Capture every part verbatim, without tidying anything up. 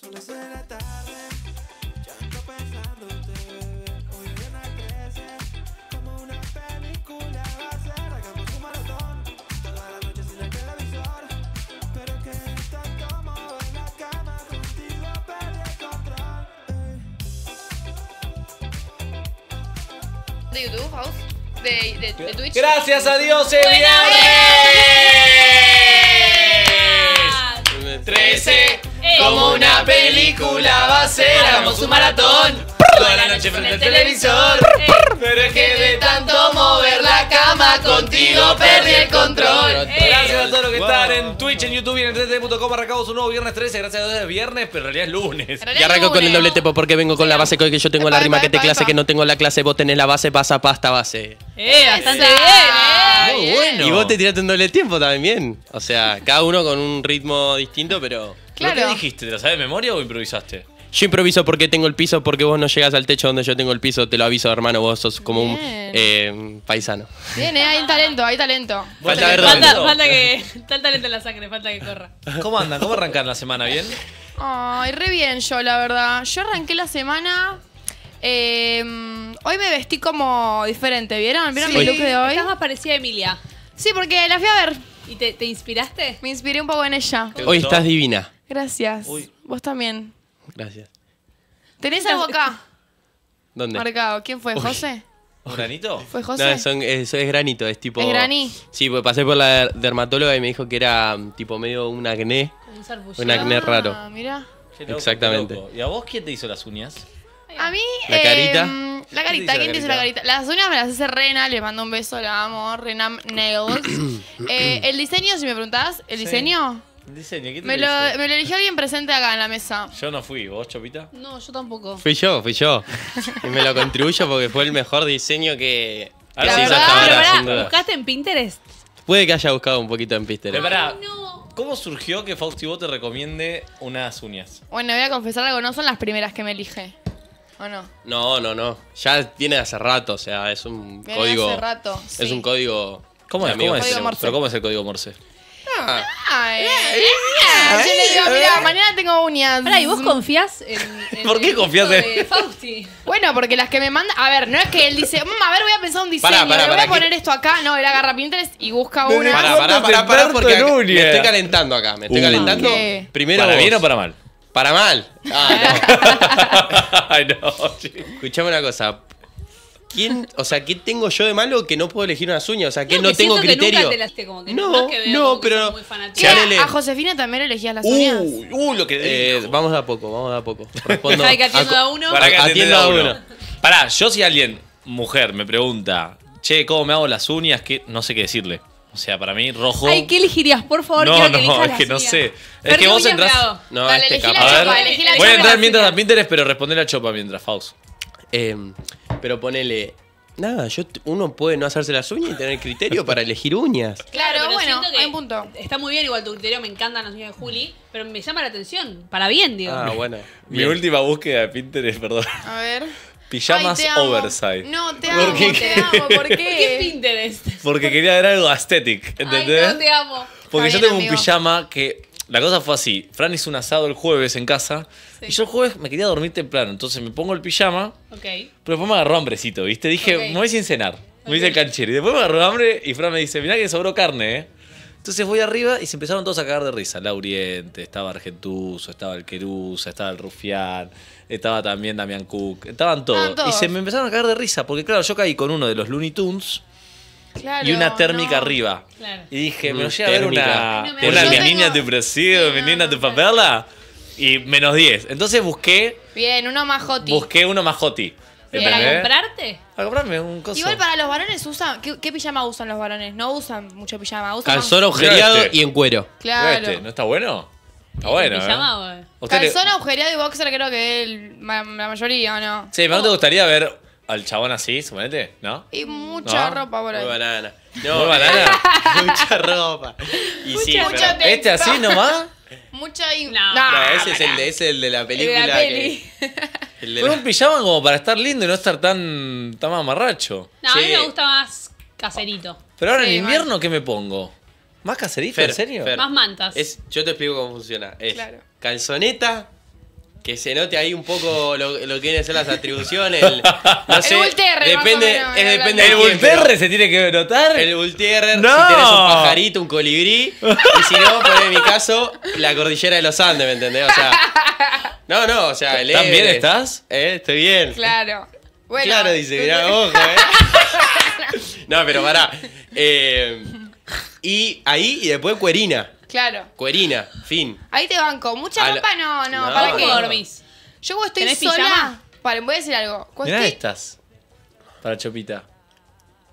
Son las seis de la tarde, ya ando pensándote. Hoy es viernes trece, como una película va a ser. Hagamos un maratón, toda la noche sin el televisor. Pero que tanto cómodo en la cama, contigo perdí el control. ¿De YouTube, House? ¿De, de, de Twitch? ¡Gracias a Dios, se viene! ¡trece! Como una película va a ser, hagamos un maratón toda la noche frente al televisor. Pero es que de tanto mover la cama, contigo perdí el control. Gracias a todos los que están en Twitch, en YouTube y en trece t v punto com. Arrancamos un nuevo viernes trece. Gracias a Dios es viernes, pero en realidad es lunes. Y arranco con el doble tepo porque vengo con la base que yo tengo la rima que te clase, que no tengo la clase. Vos tenés la base, pasa pasta base. Eh, bastante bien. Muy bueno. Y vos te tiraste un doble tiempo también. O sea, cada uno con un ritmo distinto, pero... Claro. ¿Lo que dijiste? ¿Te lo sabes de memoria o improvisaste? Yo improviso porque tengo el piso, porque vos no llegás al techo donde yo tengo el piso. Te lo aviso, hermano, vos sos como bien. un eh, paisano. Bien, eh, hay talento, hay talento. Falta ver dónde. Falta, falta que... Está el talento en la sangre, falta que corra. ¿Cómo andan? ¿Cómo arrancan la semana? ¿Bien? Ay, re bien yo, la verdad. Yo arranqué la semana... Eh, hoy me vestí como diferente, ¿vieron? ¿Vieron sí. mi look de hoy? Estás más parecida a Emilia. Sí, porque la fui a ver. ¿Y te, te inspiraste? Me inspiré un poco en ella. Hoy estás divina. Gracias. Uy. Vos también. Gracias. ¿Tenés algo acá? ¿Dónde? Marcado. ¿Quién fue? Uy. ¿José? ¿Granito? ¿Fue José? No, son, eso es granito, es tipo... ¿Es graní? Sí, pues pasé por la dermatóloga y me dijo que era tipo medio un acné. Un sarbullón. Un acné raro. Ah, mirá. Loco, exactamente. ¿Y a vos quién te hizo las uñas? A mí... ¿La eh, carita? La carita, ¿quién te hizo la carita? Las uñas me las hace Rena, le mando un beso, la amo, Rena Nails. eh, el diseño, si me preguntás, ¿el sí. diseño? Diseño, ¿qué te me, lo, me lo eligió alguien presente acá en la mesa. Yo no fui, ¿vos, Chopita? No, yo tampoco. Fui yo, fui yo. Y me lo contribuyo porque fue el mejor diseño que... La sí, verdad, ¿buscaste en Pinterest? Puede que haya buscado un poquito en Pinterest. Pero pará, no. ¿Cómo surgió que Fausti Bo te recomiende unas uñas? Bueno, voy a confesar algo, no son las primeras que me elige. ¿O no? No, no, no. Ya tiene hace rato, o sea, es un viene código... hace rato, sí. Es un código... ¿Cómo es? ¿Cómo es? Código Morse. ¿Pero cómo es el código Morse? Ah. Ay, ay, ay, ay, yo le digo, mira, mañana tengo uñas. Pará, ¿y vos confías en, en ¿por qué confías en Fausti? Bueno, porque las que me manda... A ver, no es que él dice, mmm, a ver, voy a pensar un diseño, pará, pará, le voy pará, a poner que... esto acá. No, él agarra Pinterest y busca una. Pará, pará, pará, pará, porque me estoy calentando acá. Me estoy uh, calentando. ¿Qué? Primero ¿Para vos. bien o para mal? Para mal. Ah, no. Ay, no. Sí. Escuchame una cosa. ¿Quién, o sea, ¿qué tengo yo de malo que no puedo elegir unas uñas? O sea, que no, no tengo criterio. Que nunca te las te, como que no, no, que veo, no, pero muy ¿qué? A Josefina también elegías las uh, uñas. Uh, lo que eh, vamos de a poco, vamos de a poco. Respondo. Hay que atiendo a uno. Para que atiendo a uno. Pará, yo si alguien, mujer, me pregunta, che, ¿cómo me hago las uñas? Que no sé qué decirle. O sea, para mí, rojo... Ay, ¿qué elegirías? Por favor, no, quiero no, que elijas No, no, es que no sé. Es que vos entras... No, dale, este elegí la chopa, a ver, elegí la chopa. Voy a entrar mientras a Pinterest, pero responder la chopa mientras, Faust. Eh, pero ponele... Nada, yo, uno puede no hacerse las uñas y tener criterio para elegir uñas. Claro, pero bueno, hay un punto. Está muy bien igual tu criterio, me encantan las uñas de Juli, pero me llama la atención, para bien, digo. Ah, bueno. Mi bien. última búsqueda de Pinterest, perdón. A ver... Pijamas oversize. No, te amo, te qué? amo. ¿Por qué? ¿Por qué Pinterest? Porque quería ver algo aesthetic, ¿entendés? Ay, no, te amo. Porque bien, yo tengo amigo. un pijama que... La cosa fue así. Fran hizo un asado el jueves en casa. Sí. Y yo el jueves me quería dormir temprano. Entonces me pongo el pijama. Ok. Pero después me agarró hambrecito, ¿viste? Dije, okay. me voy sin cenar. Okay. Me hice el canchero. Y después me agarró hambre y Fran me dice, mirá que sobró carne, ¿eh? Entonces voy arriba y se empezaron todos a cagar de risa. Lauriente, estaba Argentuso, estaba el Querusa, estaba el Rufián, estaba también Damián Cook, estaban todos. Ah, todos. Y se me empezaron a cagar de risa, porque claro, yo caí con uno de los Looney Tunes claro, y una térmica no. arriba. Claro. Y dije, me lo llega a ver una... No una mi niña tengo... de Brasil, no, mi niña de Papela, y menos diez. Entonces busqué... Bien, uno más joti. Busqué uno más joti. ¿Para comprarte? Para comprarme un coso. Igual para los varones usan... ¿Qué, qué pijama usan los varones? No usan mucho pijama. Usan calzón más... agujereado este. y en cuero. Claro. Este. ¿No está bueno? Está bueno, pijama, ¿eh? Calzón le... agujereado y boxer creo que es la mayoría, ¿o no? Sí, pero ¿no te gustaría ver al chabón así, suponete? ¿No? Y mucha ¿No? ropa por ahí. Muy banana. No, muy banana. Mucha ropa. Y mucha, sí, mucha pero... ¿Este así nomás? Mucha y... No, no, no ese, es el de, ese es el de la película. El de la peli. Que... Fue un pijama como para estar lindo y no estar tan, tan mamarracho. No, sí. A mí me gusta más caserito. Pero ahora sí, en invierno, más. ¿qué me pongo? ¿Más caserito? Fer, ¿en serio? Fer, más mantas. Es, yo te explico cómo funciona. Es claro. calzoneta, que se note ahí un poco lo, lo que vienen ser las atribuciones. El, no sé, el Volterre, depende, más o menos, es, depende de el Volterre se tiene que notar. El Volterre, no. Si tenés un pajarito, un colibrí. Y si no, por en mi caso, la cordillera de los Andes, ¿me entendés? O sea, no, no, o sea, el ¿Estás bien estás? ¿Eh? Estoy bien. Claro. Bueno, claro, dice, mirá, ojo, ¿eh? No, pero pará. Eh, y ahí, y después cuerina. Claro. Cuerina, fin. Ahí te banco. Mucha Al... ropa no, no, no. ¿Para qué dormís? Yo estoy ¿Tenés sola. Pijama? Vale, voy a decir algo. Mirá estoy... estas. Para Chopita.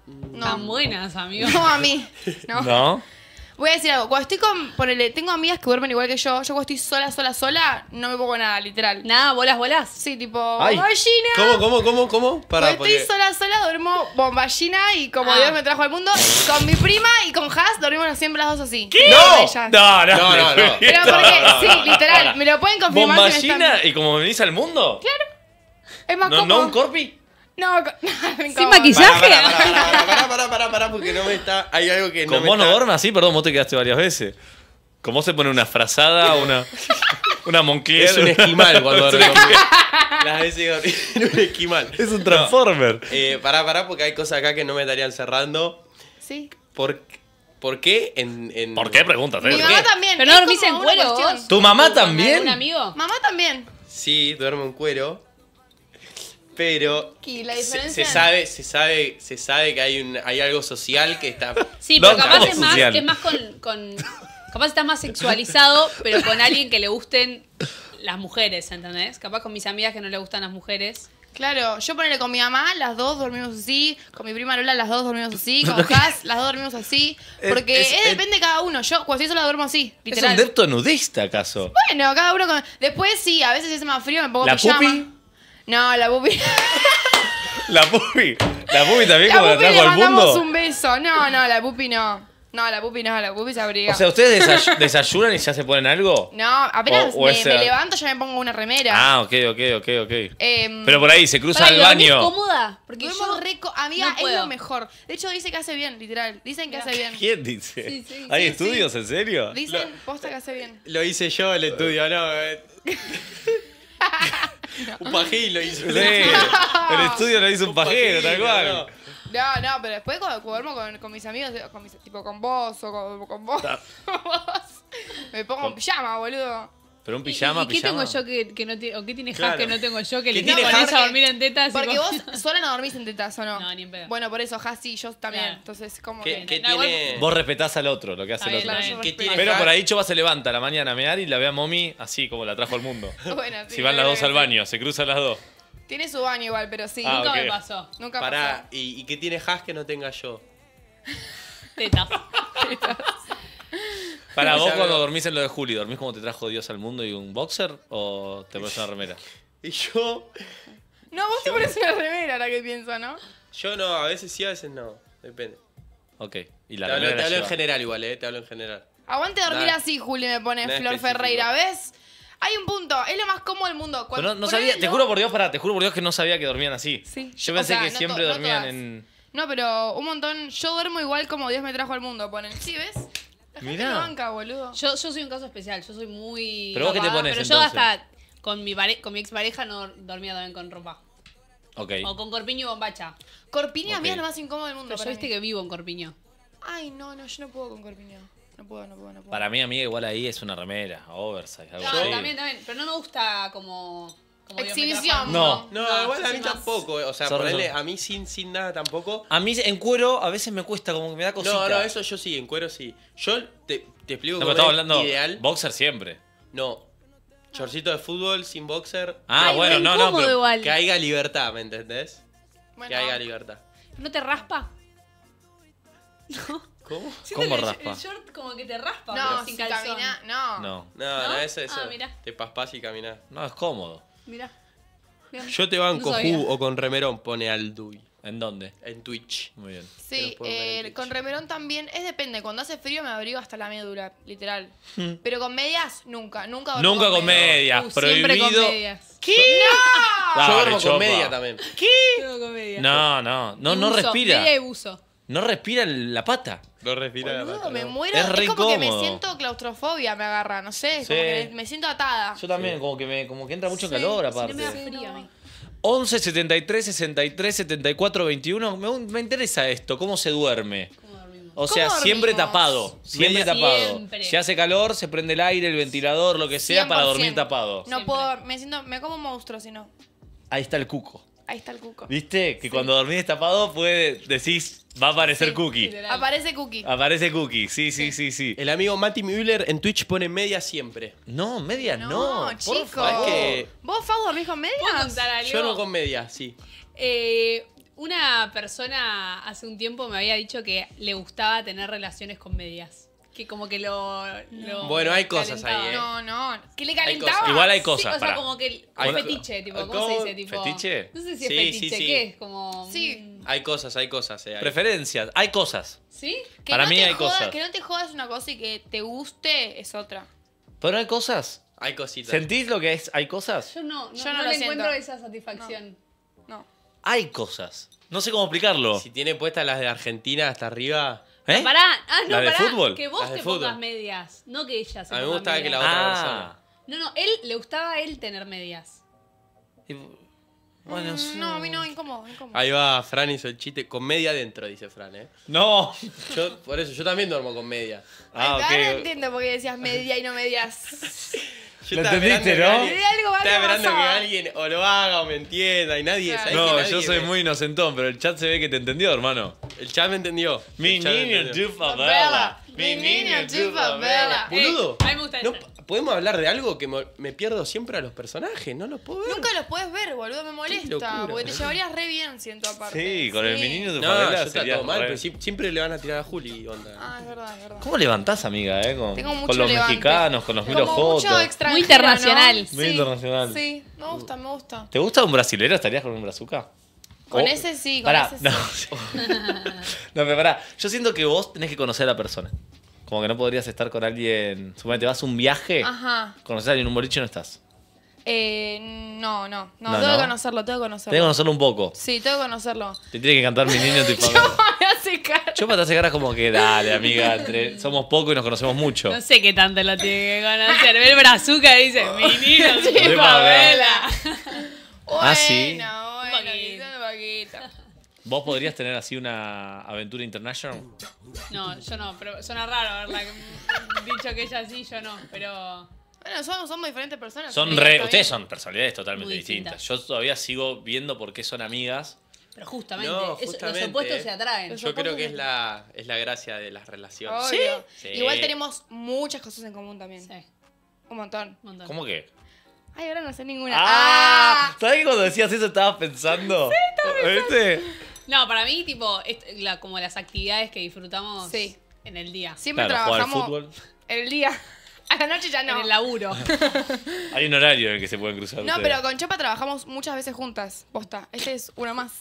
No. Tan buenas, amigo. No, a mí. No. ¿No? Voy a decir algo. Cuando estoy con... Ponele, tengo amigas que duermen igual que yo. Yo cuando estoy sola, sola, sola, no me pongo nada, literal. Nada, bolas, bolas. Sí, tipo... Ay. ¡Bomballina! ¿Cómo, cómo, cómo, cómo? Para, cuando porque... estoy sola, sola, duermo bomballina y como ah. Dios me trajo al mundo, con mi prima y con Has dormimos siempre las dos así. ¿Qué? ¡No! No, no, no, no, no. Pero porque... No, no, no, sí, literal. No, no. Me lo pueden confirmar. ¿Bomballina si y como venís al mundo? Claro. Es más no, cómodo. ¿No un corpi? No, no, ¿sin ¿cómo? Maquillaje? Pará, pará, pará, pará, pará, porque no me está... Hay algo que no ¿Con me vos está... no dormas así? Perdón, vos te quedaste varias veces. ¿Con vos se pone una frazada, una... una Moncler? Es un esquimal cuando duerme. Las veces en un esquimal. Es un transformer. No, eh, pará, pará, porque hay cosas acá que no me estarían cerrando. Sí. ¿Por, por qué? En, en... ¿Por qué? Pregúntate. Mi mamá también. Pero no dormís en cuero vos. ¿Tu mamá también? ¿Un amigo? Mamá también. Sí, duermo en cuero. Pero la se, se sabe, se sabe, se sabe que hay un, hay algo social que está. Sí, pero no, capaz es más, que es más con, con, capaz está más sexualizado, pero con alguien que le gusten las mujeres, ¿entendés? Capaz con mis amigas que no le gustan las mujeres. Claro, yo ponele con mi mamá, las dos dormimos así, con mi prima Lola las dos dormimos así, con Has las dos dormimos así, porque es, es, es, depende de cada uno, yo cuando estoy sola duermo así, literal. ¿Es un depto nudista acaso? Bueno, cada uno con... Después sí, a veces si hace más frío me pongo ¿La pijama. Pupi? No, la pupi. La pupi. La pupi también como la trajo al mundo. Le mandamos un beso. No, no, la pupi no. No, la pupi no, la pupi se abriga. O sea, ¿ustedes desay desayunan y ya se ponen algo? No, apenas o, o me, ese... me levanto ya me pongo una remera. Ah, ok, ok, ok, ok. Eh, Pero por ahí se cruza el baño. ¿Es cómoda? Porque yo rico. Amiga, no es lo mejor. De hecho, dice que hace bien, literal. Dicen que hace bien. ¿Quién dice? Sí, sí, ¿Hay sí, estudios, sí. en serio? Dicen, lo, posta que hace bien. Lo hice yo el estudio, no. Eh. No. Un pajero lo hizo. Sí, no. El estudio lo hizo un, un pajero, tal cual. No, no, pero después cuando duermo con, con mis amigos, con mis, tipo con vos o con, con vos, no. con vos, me pongo un pijama, boludo. Pero un pijama, ¿Y, y qué pijama? tengo yo que, que no tiene, o qué tiene claro. Has que no tengo yo que le tiene Has porque, a dormir en tetas? Porque vos sola no dormís en tetas, ¿o no? No, ni en pedo. Bueno, por eso Has sí, yo también. Claro. Entonces, como que... ¿Qué no, tiene... Vos respetás al otro, lo que hace bien, el otro. Claro, ¿Qué tiene Pero por ahí Choba se levanta a la mañana a mear y la ve a Momi así como la trajo al mundo. Bueno, sí, si van las dos al baño, se cruzan las dos. Tiene su baño igual, pero sí. Ah, nunca okay. me pasó. Nunca Pará, pasó. ¿Y, ¿y qué tiene Has que no tenga yo? Tetas. Tetas. Para vos cuando dormís en lo de Juli, ¿dormís como te trajo Dios al mundo y un boxer o te pones una remera? Y yo... No, vos yo... te pones una remera, ahora que pienso, ¿no? Yo no, a veces sí, a veces no. Depende. Ok. Y la te hablo, te hablo en general igual, ¿eh? Te hablo en general. Aguante dormir Nada. así, Juli, me pone Nada Flor específico. Ferreira, ¿ves? Hay un punto, es lo más cómodo del mundo. Cuando, no, no sabía, te juro por Dios, pará, te juro por Dios que no sabía que dormían así. Sí. Yo pensé o sea, que no siempre dormían no en... No, pero un montón, yo duermo igual como Dios me trajo al mundo, ponen. ¿Sí, ves? Mirá. Banca, boludo. Yo, yo soy un caso especial, yo soy muy... ¿Pero vos qué te pones, Pero yo entonces? hasta con mi, pare con mi expareja no dormía también con ropa. Ok. O con corpiño y bombacha. Corpiño okay. a mí es lo más incómodo del mundo. Pero yo viste mí. que vivo en corpiño. Ay, no, no, yo no puedo con corpiño. No puedo, no puedo, no puedo. Para mí, amiga, igual ahí es una remera, oversize. Algo no, así. también, también. Pero no me gusta como... como exhibición. No. No, no, igual a mí más. tampoco. O sea, ponerle a mí sin, sin nada tampoco. A mí en cuero a veces me cuesta, como que me da cosita. No, no, eso yo sí, en cuero sí. Yo te, te explico no, cómo es ideal. Boxer siempre. No. Chorcito de fútbol sin boxer. Ah, Ay, bueno, no, no, pero igual. que haya libertad, ¿me entendés? Bueno. Que haya libertad. ¿No te raspa? No. ¿Cómo? ¿Cómo el, raspa? El short como que te raspa, no, pero sin si calzón. Camina, no. no, no, no, eso es eso. Ah, te paspás y caminás. No, es cómodo. Mirá. Mirá. Yo te banco no Ju o con remerón, pone al Duy. ¿En dónde? En Twitch. Muy bien. Sí, eh, Twitch. Con remerón también. Es depende. Cuando hace frío me abrigo hasta la médula, literal. Hmm. Pero con medias, nunca. Nunca, nunca con, con medias. medias. Uh, Prohibido. Siempre con medias. ¿Qué? ¡No! Yo duermo con medias también. ¿Qué? Yo con medias. No, no. No, no respira. Media y buzo. No respira la pata. No respira Boludo, la pata. Me muero. Es, es como cómodo. que me siento claustrofobia, me agarra, no sé. Sí. Como que me siento atada. Yo también, sí. como, que me, como que entra mucho sí, calor aparte. Me da frío a mí. once, setenta y tres, sesenta y tres, setenta y cuatro, veintiuno. Me, me interesa esto, cómo se duerme. ¿Cómo dormimos? O sea, siempre tapado. Siempre tapado. Siempre. Si hace calor, se prende el aire, el ventilador, lo que sea, cien por ciento. Para dormir tapado. No siempre. puedo, me siento, me como un monstruo, si no. Ahí está el cuco. Ahí está el cuco. ¿Viste? Que sí. cuando dormís tapado, puede, decís, va a aparecer sí, Cookie. Literal. Aparece Cookie. Aparece Cookie, sí, sí, sí, sí. El amigo Mati Müller en Twitch pone media siempre. No, media no. No, chico. Favor. Que... ¿Vos, Fau, dormís con media? Yo no con media, sí. Eh, una persona hace un tiempo me había dicho que le gustaba tener relaciones con medias. Que como que lo... lo bueno, hay cosas calentaba. ahí, ¿eh? No, no. Que le calentaba. Igual hay cosas. Sí, o sea, como que... Un fetiche, tipo. ¿Cómo, ¿Cómo se dice? Tipo, ¿Fetiche? No sé si es sí, fetiche. Sí, sí. ¿Qué es? Como... Sí. Hay cosas, hay cosas. Eh, hay. Preferencias. Hay cosas. ¿Sí? Que Para no mí hay joda, cosas. Que no te jodas una cosa y que te guste es otra. Pero hay cosas. Hay cositas. ¿Sentís lo que es? ¿Hay cosas? Yo no. no Yo no, no le siento. encuentro esa satisfacción. No. no. Hay cosas. No sé cómo explicarlo. Si tiene puestas las de Argentina hasta arriba... ¿Eh? No, pará, ah, no, pará, fútbol? que vos te fútbol? pongas medias, no que ella se A mí me gustaba medias. que la otra ah. persona. No, no, él, le gustaba a él tener medias. Y, bueno, mm, su... No, a mí no, incómodo, incómodo. Ahí va, Fran hizo el chiste, con media adentro, dice Fran, ¿eh? No. Yo, por eso, yo también duermo con media. Ah, Ahora okay. entiendo por qué decías media y no medias. Yo ¿Lo entendiste, no? Alguien, algo estaba esperando pasado. que alguien o lo haga o me entienda y nadie... Claro. No, nadie yo soy me... muy inocentón, pero el chat se ve que te entendió, hermano. El chat me entendió. Mi niño chupa vela. Mi niño chupa vela. Boludo, hey, me gusta no, ¿podemos hablar de algo que me, me pierdo siempre a los personajes? No los puedo ver. Nunca los puedes ver, boludo, me molesta. Locura, porque te llevarías re bien, siento, aparte. Sí, con sí. el menino chupa vela no, está todo mal, re... pero siempre le van a tirar a Juli, onda. Ah, es verdad, es verdad. ¿Cómo levantás, amiga, eh? Con, Tengo mucho con los levante. mexicanos, con los mirojotos. Muy internacional. ¿No? Muy sí, internacional. Sí, me gusta, me gusta. ¿Te gusta un brasilero? ¿Estarías con un brazuca? Con oh, ese sí, con pará, ese no, sí. No, pero pará. Yo siento que vos tenés que conocer a la persona. Como que no podrías estar con alguien... Suponete, vas a un viaje, Ajá. conoces a alguien en un boliche y no estás. Eh, no, no, no. No, tengo no. que conocerlo, tengo que conocerlo. Tengo que conocerlo un poco. Sí, tengo que conocerlo. Te tiene que cantar mi niño tipo... Yo para te hace caras como que, dale, amiga, entre, somos pocos y nos conocemos mucho. No sé qué tanto lo tiene que conocer. Ve el brazuca y dice, mi niño chupa vela. Ah, sí. Bueno, bueno, quizás un poquito. ¿Vos podrías tener así una aventura international? No, yo no, pero suena raro, ¿verdad? Dicho que ella sí, yo no, pero... Bueno, somos, somos diferentes personas. Son re, ustedes son personalidades totalmente distintas. distintas. Yo todavía sigo viendo por qué son amigas. Pero justamente, no, justamente, los opuestos se atraen. Yo creo que es la, es la gracia de las relaciones. ¿Sí? Sí. Igual tenemos muchas cosas en común también. Sí. Un montón. Un montón. ¿Cómo qué? Ay, ahora no sé ninguna. ¡Ah! ¿Sabés que cuando decías eso estabas pensando? Sí, estaba pensando. ¿Viste? No, para mí, tipo, es la, como las actividades que disfrutamos sí. en el día. Siempre claro, trabajamos jugar al fútbol. en el día. A la noche ya no. En el laburo. Hay un horario en el que se pueden cruzar. No, ustedes. pero con Chopa trabajamos muchas veces juntas. Posta, este es uno más.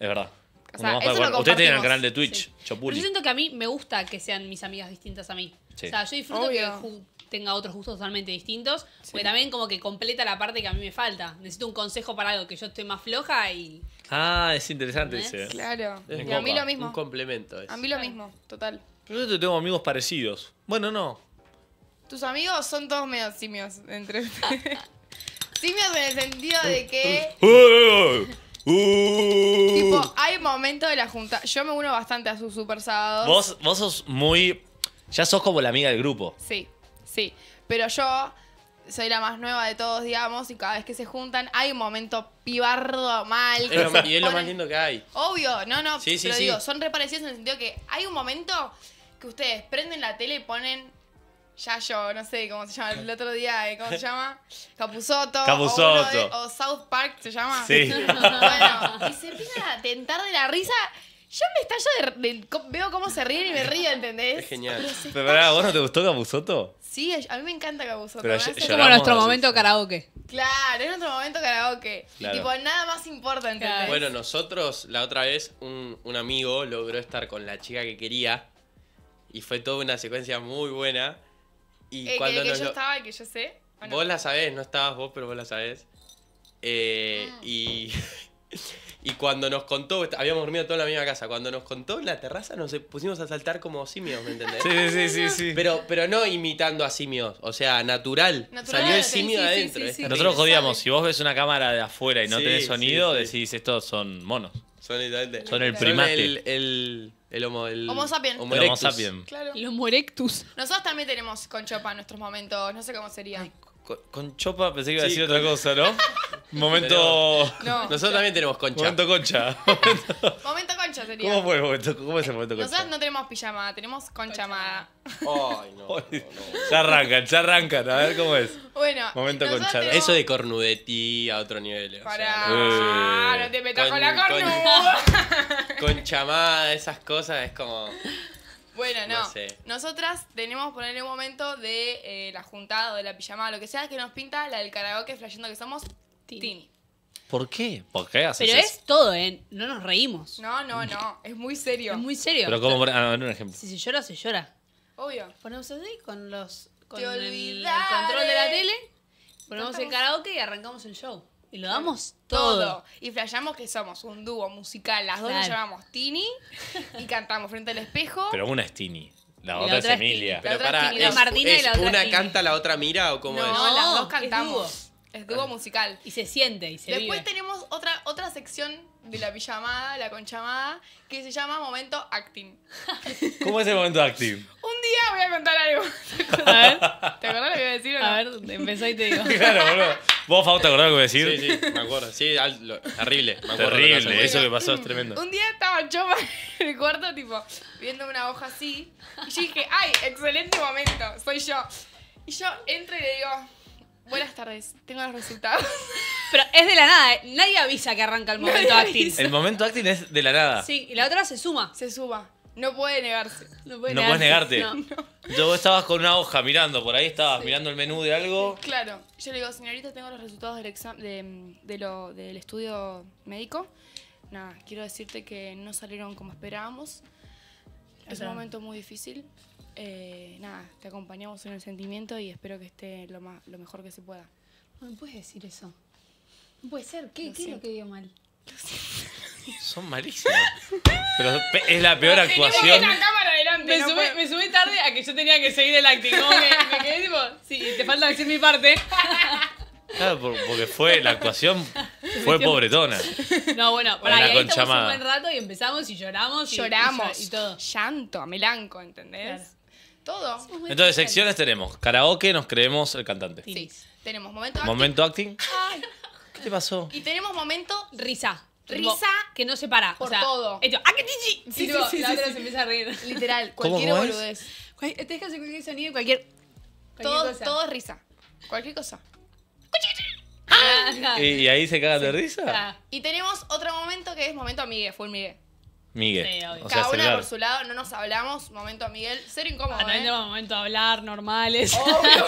Es verdad. O sea, bueno. Ustedes tienen el canal de Twitch, sí. Chopuli. Yo siento que a mí me gusta que sean mis amigas distintas a mí. Sí. O sea, yo disfruto Obvio. que tenga otros gustos totalmente distintos. Sí. Porque también como que completa la parte que a mí me falta. Necesito un consejo para algo que yo esté más floja y... Ah, es interesante ese. Claro. Es y copa, a mí lo mismo. Un complemento es. A mí lo claro. mismo, total. Pero yo tengo amigos parecidos. Bueno, no. Tus amigos son todos medio simios. Entre... simios en el sentido de que... Uh. Tipo, hay momentos de la junta. Yo me uno bastante a sus super sábados. Vos, vos sos muy... Ya sos como la amiga del grupo. Sí, sí. Pero yo soy la más nueva de todos, digamos. Y cada vez que se juntan hay un momento pibardo mal. Es lo, y es lo más lindo que hay. Obvio. No, no. Sí, sí, pero sí. digo, son reparecidos en el sentido que hay un momento que ustedes prenden la tele y ponen... Ya yo, no sé cómo se llama, el otro día, ¿eh? ¿cómo se llama? Capusoto. Capusoto. O, uno de, o South Park, ¿se llama? Sí. Bueno, y se empiezan a tentar de la risa. Yo me estallo de, de, de... Veo cómo se ríen y me río, ¿entendés? Es genial. Pero, pero ¿a vos no te gustó Capusoto? Sí, a mí me encanta Capusoto. Pero es como nuestro momento karaoke. Claro, es nuestro momento karaoke. Claro. Y tipo, nada más importa, ¿entendés? Claro. Bueno, nosotros, la otra vez, un, un amigo logró estar con la chica que quería. Y fue toda una secuencia muy buena. Y eh, cuando que, que yo lo... estaba y que yo sé. No? Vos la sabés, no estabas vos, pero vos la sabés. Eh, ah. Y Y cuando nos contó, habíamos dormido todos en la misma casa, cuando nos contó en la terraza nos pusimos a saltar como simios, ¿me entendés? Sí, sí, sí, sí. Pero, pero no imitando a simios, o sea, natural. natural Salió el simio sí, de adentro. Sí, sí, sí, nosotros jodíamos, si vos ves una cámara de afuera y no sí, tenés sonido, sí, sí. decís estos son monos. Son, son el primate. Son el, el, el homo... El, homo sapiens. Homo erectus. El homo sapiens. Claro. El homo erectus. Nosotros también tenemos con Chopa nuestros momentos, no sé cómo sería. Ay, con, con Chopa pensé que iba a decir sí, otra con... cosa, ¿no? Momento. No, nosotros yo... también tenemos concha. Momento concha. Momento, momento concha sería. ¿Cómo fue el momento? ¿Cómo es el momento concha? Nosotros no tenemos pijamada, tenemos conchamada. Ay, no, no, no. Ya arrancan, ya arrancan. A ver cómo es. Bueno, momento concha. Tenemos... Eso de cornudetí a otro nivel. Pará, o sea, no, no te metas con, con la cornuda. Con, conchamada, esas cosas es como. Bueno, no. no sé. Nosotras tenemos ponerle un momento de eh, la juntada o de la pijamada, lo que sea, que nos pinta la del karaoke flasheando que somos. Tini. Tini. ¿Por qué? ¿Por qué haces Pero es eso? Todo, ¿eh? No nos reímos. No, no, no. Es muy serio. Es muy serio. Pero como ah, un ejemplo. Si se llora, se llora. Obvio. Ponemos así con los con el, el control de la tele, ponemos Estamos... el karaoke y arrancamos el show. Y lo damos todo. todo. Y flashamos que somos un dúo musical. Las dos claro. nos llamamos Tini y cantamos frente al espejo. Pero una es Tini. La, la otra, otra es Emilia. Pero para, es, es Martina es y la otra ¿Una es canta, la otra mira o cómo no, es? No, las dos cantamos. Es dúo musical. Y se siente y se Después vive. Tenemos otra, otra sección de la pijamada, la conchamada, que se llama momento acting. ¿Cómo es el momento acting? Un día voy a contar algo. A ver. ¿Te acordás lo que iba a decir o no? A ver, empezá y te digo. Claro, boludo. ¿Vos, Fausti, te acordás lo que iba a decir? Sí, sí, me acuerdo. Sí, lo, terrible. Me acuerdo terrible, que eso que pasó es tremendo. Un día estaba Chopa en el cuarto, tipo, viendo una hoja así. Y yo dije, ¡ay, excelente momento! Soy yo. Y yo entro y le digo... Buenas tardes, tengo los resultados. Pero es de la nada, ¿eh? Nadie avisa que arranca el momento Nadie acting. Avisa. El momento acting es de la nada. Sí, y la otra se suma. Se suma. No puede negarse. No, puede no negarse. puedes negarte. No. No. Yo estabas con una hoja mirando, por ahí estabas sí. mirando el menú de algo. Claro. Yo le digo, señorita, tengo los resultados del, de, de lo, del estudio médico. Nada, quiero decirte que no salieron como esperábamos. Claro. Es un momento muy difícil. Eh, nada, te acompañamos en el sentimiento y espero que esté lo, más, lo mejor que se pueda. No me puedes decir eso. No puede ser. ¿Qué, ¿qué es lo que dio mal? Son malísimos. Pero es la peor Pero actuación. La cámara adelante, me, no subí, me subí tarde a que yo tenía que seguir el acting. Como que, me quedé tipo, sí, te falta decir mi parte. Claro, porque fue la actuación fue pobretona. No, bueno, por ahí, ahí estamos un buen rato y empezamos y lloramos. Y, lloramos. Y, y todo. Llanto, melanco, ¿entendés? Claro. Todo. Entonces, secciones tenemos. Karaoke, nos creemos el cantante. Sí. sí. Tenemos momento acting. Momento acting. Ay. ¿Qué te pasó? Y tenemos momento risa. Risa. Como, que no se para. Por o sea, todo. Hecho, ¡ah, que tichi! Sí, sí, tipo, sí, la sí, otra sí. se empieza a reír. Literal, cualquier boludez. Cual, te dejas hacer cualquier sonido, cualquier, cualquier todo, cosa. Todo es risa. Cualquier cosa. Ah, y, y ahí se cagan sí. de risa. Ah. Y tenemos otro momento que es momento Miguel, full Miguel. Miguel. Sí, o sea, cada una por su lado, no nos hablamos, momento Miguel, cero incómodo. Ah, también tenemos ¿eh? momento a hablar, normales. Obvio.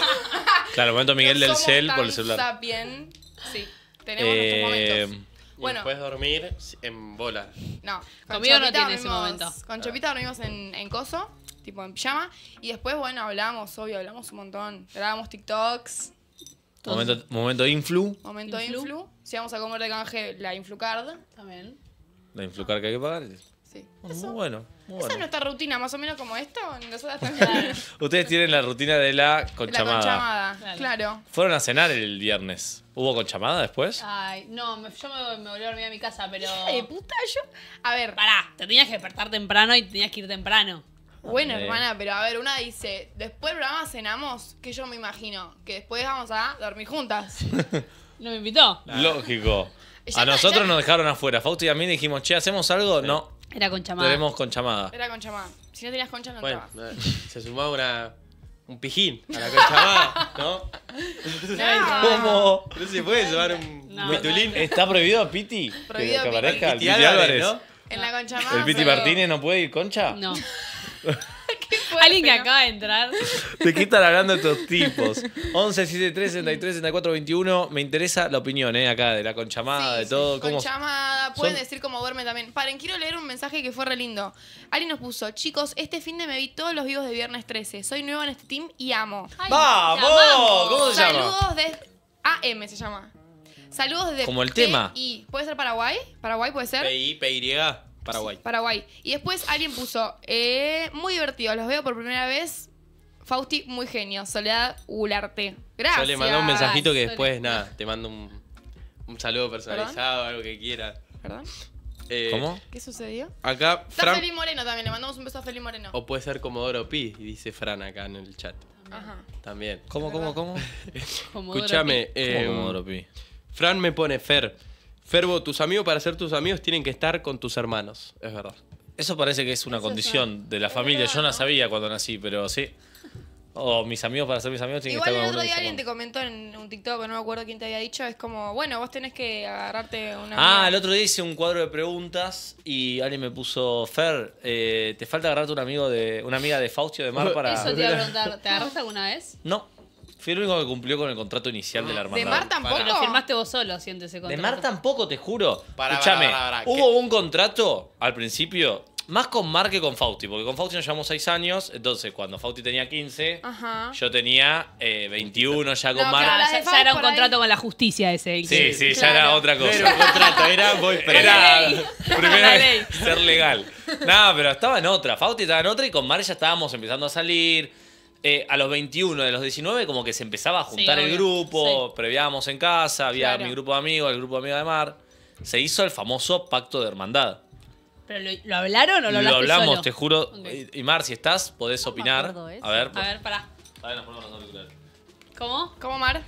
Claro, momento Miguel no del cel por el celular. Está bien. Sí, tenemos eh, nuestros momentos. Bueno, puedes dormir en bola. No, conmigo no tiene ese momento. Con Chopita dormimos en, en coso, tipo en pijama. Y después, bueno, hablamos, obvio, hablamos un montón. Grabamos TikToks. Entonces, momento, momento influ. Momento influ. influ. Si vamos a comer de canje, la influcard. También. La influcard que hay que pagar. Sí. Muy eso, bueno. Muy esa bueno. es nuestra rutina, más o menos como esto. Nosotras también. Ustedes tienen la rutina de la conchamada. La conchamada, claro. claro. Fueron a cenar el viernes. ¿Hubo conchamada después? Ay, no, me, yo me, me volví a dormir a mi casa, pero... Ay, puta, yo... A ver, pará, te tenías que despertar temprano y tenías que ir temprano. Bueno, okay. hermana, pero a ver, una dice, después del programa cenamos, que yo me imagino, que después vamos a dormir juntas. ¿No me invitó? Lógico. A nosotros nos dejaron afuera. Fausti y a mí dijimos, che, ¿hacemos algo? Sí. No. Era conchamada. Tenemos conchamada. Era conchamada. Si no tenías concha, no bueno, entrabas. Se sumaba una, un pijín a la conchamada, ¿no? No. ¿Cómo? No se puede llevar un no, mitulín. No, no. ¿Está prohibido, Piti? Prohibido, que, que aparezca el Piti Álvarez, ¿no? En la conchamada. ¿El Piti pero... Martínez no puede ir concha? No. Alguien que acaba de entrar. ¿De qué están hablando estos tipos? once, setenta y tres, sesenta y tres, sesenta y cuatro, veintiuno. Me interesa la opinión, ¿eh? Acá de la conchamada, sí, de todo. Sí. ¿Cómo? Conchamada, pueden ¿Son? decir cómo duerme también. Paren, quiero leer un mensaje que fue re lindo. Ari nos puso: chicos, este fin de me vi todos los vivos de Viernes trece. Soy nuevo en este team y amo. Ay, ¡vamos! ¿Cómo se llama? Saludos de A M se llama. Saludos desde... Como el tema. Y ¿puede ser Paraguay? ¿Paraguay puede ser? P I, P Y, Paraguay. Sí, Paraguay. Y después alguien puso, eh, muy divertido, los veo por primera vez. Fausti, muy genio. Soledad Ularte. Gracias. Yo le mandé un mensajito que después, Soledad. nada, te mando un, un saludo personalizado, ¿Perdón? algo que quieras. ¿Perdón? Eh, ¿Cómo? ¿Qué sucedió? Acá, Está Fran... Feliz Moreno también, le mandamos un beso a Feliz Moreno. O puede ser Comodoro Pi, dice Fran acá en el chat. Ajá. También. ¿Cómo, cómo, cómo? Escúchame. Eh, Comodoro Pi. Fran me pone, Fer, Ferbo, tus amigos para ser tus amigos tienen que estar con tus hermanos. Es verdad. Eso parece que es una Eso condición es de la es familia. Verdad, Yo no, no sabía cuando nací, pero sí. O oh, mis amigos para ser mis amigos tienen Igual que estar con Igual el otro día alguien te comentó en un TikTok, pero no me acuerdo quién te había dicho. Es como, bueno, vos tenés que agarrarte una... Ah, amiga. El otro día hice un cuadro de preguntas y alguien me puso, Fer, eh, ¿te falta agarrarte un amigo de, una amiga de Fausti o de Mar para...? Eso te iba a preguntar. ¿Te agarraste alguna vez? No. Fui el único que cumplió con el contrato inicial de la hermandad. ¿De Mar tampoco? Para. Lo firmaste vos solo, siente ese contrato. De Mar tampoco, te juro. Escúchame, hubo ¿qué? un contrato al principio, más con Mar que con Fausti, porque con Fausti nos llevamos seis años, entonces cuando Fausti tenía quince, Ajá. yo tenía eh, veintiuno ya con no, Mar. Claro, ya, ya era un contrato ahí. con la justicia ese. Sí, sí, claro. ya era otra cosa. Era un contrato, era voy Era primera vez ser legal. Nada, no, pero estaba en otra. Fausti estaba en otra y con Mar ya estábamos empezando a salir. Eh, a los veintiuno, de los diecinueve, como que se empezaba a juntar sí, el grupo, sí. previábamos en casa, había claro. mi grupo de amigos, el grupo de amigos de Mar. Se hizo el famoso pacto de hermandad. ¿Pero lo, lo hablaron o lo hablaste Lo hablamos, solo? te juro. Okay. Y Mar, si estás, podés no opinar. A ver, a pues. ver, pará. ¿Cómo? ¿Cómo, Mar?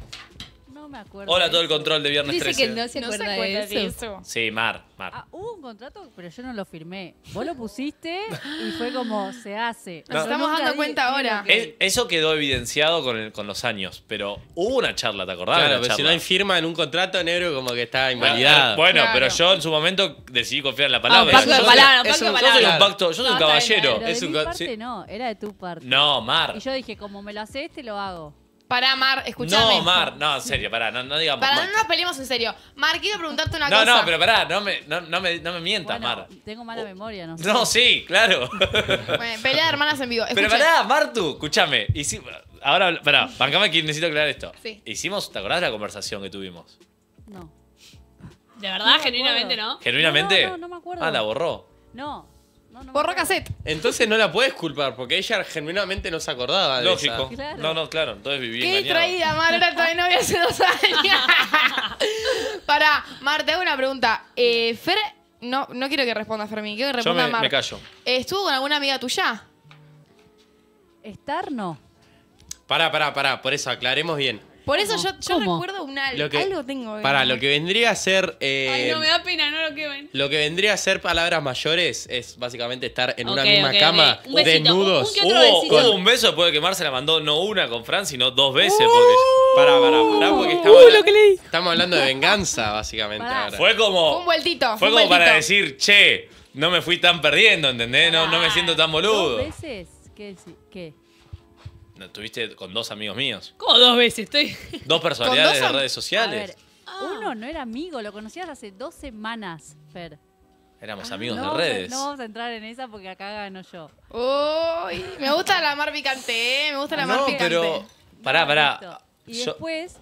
No me acuerdo. Hola, todo el control de Viernes Dice trece. Dice que no se acuerda, no se acuerda de, eso. de eso. Sí, Mar, Mar. Ah, hubo un contrato, pero yo no lo firmé. Vos lo pusiste y fue como se hace. Nos no, estamos dando dije, cuenta ahora. Que... Eso quedó evidenciado con, el, con los años, pero hubo una charla, ¿te acordás? Claro, pero si no hay firma en un contrato, negro, como que está invalidado. Bueno, claro. pero yo en su momento decidí confiar en la palabra. Ah, un pacto de palabra, yo soy un, palabra. Yo soy un, pacto, yo soy no, un caballero. Bien, es un mi parte sí. no, era de tu parte. No, Mar. Y yo dije, como me lo haces, te lo hago. Pará, Mar, escuchame. No, Mar, no, en serio, pará, no, no digamos. Pará, no nos peleemos en serio. Mar, quiero preguntarte una no, cosa. No, no, pero pará, no me, no, no me, no me mientas, bueno, Mar. Tengo mala memoria, ¿no? No, sí, claro. Bueno, pelea de hermanas en vivo. Escuché. Pero pará, Martu, escúchame. Ahora, pará, bancame que necesito aclarar esto. Sí. Hicimos, ¿te acordás de la conversación que tuvimos? No. ¿De verdad? No genuinamente, ¿no? ¿Genuinamente? No, no, no me acuerdo. Ah, la borró. No. No, no Borró cassette. Entonces no la puedes culpar, porque ella genuinamente no se acordaba de Lógico. Esa. Claro. No, no, claro. Entonces viví Qué traída, Mar, era todavía novia hace dos años. Pará, Mar, te hago una pregunta. Eh, Fer, no, no quiero que responda Fermín, quiero que responda Yo me, Mar. me callo. ¿Estuvo con alguna amiga tuya? Estar no. Pará, pará, pará. Por eso, aclaremos bien. Por eso ¿Cómo? yo, yo recuerdo un algo, que, algo tengo. ¿verdad? Para lo que vendría a ser... Eh, Ay, no, me da pena, no lo quemen. Lo que vendría a ser palabras mayores es básicamente estar en okay, una misma okay, cama, okay. Un besito, desnudos. Un, un, uh, con un beso después de que Mar se la mandó no una con Fran, sino dos veces. Uh, porque, pará, pará, pará, porque estamos, uh, lo que leí. estamos hablando de venganza, básicamente. Ahora. Fue como... Un vueltito. Fue un como vueltito. para decir, che, no me fui tan perdiendo, ¿entendés? No, no me siento tan boludo. ¿Dos veces? ¿Qué? ¿Qué? Estuviste con dos amigos míos. ¿Cómo dos veces? Estoy... Dos personalidades dos de redes sociales. A ver, ah. Uno no era amigo, lo conocías hace dos semanas, Fer. Éramos ah, amigos no, de redes. No vamos a entrar en esa porque acá gano yo. Uy, me gusta la mar picante, ¿eh? Me gusta la no, mar picante. pero... Pará, pará. Y yo... después,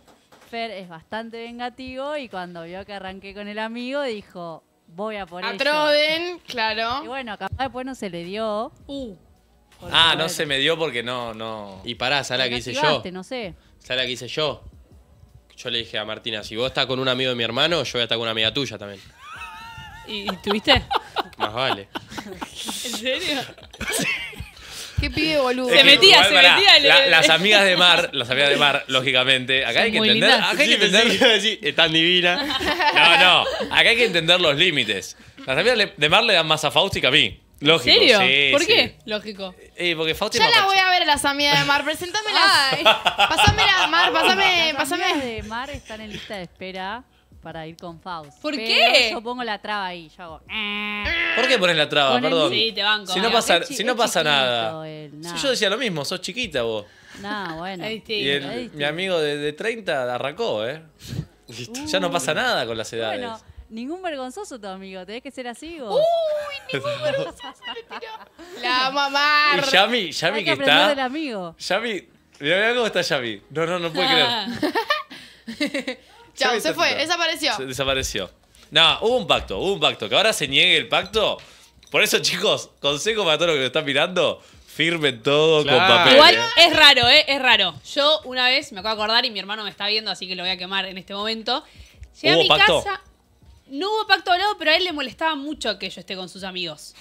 Fer es bastante vengativo y cuando vio que arranqué con el amigo dijo, voy a por ello. Atroden, claro. Y bueno, capaz después no se le dio... Uh. Porque ah, no se me dio porque no, no. Y pará, ¿sabes la que hice yo? No sé. ¿Sabes la que hice yo? Yo le dije a Martina, si vos estás con un amigo de mi hermano, yo voy a estar con una amiga tuya también. ¿Y, y tuviste? Más vale. ¿En serio? Qué pibe, boludo. Se metía, se metía. La, las amigas de Mar, las amigas de Mar, lógicamente, acá hay que entender, acá hay que entender, sí, es tan divina. No, no, acá hay que entender los límites. Las amigas de Mar le dan más a Fausti que a mí. Lógico, ¿En serio? Sí, ¿Por sí. qué? Lógico. Eh, porque Fausti ya la voy a ver a las amigas de Mar. Presentámelas. Pasámelas, Mar. Pasame. Las amigas de Mar están en lista de espera para ir con Fausti. ¿Por Pero qué? Yo pongo la traba ahí. Yo hago... ¿Por qué pones la traba? Pon Perdón. El... Sí, te banco. Si no pasa, si no pasa nada. Él, nah. Si yo decía lo mismo, sos chiquita vos. No, bueno. Ahí sí, y el, ahí sí. Mi amigo de, de treinta arrancó, ¿eh? Uh, ya no pasa nada con las edades. Bueno. Ningún vergonzoso tu amigo, tenés que ser así vos. Uy, ningún vergonzoso. La mamá. Y Yami, Yami Hay que, que está. Del amigo. Yami, mira, mira cómo está Yami. No, no, no puede ah. creer. Chau, se fue, desapareció. Se desapareció. No, hubo un pacto, hubo un pacto. Que ahora se niegue el pacto. Por eso, chicos, consejo para todos los que lo están mirando. Firmen todo claro. con papel. Igual ¿eh? es raro, ¿eh? Es raro. Yo una vez, me acabo de acordar y mi hermano me está viendo, así que lo voy a quemar en este momento. Llegué a mi pacto? casa. No hubo pacto hablado, pero a él le molestaba mucho que yo esté con sus amigos.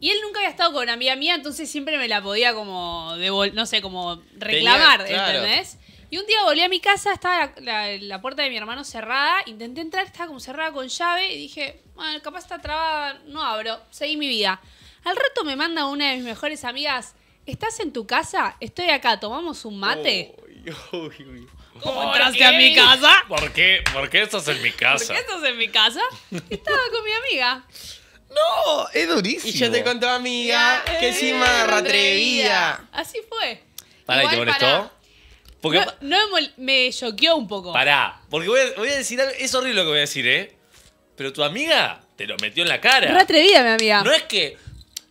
Y él nunca había estado con una amiga mía, entonces siempre me la podía como, devol no sé, como reclamar, Tenía, claro. ¿entendés? Y un día volví a mi casa, estaba la, la, la puerta de mi hermano cerrada, intenté entrar, estaba como cerrada con llave y dije, bueno, capaz está trabada, no abro, seguí mi vida. Al rato me manda una de mis mejores amigas, ¿estás en tu casa? Estoy acá, ¿tomamos un mate? Uy, uy, uy. ¿Cómo entraste qué? a mi casa? ¿Por qué? ¿Por qué estás en mi casa? ¿Por qué estás en mi casa? Estaba con mi amiga. No, es durísimo. Y yo te conté a amiga ya, que sí, marra atrevida. Así fue. Pará, ¿y te molestó? Para... Porque... No, no me choqueó un poco. Pará, porque voy a, voy a decir algo, es horrible lo que voy a decir, ¿eh? Pero tu amiga te lo metió en la cara. Re atrevida, mi amiga. No es que...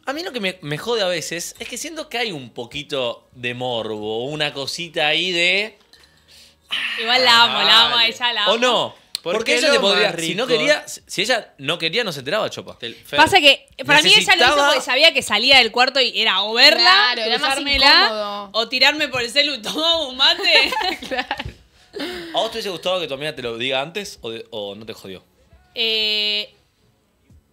A mí lo que me, me jode a veces es que siento que hay un poquito de morbo, una cosita ahí de... Igual la amo, ah, la amo, vale. ella la amo. O no. Porque, Porque ella te podría. Si no quería, si ella no quería, no se enteraba, Chopa. Pasa que para Necesitaba... mí ella lo hizo porque sabía que salía del cuarto y era o verla, claro, cruzármela, o tirarme por el celu, todo un mate. Claro. ¿A vos te hubiese gustado que tu amiga te lo diga antes o, de, o no te jodió? Eh,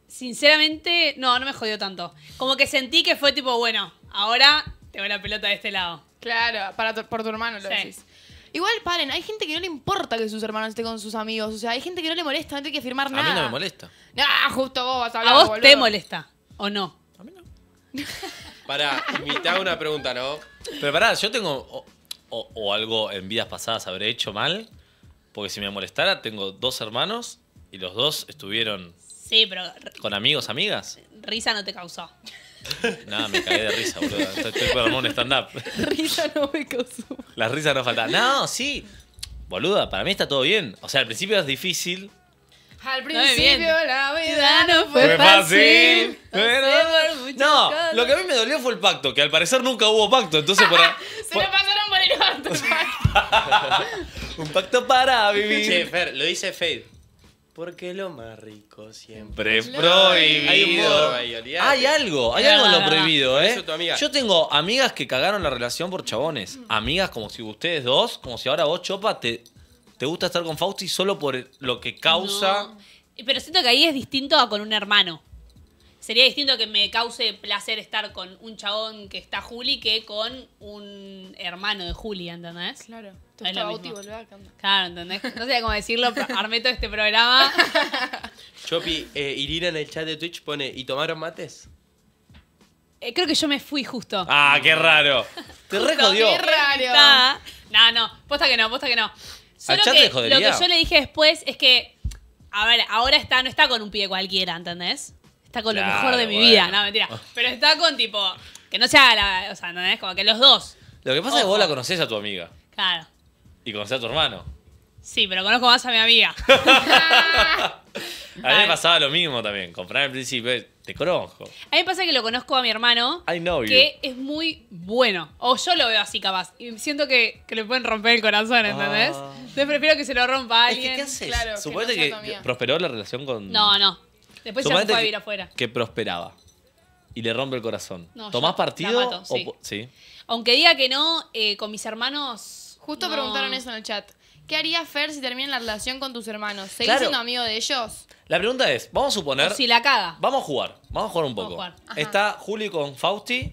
sinceramente, no, no me jodió tanto. Como que sentí que fue tipo, bueno, ahora te voy la pelota de este lado. Claro, para tu, por tu hermano lo sí. decís. Igual, paren, hay gente que no le importa que sus hermanos estén con sus amigos. O sea, hay gente que no le molesta, no tiene que firmar nada. A mí no me molesta. Ah, justo vos vas a hablar, ¿A vos boludo. te molesta o no? A mí no. Pará, me hago una pregunta, ¿no? Pero pará, yo tengo... O, o, o algo en vidas pasadas habré hecho mal. Porque si me molestara, tengo dos hermanos y los dos estuvieron... Sí, pero... ¿Con amigos, amigas? Risa no te causó. Nada, no, me cagué de risa, boludo. Estoy para un stand-up. Risa no me causó. La risa no falta. No, sí. Boluda, para mí está todo bien. O sea, al principio es difícil. Al principio no, la vida no fue, fue fácil. fácil. Pero... No, no lo que a mí me dolió fue el pacto, que al parecer nunca hubo pacto. Entonces para... Se por... lo pasaron por el pacto. Un pacto para vivir. Che, Fer, lo dice Fade. Porque lo más rico siempre es prohibido. Hay, un modo, hay algo, hay algo en lo prohibido, ¿eh? Yo tengo amigas que cagaron la relación por chabones. Amigas como si ustedes dos, como si ahora vos, Chopa, te, te gusta estar con Fausti solo por lo que causa. No. Pero siento que ahí es distinto a con un hermano. Sería distinto que me cause placer estar con un chabón que está Juli que con un hermano de Juli, ¿entendés? Claro. Tú estás Fausti, boludo. Claro, ¿entendés? No sé cómo decirlo, pero armé todo este programa. Chopi, eh, Irina en el chat de Twitch pone, ¿y tomaron mates? Eh, creo que yo me fui justo. Ah, qué raro. Te rejodió. Qué raro. No, no, posta que no, posta que no. Solo que lo que yo le dije después es que, a ver, ahora está, no está con un pibe cualquiera, ¿entendés? Está con claro, lo mejor de mi bueno. vida, no, mentira. Pero está con tipo, que no sea la, o sea, ¿no es? Como que los dos. Lo que pasa Ojo. es que vos la conocés a tu amiga. Claro. Y conocés a tu hermano. Sí, pero conozco más a mi amiga. A mí a me pasaba lo mismo también, comprar al principio, te conozco. A mí me pasa que lo conozco a mi hermano, I know que you. es muy bueno. O yo lo veo así capaz, y siento que, que le pueden romper el corazón, ¿entendés? Ah. Entonces prefiero que se lo rompa a alguien. Es que, ¿qué haces? Claro, Suponete que, no que prosperó la relación con... No, no. Después ya se fue a vivir afuera. Que prosperaba. Y le rompe el corazón. No, ¿Tomás partido? Mato, sí. O, sí. Aunque diga que no, eh, con mis hermanos... Justo no. preguntaron eso en el chat. ¿Qué haría Fer si termina la relación con tus hermanos? ¿Seguís claro. siendo amigo de ellos? La pregunta es, vamos a suponer... O si la caga. Vamos a jugar. Vamos a jugar un poco. Jugar. Está Juli con Fausti,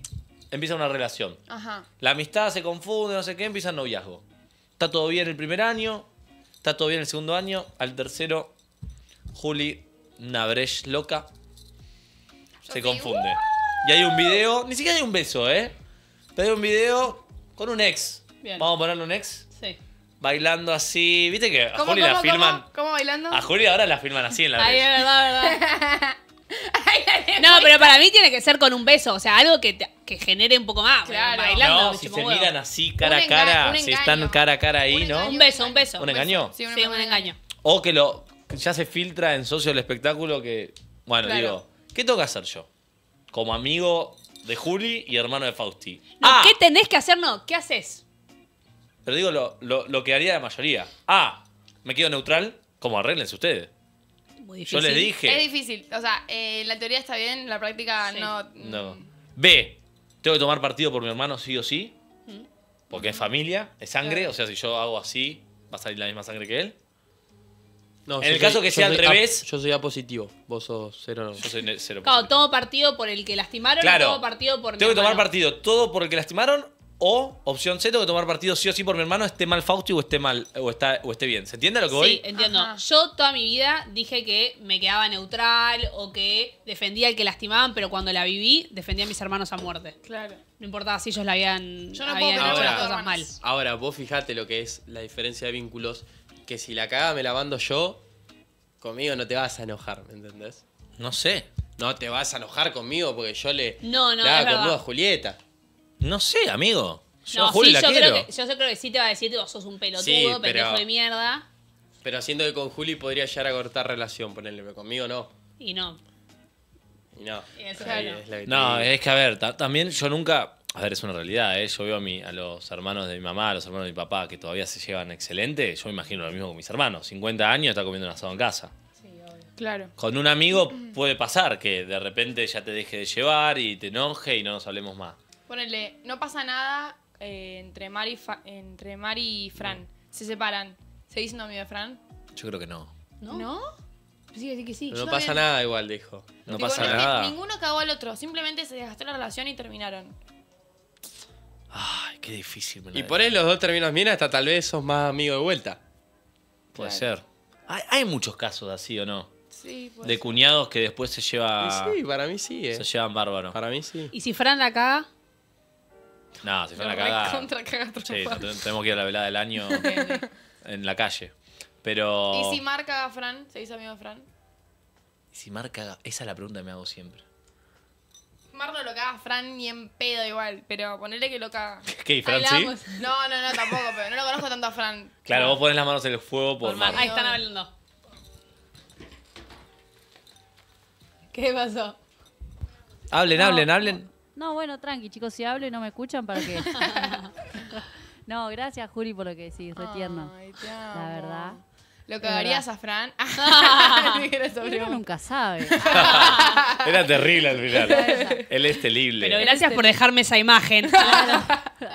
empieza una relación. Ajá. La amistad se confunde, no sé qué, empieza el noviazgo. Está todo bien el primer año, está todo bien el segundo año, al tercero, Juli... una brecha loca, se confunde. Y hay un video, ni siquiera hay un beso, ¿eh? Pero hay un video con un ex. Bien. Vamos a ponerle un ex. Sí. Bailando así, ¿viste que a Juli la cómo, filman? ¿Cómo, ¿Cómo bailando? A Juli ahora la filman así en la brecha. Ay, verdad, verdad. No, pero para mí tiene que ser con un beso, o sea, algo que, te, que genere un poco más. Claro. Bailando. No, si se miran así, cara a cara, si están cara a cara ahí, ¿no? Un beso, un beso. ¿Un engaño? Sí, un engaño. O que lo... Ya se filtra en socio el espectáculo que... Bueno, claro. digo, ¿qué tengo que hacer yo? Como amigo de Juli y hermano de Fausti. No, ah, ¿qué tenés que hacer? No, ¿qué haces? Pero digo lo, lo, lo que haría la mayoría. Ah, me quedo neutral, como arreglense ustedes. Muy difícil. Yo les dije. Es difícil. O sea, eh, la teoría está bien, la práctica sí. no... no. B, tengo que tomar partido por mi hermano sí o sí, ¿Mm? porque es familia, es sangre, claro. o sea, si yo hago así, va a salir la misma sangre que él. No, en el soy, caso que sea al revés... A, yo soy A positivo, vos sos cero no. Yo soy cero positivo. Claro, todo partido por el que lastimaron claro. o todo partido por Tengo mi que hermano. tomar partido todo por el que lastimaron o, opción C, tengo que tomar partido sí o sí por mi hermano, esté mal Fausti o esté, mal, o está, o esté bien. ¿Se entiende a lo que sí, voy? Sí, entiendo. Ajá. Yo toda mi vida dije que me quedaba neutral o que defendía al que lastimaban, pero cuando la viví, defendía a mis hermanos a muerte. Claro. No importaba si ellos la habían... Yo no habían puedo ahora, las cosas mal. Ahora, vos fijate lo que es la diferencia de vínculos. Que si la cagada me la mando yo, conmigo no te vas a enojar, ¿me entendés? No sé. No te vas a enojar conmigo porque yo le no, no, la hago conmigo a Julieta. No sé, amigo. Yo no, a Juli sí, la yo quiero. Creo que, yo creo que sí te va a decir que vos sos un pelotudo, sí, pero, pendejo de mierda. Pero siento que con Juli podría llegar a cortar relación, ponerle, pero conmigo no. Y no. Y no. Y eso Ay, es la no, es que a ver, también yo nunca... A ver, es una realidad, ¿eh? Yo veo a, mi, a los hermanos de mi mamá, a los hermanos de mi papá, que todavía se llevan excelente. Yo me imagino lo mismo con mis hermanos. cincuenta años, está comiendo un asado en casa. Sí, obvio. Claro. Con un amigo puede pasar que de repente ya te deje de llevar y te enoje y no nos hablemos más. Ponele, no pasa nada eh, entre, Mar y Fa, entre Mar y Fran. No. Se separan. ¿Seguís siendo amigo de Fran? Yo creo que no. ¿No? ¿No? Sí, sí, que sí. No, no pasa también... nada igual, dijo. No digo, pasa no, nada. Que ninguno cagó al otro. Simplemente se desgastó la relación y terminaron. Ay, qué difícil. Me la y por ahí los dos terminas bien hasta tal vez sos más amigo de vuelta. Puede claro. ser. Hay, hay muchos casos así, ¿o no? Sí. Puede de ser. Cuñados que después se lleva... Sí, para mí sí, eh. Se llevan bárbaro. Para mí sí. ¿Y si Fran la caga? No, si Fran la caga... Contra caga sí, tenemos que ir a la velada del año en la calle. Pero... ¿Y si Mar caga a Fran? ¿Se dice amigo de Fran? ¿Y si Mar caga? Esa es la pregunta que me hago siempre. Mar no lo caga Fran ni en pedo igual, pero ponele que lo caga. ¿Qué? ¿Fran Hablamos. sí? No, no, no, tampoco, pero no lo conozco tanto a Fran. Claro, no. Vos pones las manos en el fuego por, por Mar. Mar. Ahí están hablando. ¿Qué pasó? Hablen, no, hablen, hablen. No, bueno, tranqui, chicos, si hablo y no me escuchan, ¿para qué? No, gracias, Juli, por lo que decís, re tierno. Ay, te amo. La verdad. ¿Lo cagarías a Fran? Uno nunca sabe. Era terrible al final. Él es terrible. Pero gracias por dejarme esa imagen. Claro.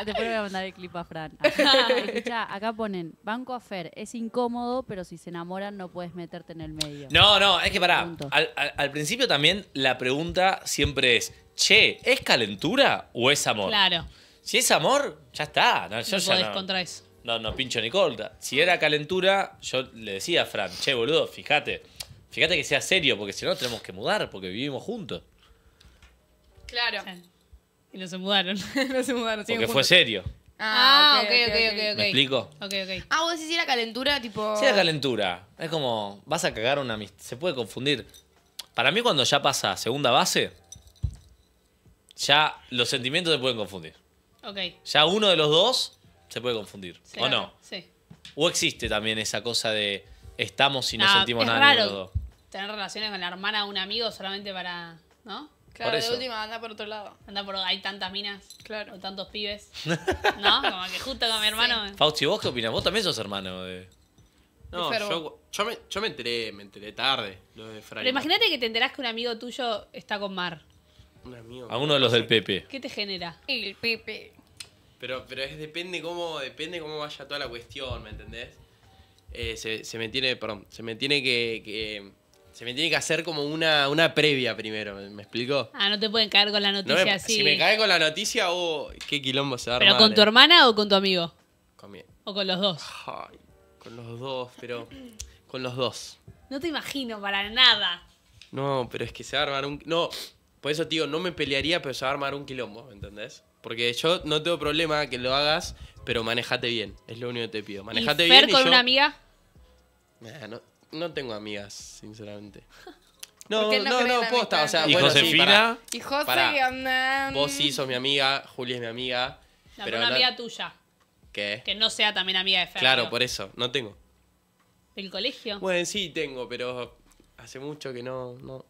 Después voy a mandar el clip a Fran. Escuchá, acá ponen, banco a Fer, es incómodo, pero si se enamoran no puedes meterte en el medio. No, no, es que pará. Al, al, al principio también la pregunta siempre es, che, ¿es calentura o es amor? Claro. Si es amor, ya está. No, yo no podés no. contra eso. No, no pincho ni corta. Si era calentura, yo le decía a Fran, che, boludo, fíjate. Fíjate que sea serio, porque si no tenemos que mudar, porque vivimos juntos. Claro. Y no se mudaron. no se mudaron. Porque fue serio. Ah, ok, ok, ok. okay, okay. ¿Me explico? Ok, ok. Ah, vos decís si era calentura, tipo... Si era calentura. Es como, vas a cagar una amistad. Se puede confundir. Para mí cuando ya pasa segunda base, ya los sentimientos se pueden confundir. Ok. Ya uno de los dos... Se puede confundir, sí, ¿o no? Sí. O existe también esa cosa de estamos y no, no sentimos es nada. Raro los dos. Tener relaciones con la hermana de un amigo solamente para... ¿No? Claro, de última anda por otro lado. Anda por... Hay tantas minas. Claro. O tantos pibes. ¿No? Como que justo con mi hermano... Sí. Fausti, ¿vos qué opinás? Vos también sos hermano de... No, yo, yo, me, yo me enteré, me enteré tarde. Lo de Pero imagínate que te enterás que un amigo tuyo está con Mar. Un amigo. A uno de los del Pepe. ¿Qué te genera? El Pepe... Pero, pero es, depende cómo depende cómo vaya toda la cuestión, ¿me entendés? Eh, se, se me tiene, perdón, se me tiene que, que se me tiene que hacer como una, una previa primero, ¿me, ¿me explico? Ah, no te pueden caer con la noticia no me, así. Si me cae con la noticia, oh, qué quilombo se va a armar. ¿Pero con tu hermana o con tu amigo? Con mi... ¿O con los dos? Ay, con los dos, pero con los dos. No te imagino para nada. No, pero es que se va a armar un... No, por eso, tío, no me pelearía, pero se va a armar un quilombo, ¿me entendés? Porque yo no tengo problema que lo hagas, pero manejate bien. Es lo único que te pido. Manejate bien. ¿Y Fer con una amiga? Nah, no, no tengo amigas, sinceramente. No, no, no, posta. O sea, ¿y Josefina? ¿Y José? Vos sí sos mi amiga, Juli es mi amiga. No, pero una amiga tuya. ¿Qué? Que no sea también amiga de Fer. Claro, por eso. No tengo. ¿Del colegio? Bueno, sí tengo, pero hace mucho que no... no.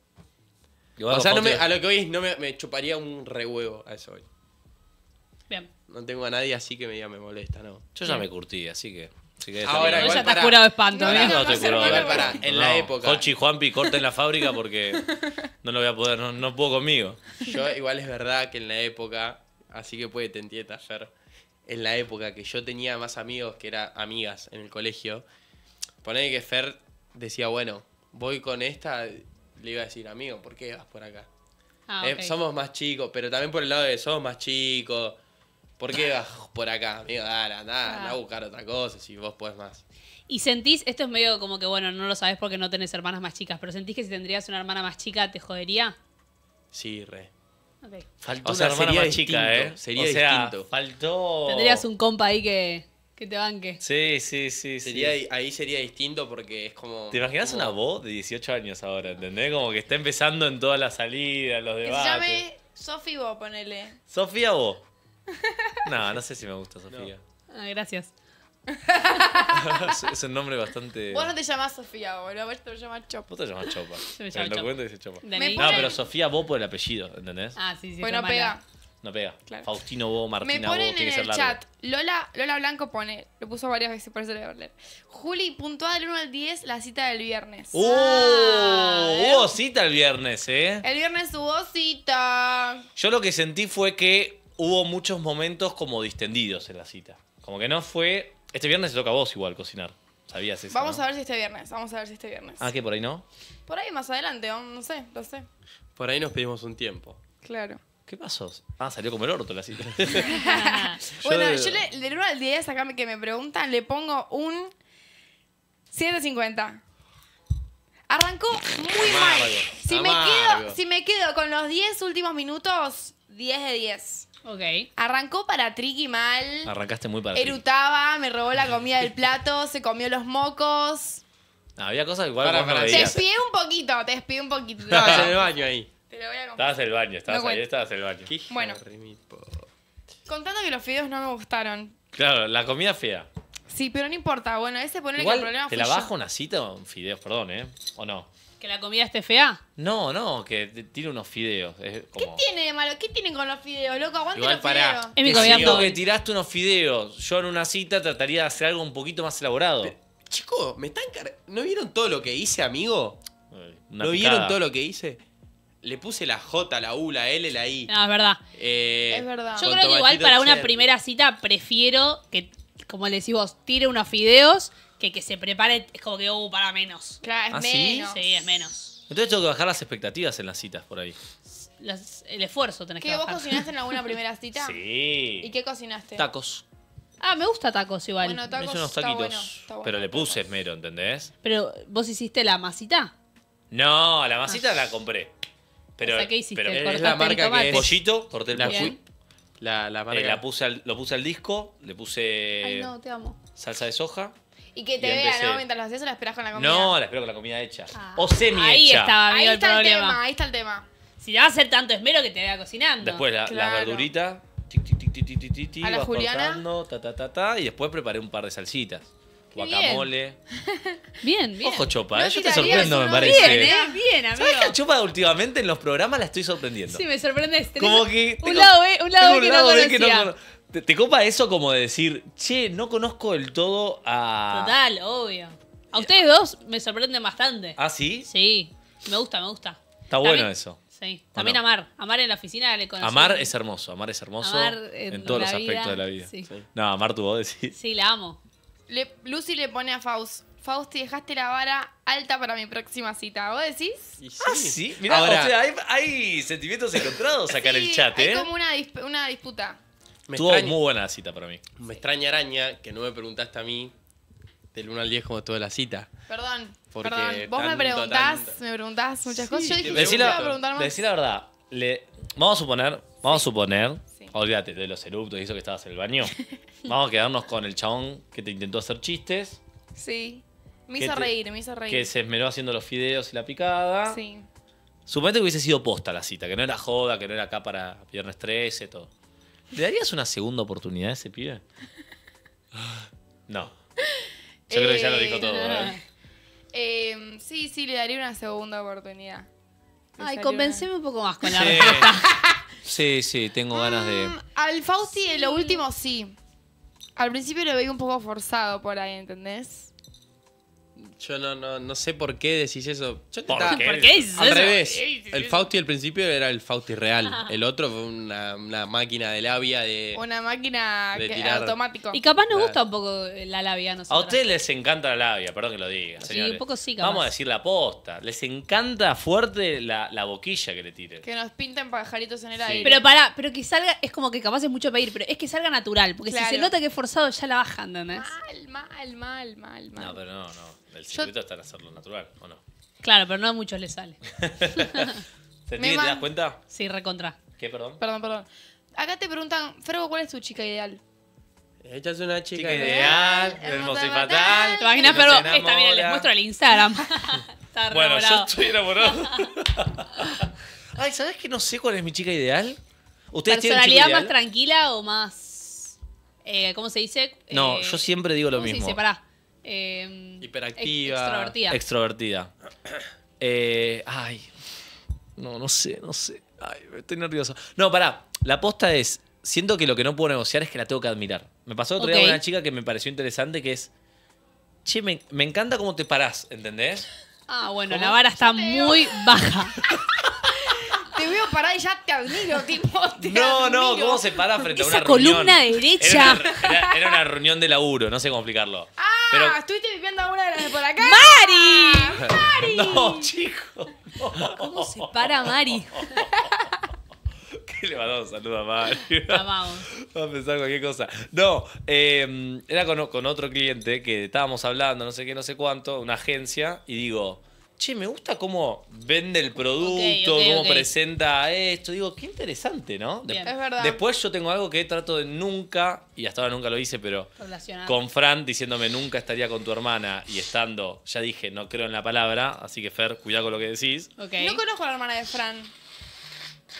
O sea, no me, a lo que oís no me, me chuparía un rehuevo a eso hoy. Bien. No tengo a nadie así que me diga me molesta, ¿no? Yo ya me curtí, así que... Si ahora igual ya te has curado espanto, ¿eh? No, no, no, te curó. Igual para, en no, la época. Jochi y Juanpi, corten la fábrica porque no lo voy a poder, no, no puedo conmigo. Yo igual es verdad que en la época, así que puede te entiendes, Fer, en la época que yo tenía más amigos que eran amigas en el colegio, ponele que Fer decía, bueno, voy con esta, le iba a decir, amigo, ¿por qué vas por acá? Ah, eh, okay. Somos más chicos, pero también por el lado de somos más chicos. ¿Por qué vas por acá, amigo? Dale, andá, andá a buscar otra cosa si vos podés más. Y sentís, esto es medio como que, bueno, no lo sabés porque no tenés hermanas más chicas, pero ¿sentís que si tendrías una hermana más chica te jodería? Sí, re. Okay. Faltó o sea, una hermana más distinto, chica, ¿eh? Sería o sea, distinto. Faltó... Tendrías un compa ahí que, que te banque. Sí, sí, sí. Sería, sí. Ahí sería distinto porque es como... ¿Te imaginas como... una voz de dieciocho años ahora, entendés? Como que está empezando en todas las salidas, los debates. Que se llame Sofi Bo, ponele. Sofía Bo. No, no sé si me gusta Sofía. No. Ah, gracias. es, es un nombre bastante... Vos no te llamás Sofía, boludo. Vos te llamás Chopa. Vos te llamás Chopa. Yo me llamo Chopa. Documento dice Chopa. ¿Me no, pero Sofía Bo por el apellido, ¿entendés? Ah, sí, sí. Pues no pega. Mala. No pega. Claro. Faustino Bo, Martina Bo. Me ponen Bo, en el largo. Chat. Lola, Lola Blanco pone, lo puso varias veces, por eso le voy a leer. Juli, puntuada del uno al diez, la cita del viernes. ¡Uh! Ah, hubo cita el viernes, ¿eh? El viernes hubo cita. Yo lo que sentí fue que... hubo muchos momentos como distendidos en la cita. Como que no fue... Este viernes te toca a vos igual cocinar. Sabías eso, Vamos ¿no? a ver si este viernes. Vamos a ver si este viernes. Ah, ¿qué? ¿Por ahí no? Por ahí más adelante. No sé, no sé. Por ahí nos pedimos un tiempo. Claro. ¿Qué pasó? Ah, salió como el orto la cita. yo bueno, de... yo le, del uno al diez, acá que me preguntan, le pongo un siete cincuenta. Arrancó muy mal. Si me, quedo, si me quedo con los diez últimos minutos, diez de diez. Ok. Arrancó para Triqui mal. Arrancaste muy para Erutaba, me robó la comida del plato, se comió los mocos. No, había cosas igual para, para, para Te espié un poquito, te espié un poquito. Estabas en el baño ahí. Te lo voy a Estabas en el baño, estabas no ahí, estabas en el baño. Qué bueno. Contando que los fideos no me gustaron. Claro, la comida fea. Sí, pero no importa. Bueno, ese ponerle que el problema fue yo. ¿Te la bajo una cita con fideos, perdón, eh? ¿O no? ¿Que la comida esté fea? No, no, que tire unos fideos. Es como... ¿Qué tiene de malo? ¿Qué tienen con los fideos, loco? Aguante igual los pará. Fideos. Es mi comida todo. Que tiraste unos fideos. Yo en una cita trataría de hacer algo un poquito más elaborado. Pero, chico, ¿me están car... ¿no vieron todo lo que hice, amigo? Una ¿No picada. Vieron todo lo que hice? Le puse la J, la U, la L, la I. No, es verdad. Eh, es verdad. Yo creo que igual para una ser. primera cita prefiero que, como le decís vos, tire unos fideos... Que, que se prepare, es como que hubo uh, para menos. Claro, es ¿Ah, menos. ¿Sí? Sí, es menos. Entonces tengo que bajar las expectativas en las citas por ahí. Las, el esfuerzo tenés que, que bajar. ¿Vos cocinaste en alguna primera cita? Sí. ¿Y qué cocinaste? Tacos. Ah, me gusta tacos igual. Bueno, tacos, me hice unos taquitos, está bueno, está bueno, pero le puse esmero, ¿entendés? Pero, ¿vos hiciste la masita? No, la masita ah. la compré. Pero, o sea, ¿qué hiciste? Pero es la marca que es. Pollito, corté el pollito. La, la marca. Eh, la puse al, lo puse al disco, le puse... Ay, no, te amo. Salsa de soja. Y que te vea, ¿no? Mientras lo haces o la esperas con la comida. No, la espero con la comida hecha. Ah. O semi-hecha. Ahí está, amigo, ahí está el, el tema, ahí está el tema. Si le vas a hacer tanto esmero que te vea cocinando. Después la, claro. la verdurita, tic, tic, tic, tic, tic, tic, tic, a la Juliana. Cortando, ta, ta, ta, ta, y después preparé un par de salsitas. Guacamole. Bien, bien. Ojo, Chopa, no, ¿eh? Yo te sorprendo, me parece. Bien, ¿eh? Bien, amigo. ¿Sabes que a Chopa últimamente en los programas la estoy sorprendiendo? Sí, me sorprendes. Como que... Tengo, un lado, ¿eh? Un lado, un lado que, que no conocía. ¿Te, ¿Te copa eso como de decir, che, no conozco del todo a...? Total, obvio. A ustedes dos me sorprenden bastante. ¿Ah, sí? Sí. Me gusta, me gusta. Está también, bueno eso. Sí. También bueno. Amar. Amar en la oficina le conocí. Amar es hermoso. Amar es hermoso amar en, en todos los vida, aspectos de la vida. Sí. Sí. No, Amar tu voz decís. Sí, la amo. Le, Lucy le pone a Faust. Fausti, dejaste la vara alta para mi próxima cita. ¿Vos decís? Sí, sí. Ah, sí. Mirá, ahora, o sea, hay, hay sentimientos encontrados acá sí, en el chat, hay ¿eh? Hay como una, disp una disputa. Estuvo muy buena la cita para mí. Me extraña, Araña, que no me preguntaste a mí del uno al diez cómo estuvo la cita. Perdón, porque perdón. Vos tanto, me preguntás, tanto. me preguntás muchas sí, cosas. Yo dije, decí la, preguntar más. Decí la verdad. Le, vamos a suponer, vamos a suponer, sí. Olvídate de los eruptos y eso que estabas en el baño. Vamos a quedarnos con el chabón que te intentó hacer chistes. Sí, me hizo te, reír, me hizo reír. Que se esmeró haciendo los fideos y la picada. Sí. Suponete que hubiese sido posta la cita, que no era joda, que no era acá para viernes trece, todo. ¿Le darías una segunda oportunidad a ese pibe? No. Yo creo que ya lo dijo todo. ¿eh? Eh, sí, sí, le daría una segunda oportunidad. Le Ay, convenceme una... un poco más con la sí. respuesta. Sí, sí, tengo ganas de... Um, al Fausti, sí. Lo último sí. Al principio lo veía un poco forzado por ahí, ¿entendés? Yo no, no, no sé por qué decís eso. Yo ¿Por, ¿Por, qué? ¿Por qué dices Al eso? revés. El Fausti al principio era el Fausti real. Ajá. El otro fue una, una máquina de labia. de Una máquina de que, automático. Y capaz nos gusta un poco la labia. Nosotras. A ustedes les encanta la labia, perdón que lo diga. Sí, señores. Un poco sí, capaz. Vamos a decir la posta. Les encanta fuerte la, la boquilla que le tiren. Que nos pinten pajaritos en el sí. aire. Pero pará, pero que salga, es como que capaz es mucho pedir, pero es que salga natural. Porque claro. si se nota que es forzado ya la bajan, ¿no? Mal, mal, mal, mal, mal. No, pero no, no. El secreto Yo... está en hacerlo natural, ¿o no? Claro, pero no a muchos les sale. ¿Te, te das cuenta? Sí, recontra. ¿Qué, perdón? Perdón, perdón. Acá te preguntan, Fergo, ¿cuál es tu chica ideal? Ella es una chica, chica ideal, hermosa y fatal. fatal. ¿Te imaginas, Fergo? Esta, mira, les muestro el Instagram. Está re Bueno, enamorado. Yo estoy enamorado. Ay, ¿sabés que no sé cuál es mi chica ideal? ¿Ustedes tienen chica ideal? ¿Personalidad más tranquila o más...? Eh, ¿Cómo se dice? No, eh, yo siempre digo lo mismo. Sí, se dice? Pará. Eh, Hiperactiva, extrovertida. extrovertida. Eh, ay, no, no sé, no sé. Ay, estoy nervioso. No, pará. La posta es, siento que lo que no puedo negociar es que la tengo que admirar. Me pasó otro okay. día con una chica que me pareció interesante, que es, che, me, me encanta cómo te parás, ¿entendés? Ah, bueno, ¿Cómo? la vara está muy baja. Te veo parada y ya te admiro, tipo. Te no, admiro. no, ¿cómo se para frente Esa a una columna reunión? derecha. Era una, era, era una reunión de laburo, no sé cómo explicarlo. Ah, Pero... estuviste viviendo a una de las de por acá. ¡Mari! ¡Mari! No, chico. No. ¿Cómo se para Mari? ¿Qué le mandamos un saludo a Mari? Vamos. Vamos a pensar cualquier cosa. No, eh, era con, con otro cliente que estábamos hablando, no sé qué, no sé cuánto, una agencia, y digo... Che, me gusta cómo vende el producto, okay, okay, cómo okay. presenta esto. Digo, qué interesante, ¿no? De Bien. Es verdad. Después yo tengo algo que trato de nunca, y hasta ahora nunca lo hice, pero con Fran diciéndome nunca estaría con tu hermana y estando, ya dije, no creo en la palabra, así que Fer, cuidado con lo que decís. Okay. No conozco a la hermana de Fran.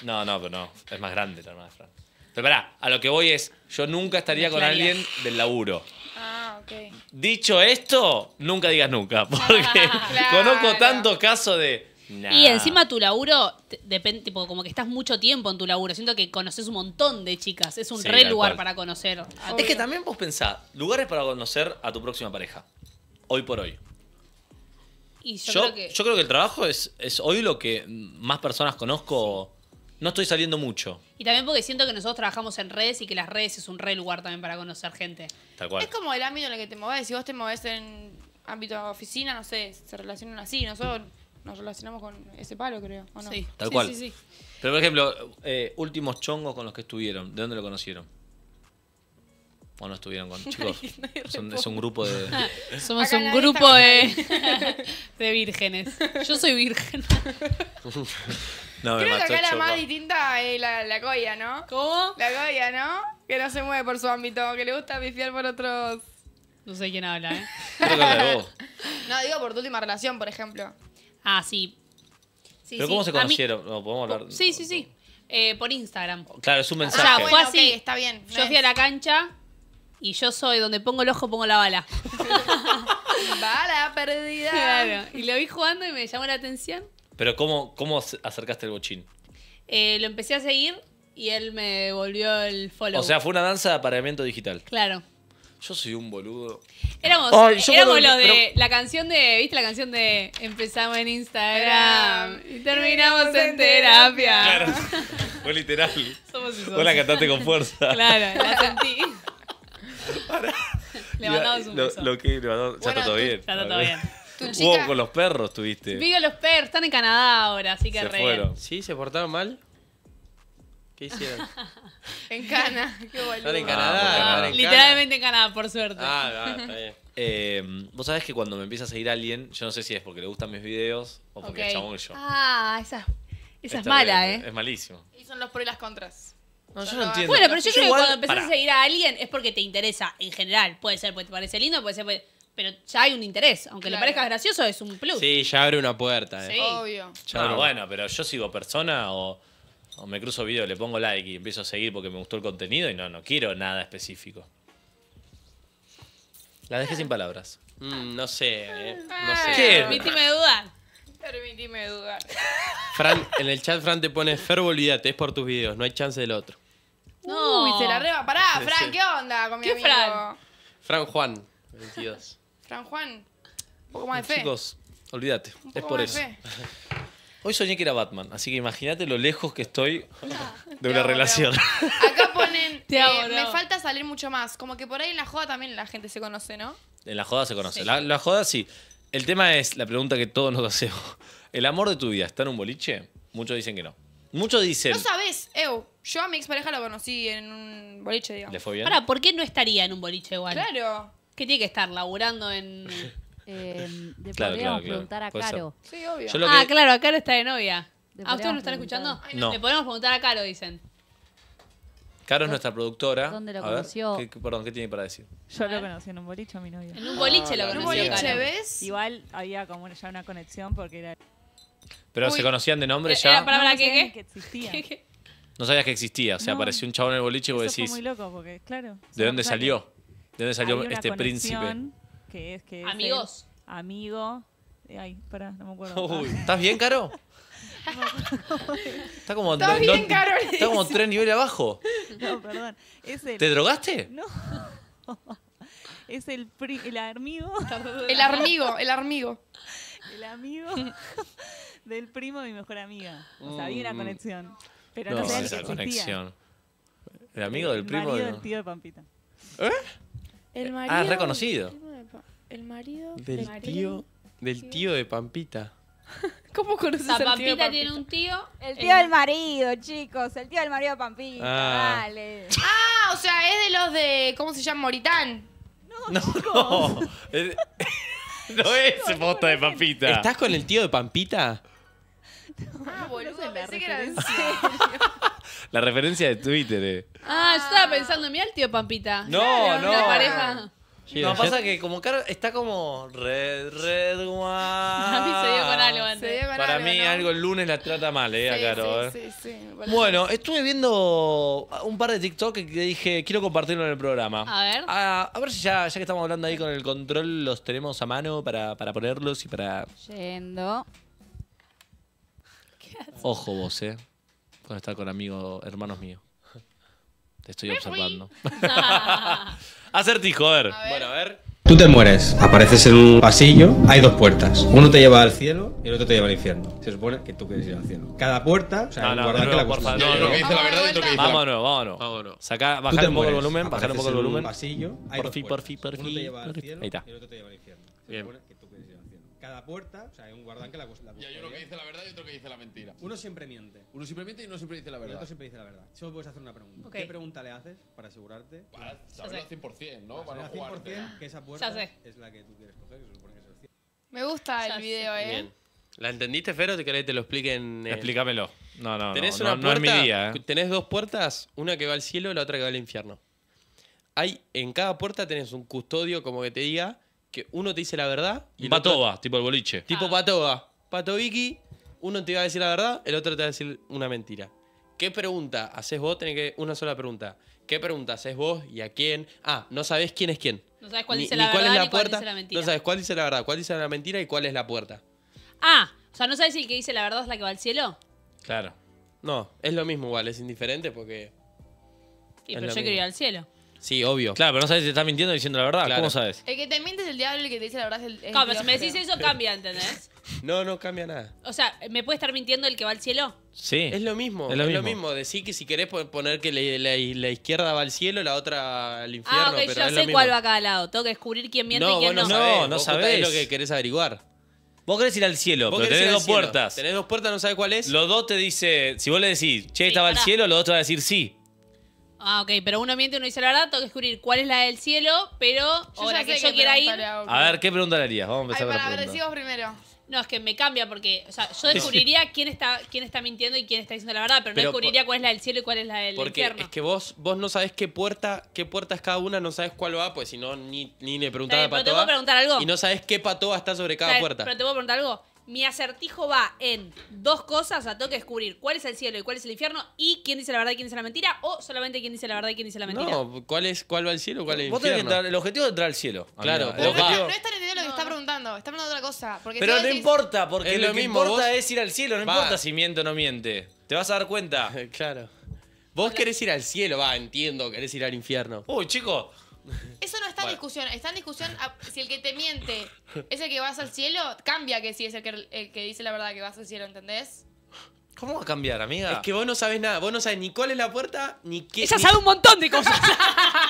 No, no, pero no, es más grande la hermana de Fran. Pero pará, a lo que voy es, yo nunca estaría con alguien del laburo. Ah, ok. Dicho esto, nunca digas nunca, porque ah, claro. conozco tantos casos de... Nah. Y encima tu laburo, depende, tipo, como que estás mucho tiempo en tu laburo. Siento que conoces un montón de chicas, es un sí, re lugar cual. para conocer. Obvio. Es que también vos pensás, lugares para conocer a tu próxima pareja, hoy por hoy. Y yo, yo, creo que... yo creo que el trabajo es, es hoy lo que más personas conozco... No estoy saliendo mucho. Y también porque siento que nosotros trabajamos en redes y que las redes es un re lugar también para conocer gente. Tal cual. Es como el ámbito en el que te movés. Si vos te movés en ámbito de oficina, no sé, se relacionan así. Nosotros nos relacionamos con ese palo, creo. ¿O no? Sí, tal sí, cual. Sí, sí. Pero, por ejemplo, eh, últimos chongos con los que estuvieron. ¿De dónde lo conocieron? ¿O no estuvieron con chicos? Son, es un grupo de... Somos Acá un grupo de... de vírgenes. Yo soy virgen. No, Creo que acá la más distinta es la, la Goya, ¿no? ¿Cómo? La Goya, ¿no? Que no se mueve por su ámbito, que le gusta pifiar por otros... No sé quién habla, ¿eh? Creo que habla de vos. No, digo por tu última relación, por ejemplo. Ah, sí. sí ¿Pero sí. cómo se conocieron? Mí... No, ¿podemos hablar? Sí, sí, sí. Eh, por Instagram. Claro, es un mensaje. Ah, o sea, fue así. Okay, está bien. Yo fui a la cancha y yo soy donde pongo el ojo, pongo la bala. Bala perdida. Claro. Y lo vi jugando y me llamó la atención. ¿Pero cómo, cómo acercaste el bochín? Eh, lo empecé a seguir y él me devolvió el follow. O sea, fue una danza de apareamiento digital. Claro. Yo soy un boludo. Éramos, oh, eh, éramos los de... Pero... La canción de... ¿Viste la canción de... Empezamos en Instagram y terminamos en, en terapia? Claro. Fue literal. Somos y somos. Vos la cantaste con fuerza. Claro, la sentí. Para. Le mandamos un beso. Lo, lo que... Le mandamos, bueno, ya está todo bien. Ya está todo bien. Wow, con los perros tuviste. Vivo los perros, están en Canadá ahora, así que se re fueron. Bien. ¿Sí? ¿Se portaron mal? ¿Qué hicieron? En Cana, qué boludo. Están en Canadá. Ah, no, en literalmente Cana. en Canadá, por suerte. Ah, no, está bien. Eh, Vos sabés que cuando me empieza a seguir alguien, yo no sé si es porque le gustan mis videos o porque okay. chabón yo. Ah, esa, esa es mala, bien, ¿eh? Es malísimo. Y son los pros y las contras. No, yo no entiendo. Bueno, pero yo, yo creo igual, que cuando empezás para. a seguir a alguien es porque te interesa en general. Puede ser porque te parece lindo, puede ser porque... Pero ya hay un interés. Aunque claro. le parezca gracioso, es un plus. Sí, ya abre una puerta. ¿eh? Sí, obvio. Ya no, bueno, pero yo sigo persona o, o me cruzo video, le pongo like y empiezo a seguir porque me gustó el contenido y no, no quiero nada específico. La dejé sin palabras. Mm, no sé, ¿eh? No sé. ¿Qué? Permitime dudar. Permitime dudar. Fran, en el chat Fran te pone Fer, olvídate, es por tus videos, no hay chance del otro. No. Uy, se la reba. Pará, Fran, ¿qué onda con mi ¿Qué amigo? Fran? Fran Juan, veintidós. Fran Juan, un poco más de fe. Chicos, olvídate, es por eso. Hoy soñé que era Batman, así que imagínate lo lejos que estoy de una relación. Acá ponen, eh, me falta salir mucho más. Como que por ahí en la joda también la gente se conoce, ¿no? En la joda se conoce. Sí. La, la joda sí. El tema es la pregunta que todos nos hacemos. ¿El amor de tu vida está en un boliche? Muchos dicen que no. Muchos dicen... No sabes, Eu. Yo a mi expareja la conocí en un boliche, digamos. ¿Le fue bien? Ahora, ¿por qué no estaría en un boliche igual? Claro. ¿Qué tiene que estar? ¿Laburando en...? Eh, de claro, podríamos claro, preguntar claro. a Caro. Pues sí, obvio. Que... Ah, claro, a Caro está de novia. ¿A ah, ustedes lo están escuchando? Ay, no. No. Le podemos preguntar a Caro, dicen. Caro es nuestra productora. ¿Dónde lo a conoció? Ver, ¿qué, perdón, ¿qué tiene para decir? Yo lo conocí en un boliche a mi novia. En un boliche ah, lo conocí. En un boliche, Caro. ¿Ves? Igual había como ya una conexión porque era... Pero Uy. se conocían de nombre ya. Era para no, no que, que existía. ¿Qué, qué? No sabías que existía. O sea, no. apareció un chabón en el boliche y vos decís... Eso fue muy loco porque, claro. ¿De dónde salió? ¿De dónde salió este príncipe? Que es, que es amigos. El amigo. Ay, pará, no me acuerdo. Uy, ¿estás bien, Caro? Está como ¿Estás bien, no, Caro? Está como tres niveles abajo. No, perdón. Es el... ¿Te drogaste? No. Es el, pri... el amigo. El amigo, el amigo. El amigo del primo de mi mejor amiga. O sea, había una conexión. Pero no, no sé esa conexión. El amigo del primo. El marido del tío de Pampita. ¿Eh? El marido ah, reconocido. Del pa el marido del, del marido, tío del tío de Pampita. ¿Cómo conoces a Pampita? Tío de Pampita tiene un tío. El tío el... del marido, chicos. El tío del marido de Pampita. Ah. Dale. Ah, o sea, es de los de. ¿Cómo se llama? Moritán. No, no. El, no es posta de Pampita. ¿Estás con el tío de Pampita? No, ah, boludo, no sé pensé que era en serio. La referencia de Twitter. Eh. Ah, yo estaba pensando en mí al tío Pampita. No, claro, no. Una pareja. Yeah. No, pasa que como Caro está como red, red, guau. A mí se dio con algo antes. Con Para algo, mí no. algo el lunes la trata mal, eh, sí, a Caro. Sí, eh. sí, sí, sí. Bueno, estuve viendo un par de TikTok que dije, quiero compartirlo en el programa. A ver. A, a ver si ya, ya que estamos hablando ahí con el control, los tenemos a mano para, para ponerlos y para... Yendo. Ojo vos, eh. Con estar con amigos, hermanos míos. Te estoy observando. Acertijo, a ver. a ver. Bueno, a ver. Tú te mueres, apareces en un pasillo, hay dos puertas. Uno te lleva al cielo y el otro te lleva al infierno. Se supone que tú quieres ir al cielo. Cada puerta, o sea, no, no, guardar que la cuestión. No, no, no, lo que dice la verdad es lo que dice. Vámonos, vámonos. vámonos. Sacá, bajar un poco el volumen, bajar un poco el volumen. Pasillo, hay por fin, por fin, por fin. Uno te lleva al cielo y el otro te lleva al infierno. Se supone que tú quieres ir al cielo. Cada puerta, o sea, hay un guardán que la cuestión. Y hay uno que dice la verdad y otro que dice la mentira. Uno siempre miente. Uno siempre miente y uno siempre dice la verdad. Y otro siempre dice la verdad. Solo puedes hacer una pregunta. Okay. ¿Qué pregunta le haces para asegurarte? Para saberlo al cien por cien, ¿no? Para, para no jugarte. cien por cien que esa puerta es la que tú quieres coger, que se supone que es el cien. Me gusta ya el video, sé. ¿eh? Bien. ¿La entendiste, Fero? ¿Te querés que te lo expliquen? Eh? Explícamelo. No, no, tenés no. Una no, puerta, no es mi día, ¿eh? Tenés dos puertas, una que va al cielo y la otra que va al infierno. Hay, en cada puerta tenés un custodio como que te diga... Que uno te dice la verdad. Y Patoba, tipo el boliche. Tipo ah. Patoba. Patoviki, uno te va a decir la verdad, el otro te va a decir una mentira. ¿Qué pregunta haces vos? Tenés que una sola pregunta. ¿Qué pregunta haces vos y a quién? Ah, no sabés quién es quién. No sabés cuál ni, dice la ni verdad cuál es la ni puerta, cuál dice la mentira. No sabés cuál dice la verdad, cuál dice la mentira y cuál es la puerta. Ah, o sea, ¿no sabés si el que dice la verdad es la que va al cielo? Claro. No, es lo mismo igual, es indiferente porque... Sí, pero yo quería ir al cielo. Sí, obvio. Claro, pero no sabes si te estás mintiendo diciendo la verdad. Claro. ¿Cómo sabes? El que te miente es el diablo y el que te dice la verdad es el... Claro, pero si me decís eso cambia, ¿entendés? No, no cambia nada. O sea, ¿me puede estar mintiendo el que va al cielo? Sí. Es lo mismo. Es lo, es mismo. lo mismo. Decir que si querés poner que la, la, la izquierda va al cielo, la otra al infierno. Ah, ok, pero yo es sé lo cuál mismo. va a cada lado. Tengo que descubrir quién miente no, y quién no. No, no sabés. No, no sabés. Es lo que querés averiguar. Vos querés ir al cielo, pero tenés dos cielo. puertas. Tenés dos puertas, no sabés cuál es. Los dos te dicen... Si vos le decís, che, estaba sí, al cielo, los dos te van a decir sí. Ah, ok, pero uno miente, uno dice la verdad, tengo que descubrir cuál es la del cielo, pero yo o la que yo quiera ir. A ver, ¿qué pregunta le harías? Vamos a empezar Ay, para, con la pregunta. A ver, decimos primero. No, es que me cambia porque, o sea, yo descubriría quién está quién está mintiendo y quién está diciendo la verdad, pero, pero no descubriría por, cuál es la del cielo y cuál es la del porque infierno. Porque es que vos vos no sabés qué puerta qué puerta es cada una, no sabés cuál va, pues si no, ni, ni le preguntás a la patoa. Pero te puedo preguntar algo. Y no sabés qué patoa está sobre cada ¿sabes? puerta. Pero te puedo preguntar algo. Mi acertijo va en dos cosas, o sea, tengo que descubrir cuál es el cielo y cuál es el infierno y quién dice la verdad y quién dice la mentira o solamente quién dice la verdad y quién dice la mentira. No, ¿cuál, es, cuál va al cielo y cuál es el infierno? Vos tenés que entrar, el objetivo es entrar al cielo. Claro. Pero el objetivo... No, no está entendiendo lo que está preguntando, está preguntando otra cosa. Porque pero no decís... importa, porque lo, lo que mismo, importa vos... es ir al cielo, no va. importa si miente o no miente. Te vas a dar cuenta. Claro. Vos Hola. querés ir al cielo, va, entiendo, querés ir al infierno. Uy, chico. Eso no está en bueno. discusión. Está en discusión a, si el que te miente es el que vas al cielo, cambia que si es el que, el que dice la verdad que vas al cielo, ¿entendés? ¿Cómo va a cambiar, amiga? Es que vos no sabés nada. Vos no sabés ni cuál es la puerta, ni qué... Ella ni... sabe un montón de cosas.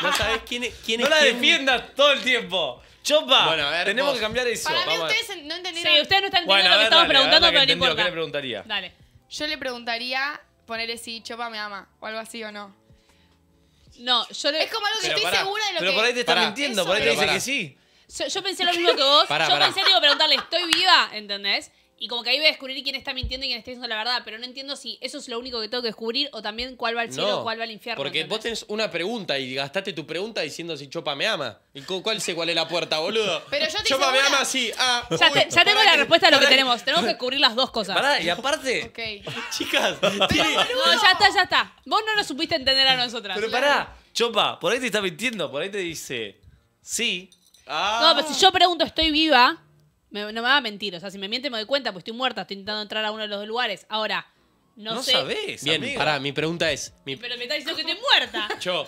No sabés quién es quién. No es la quién... defiendas todo el tiempo. Chopa, bueno, a ver, tenemos vos... que cambiar eso. Para mí Vamos ustedes no entendieron. Sí, ustedes no están entendiendo bueno, lo que estamos preguntando, pero no importa. ¿Qué le preguntaría? Dale. Yo le preguntaría, ponerle si Chopa me ama o algo así o no. No, yo le... Es como algo que pero estoy para, segura de lo pero que... Pero por ahí te están mintiendo, por ahí te dice que sí. Yo, yo pensé lo mismo que vos. Para, yo para. pensé, digo, preguntarle, ¿estoy viva? ¿Entendés? Y como que ahí voy a descubrir quién está mintiendo y quién está diciendo la verdad. Pero no entiendo si eso es lo único que tengo que descubrir o también cuál va al cielo no, o cuál va al infierno. Porque ¿entendés? Vos tenés una pregunta y gastaste tu pregunta diciendo si Chopa me ama. ¿Y cuál sé cuál es la puerta, boludo? Pero yo te Chopa me ama, sí. Ah, ya, uy, te, ya tengo la que, respuesta a lo que, que tenemos. Tenemos que cubrir las dos cosas. Pará, y aparte... Okay. Chicas... Pero, no, ya está, ya está. Vos no nos supiste entender a nosotras. Pero pará, Chopa, por ahí te está mintiendo. Por ahí te dice... Sí. Ah. No, pero si yo pregunto ¿estoy viva? Me, no me va a mentir. O sea, si me miente me doy cuenta, pues estoy muerta, estoy intentando entrar a uno de los dos lugares. Ahora, no, no sé... No sabés, Bien, amiga. pará, mi pregunta es... Mi... Pero me estás diciendo que estoy muerta. Yo,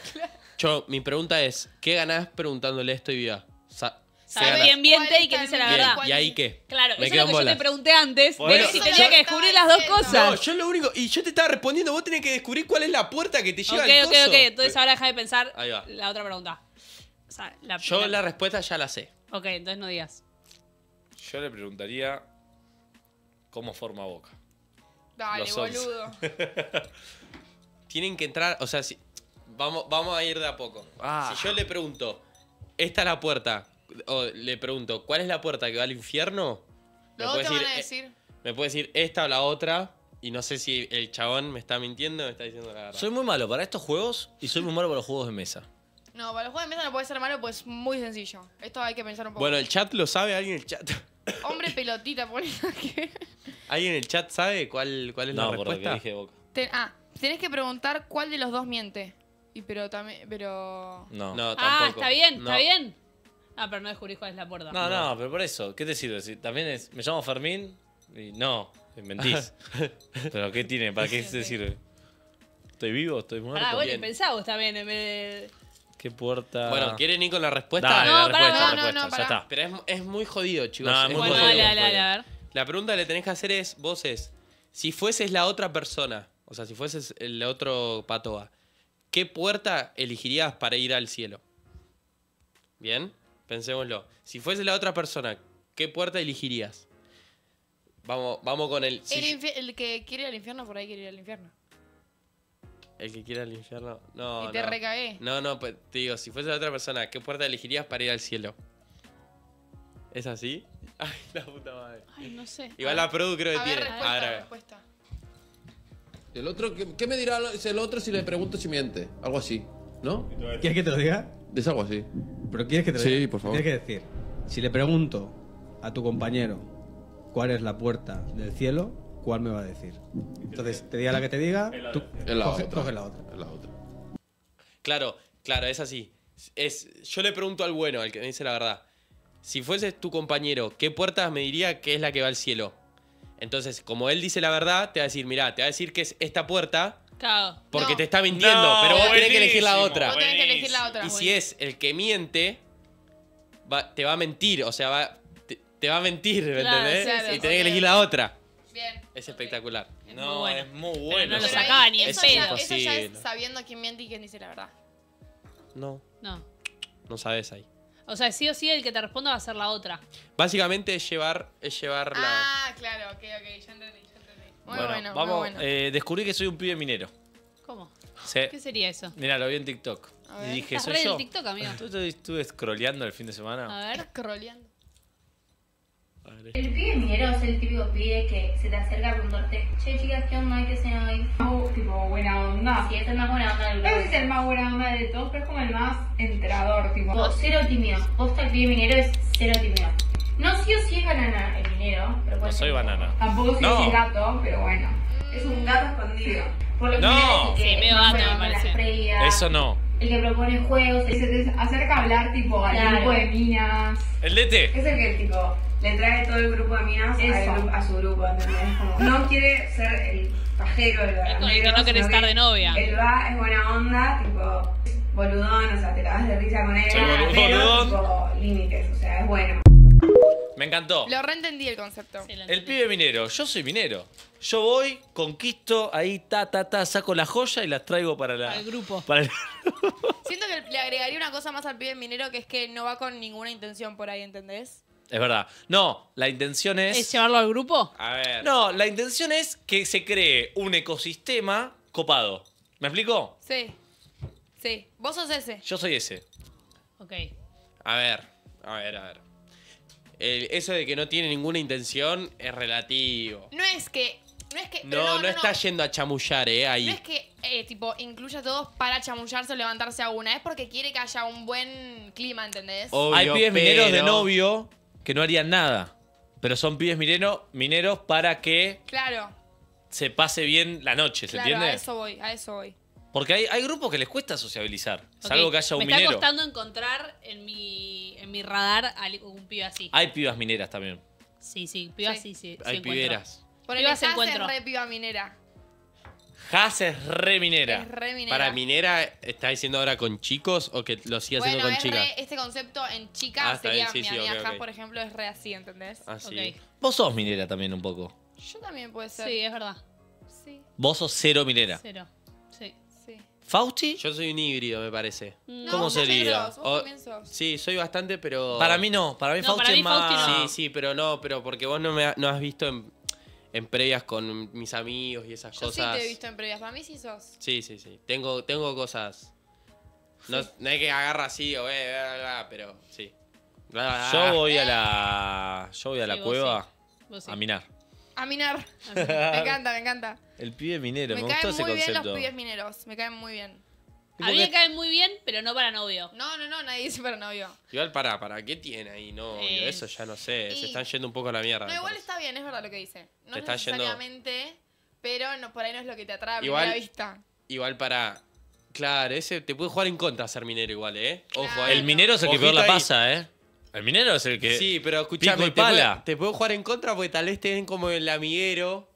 yo, mi pregunta es, ¿qué ganás preguntándole estoy viva? Sa Saber quién miente y quién dice la verdad. ¿Y ahí qué? Claro, me eso es lo que bolas. yo te pregunté antes. Bueno, de si tenía yo, que descubrir las dos cosas. No, yo lo único... Y yo te estaba respondiendo, vos tenés que descubrir cuál es la puerta que te lleva okay, al coso. Ok, ok, ok. Entonces ahora deja de pensar la otra pregunta. O sea, la yo la... la respuesta ya la sé. Ok, entonces no digas. Yo le preguntaría cómo forma Boca. Dale, boludo. Tienen que entrar, o sea, si, vamos, vamos a ir de a poco. Ah. Si yo le pregunto, esta es la puerta, o le pregunto, ¿cuál es la puerta que va al infierno? ¿Me puede decir, decir? Eh, me puede decir esta o la otra, y no sé si el chabón me está mintiendo o me está diciendo la verdad. Soy muy malo para estos juegos y soy muy malo para los juegos de mesa. No, para los juegos de mesa no puede ser malo, pues es muy sencillo. Esto hay que pensar un poco. Bueno, el chat lo sabe, alguien en el chat... Hombre pelotita, por eso que... ¿Alguien en el chat sabe cuál, cuál es no, la respuesta? No, dije Boca. Ten, ah, tenés que preguntar cuál de los dos miente. Y pero también, pero... No, no tampoco. Ah, está bien, no. está bien. Ah, pero no descubrís cuál es la puerta. No, no, no, pero por eso, ¿qué te sirve? Si también es, me llamo Fermín y no, mentís. Pero ¿qué tiene? ¿Para qué te sirve? ¿Estoy vivo? ¿Estoy muerto? Ah, bueno, bien. pensá vos también, en vez de... ¿Qué puerta? Bueno, ¿quieren ir con la respuesta? Dale, no, la respuesta, para, no, la respuesta, no, no, para. Ya está. Pero es, es muy jodido, chicos. No, es muy bueno, jodido, dale, jodido. Dale, a ver. La pregunta que le tenés que hacer es, vos es, si fueses la otra persona, o sea, si fueses el otro patoa, ¿qué puerta elegirías para ir al cielo? ¿Bien? Pensémoslo. Si fueses la otra persona, ¿qué puerta elegirías? Vamos, vamos con el... Si el, el que quiere ir al infierno, por ahí quiere ir al infierno. El que quiera el infierno. No, y te no. recagué. No, no, pues te digo, si fuese la otra persona, ¿qué puerta elegirías para ir al cielo? ¿Es así? Ay, la puta madre. Ay, no sé. Igual la Produ creo que tiene. Respuesta, a ver, a ver. Respuesta. El otro, ¿qué, ¿Qué me dirá el otro si le pregunto si miente? Algo así, ¿no? ¿Quieres que te lo diga? Es algo así. ¿Pero quieres que te lo diga? Sí, por favor. Tienes que decir, si le pregunto a tu compañero cuál es la puerta del cielo, ¿cuál me va a decir? Entonces, te diga la que te diga, tú coge, coge la otra. Es la otra. Claro, claro, es así. Es, yo le pregunto al bueno, al que me dice la verdad. Si fueses tu compañero, ¿qué puertas me diría que es la que va al cielo? Entonces, como él dice la verdad, te va a decir, mirá, te va a decir que es esta puerta claro. porque no. te está mintiendo, no, pero vos tenés que elegir la otra. Vos tenés que elegir la otra. Y si es el que miente, va, te va a mentir, o sea, va, te, te va a mentir, ¿me claro, entendés? Claro, y tenés okay. que elegir la otra. Bien. Es espectacular. Es no, muy bueno. es muy bueno. Pero no lo sacaba ni en pedo. Eso ya es sabiendo quién miente y quién dice la verdad. No. No. No sabes ahí. O sea, sí o sí el que te responda va a ser la otra. Básicamente es llevar, es llevar ah, la... Ah, claro. Ok, ok. Ya entendí, ya entendí. Muy bueno. bueno vamos, muy bueno. Eh, descubrí que soy un pibe minero. ¿Cómo? Sí. ¿Qué sería eso? Mirá, lo vi en TikTok. Y dije, ¿Estás soy re yo. ¿Estás TikTok, amigo? ¿Tú estuviste scrolleando el fin de semana? A ver. Scrolleando. El pibe minero es el típico pibe que se te acerca a preguntarte, che chicas, ¿qué onda? ¿Qué hacen hoy? Oh, tipo, buena onda. Sí, es el más buena onda del mundo. No sé si es el más buena onda de todos, pero es como el más entrador, tipo. O cero tímido. Posta el pibe minero es cero tímido. No sí o sí es banana el minero, pero puede No soy ser. banana. Tampoco soy no. gato, pero bueno. Es un gato escondido. Por lo no, que sí, medio gato me parece. Eso no. El que propone juegos, el que se te acerca a hablar, tipo, al claro. grupo de minas. El D T. Es el que, tipo... le trae todo el grupo de minas a, a su grupo, ¿entendés? Como, no quiere ser el pajero, el barranero, el que no quiere estar de novia. Él va, es buena onda, tipo, boludón, o sea, te cagás de risa con él, sí, pero tipo, límites, o sea, es bueno. Me encantó. Lo reentendí el concepto. Sí, el pibe minero. Yo soy minero. Yo voy, conquisto, ahí ta, ta, ta, saco la joya y las traigo para la... Al grupo. Para el... Siento que le agregaría una cosa más al pibe minero, que es que no va con ninguna intención por ahí, ¿entendés? Es verdad. No, la intención es... ¿Es llevarlo al grupo? A ver. No, la intención es que se cree un ecosistema copado. ¿Me explico? Sí. Sí. ¿Vos sos ese? Yo soy ese. Ok. A ver, a ver, a ver. El, eso de que no tiene ninguna intención es relativo. No es que... No, es que, no, no, no, no está no. yendo a chamullar, eh, ahí. No es que, eh, tipo, incluya a todos para chamullarse o levantarse a una. Es porque quiere que haya un buen clima, ¿entendés? Obvio, hay pibes pero... mineros de novio que no harían nada. Pero son pibes minero, mineros para que... Claro. Se pase bien la noche, ¿se claro, entiende? a eso voy, a eso voy. Porque hay, hay grupos que les cuesta sociabilizar. Okay. Salvo que haya un minero. Me está minero. costando encontrar en mi, en mi radar a un pibe así. Hay pibas mineras también. Sí, sí. Pibas sí, sí. sí hay piberas. Por el Has es re piba minera. Has es re minera. Es re minera. Para minera, ¿estás diciendo ahora con chicos o que lo sigas bueno, haciendo con es chicas? Re, este concepto en chicas ah, sería sí, mi sí, amiga okay, Has, okay. por ejemplo, es re así, ¿entendés? Así. Okay. Vos sos minera también un poco. Yo también puede ser. Sí, es verdad. Sí. Vos sos cero minera. Cero. Sí. ¿Fausti? Yo soy un híbrido, me parece. No, ¿Cómo sería? Sos, vos también sos. Sí, soy bastante, pero... Para mí no, para mí no, Fausti es más... Fausti no. Sí, sí, pero no, pero porque vos no me ha, no has visto en, en previas con mis amigos y esas Yo cosas. Yo sí te he visto en previas, para mí sí sos. Sí, sí, sí. Tengo, tengo cosas... No, sí. no hay que agarra así o... Eh, bla, bla, bla, pero sí. Bla, bla, bla. Yo voy a la... Yo voy a sí, la cueva sí. Sí. a minar. A minar. A minar. Me encanta, me encanta. El pibe minero, me, me gustó ese concepto. Me caen muy bien los pibes mineros, me caen muy bien. A mí me caen muy bien, pero no para novio. No, no, no, nadie dice para novio. Igual para, para, ¿qué tiene ahí novio? Es... Eso ya no sé, y... se están yendo un poco a la mierda. No, igual está bien, es verdad lo que dice. No es necesariamente, yendo... pero no, por ahí no es lo que te atrae a primera vista. Igual para... Claro, ese te puede jugar en contra ser minero igual, ¿eh? Ojo, claro. El minero es el que peor la pasa, ¿eh? El minero es el que... Sí, pero escuchame, te puedo, te puedo jugar en contra porque tal vez te ven como el amiguero.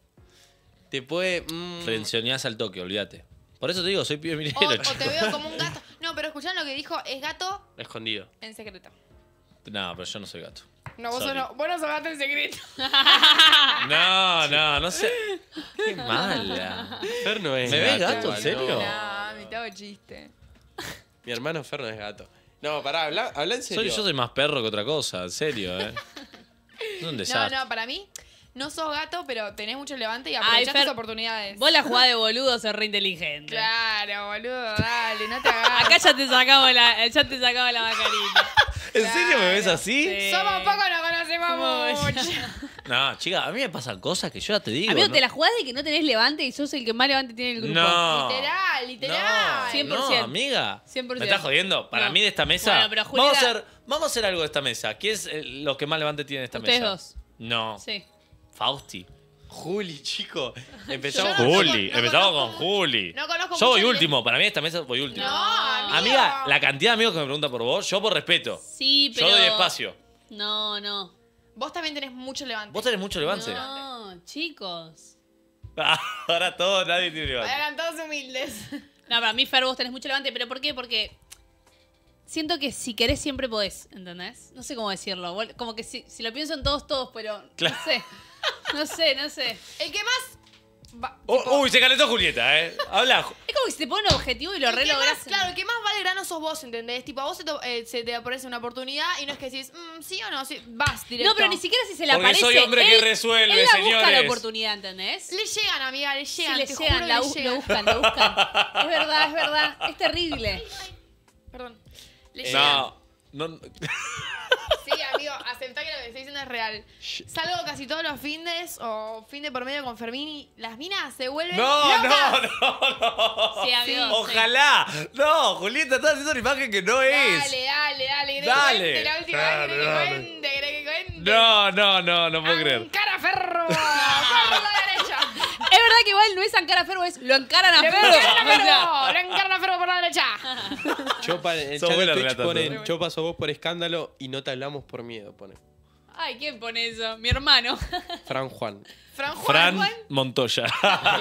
Te puede... Mmm. Frencioneás al toque, olvídate. Por eso te digo, soy pibe minero. O, o te veo como un gato. No, pero escuchá lo que dijo, es gato... Escondido. En secreto. No, pero yo no soy gato. No, vos, sos, no, vos no sos gato en secreto. No, no, no sé. Qué mala. Fer no es ¿Me gato. ¿Me ves gato, en serio? No, me tengo chiste. Mi hermano Fer no es gato. No, pará, habla, habla en serio. Soy, yo soy más perro que otra cosa, en serio, ¿eh? Es un desastre. No, no, para mí, no sos gato, pero tenés mucho levante y aprovechás tus oportunidades. Vos la jugás de boludo, sos re inteligente. Claro, boludo, dale, no te hagas. Acá ya te sacamos la, ya te sacamos la mascarita. ¿En claro. serio me ves así? Sí. Somos pocos, nos conocemos mucho. No, chica, a mí me pasan cosas que yo ya te digo. Amigo, ¿no? Te la jugás de que no tenés levante y sos el que más levante tiene el grupo. No. Literal, literal. No, cien por ciento. No, amiga. cien por ciento. ¿Me estás jodiendo? Para no. mí de esta mesa... Bueno, pero Julieta... vamos, a hacer, vamos a hacer algo de esta mesa. ¿Quién es el, lo que más levante tiene en esta Ustedes mesa? Ustedes dos. No. Sí. Fausti. Juli, chico. Empezamos con Juli. Empezamos con Juli. No conozco yo voy último. Para mí esta mesa voy último. No, amiga. Amiga, la cantidad de amigos que me preguntan por vos, yo por respeto. Sí, pero... Yo doy espacio. No, no. Vos también tenés mucho levante. Vos tenés mucho levante. No, chicos. Ahora todos, nadie tiene levante. Ahora eran todos humildes. No, para mí, Fer, vos tenés mucho levante. ¿Pero por qué? Porque... Siento que si querés siempre podés, ¿entendés? No sé cómo decirlo. Como que si, si lo pienso en todos, todos, pero... Claro. No sé. No sé, no sé. El que más... Va, tipo, oh, uy, se calentó Julieta, ¿eh? Habla. Es como que se te pone un objetivo y lo re lográs. Claro, el que más vale grano sos vos, ¿entendés? Tipo, a vos se te, eh, se te aparece una oportunidad y no es que decís, mm, sí o no, sí, vas directo. No, pero ni siquiera si se le aparece. Porque soy hombre él, que resuelve, él la señores. Busca la oportunidad, ¿entendés? Le llegan, amiga, le llegan. Sí, le te llegan, juro la, le llegan. Lo buscan, lo buscan. Es verdad, es verdad. Es terrible. Ay, ay. Perdón. Le eh, llegan. No, no... Sí, amigo, aceptá que lo que estoy diciendo es real. Salgo casi todos los findes o finde por medio con Fermín y las minas se vuelven No, locas. no, no, no. Sí, amigo, sí. Ojalá. Sí. No, Julieta, estás haciendo una imagen que no es. Dale, dale, dale. Dale. Que cuente, la última dale, vez dale. Que cuente, que cuente. No, no, no, no puedo An creer. Cara Ferro. Ferro la derecha. Es verdad que igual no es Ancara Ferro, es lo encaran a Ferro. Lo encaran a Ferro. Lo encaran a Ferro por la derecha. Chopa, el chat de Twitch pone, Chopa, sos vos por escándalo y no te hablamos por miedo, pone. Ay, ¿quién pone eso? Mi hermano. Fran Juan. Fran Juan. Fran Juan? Montoya.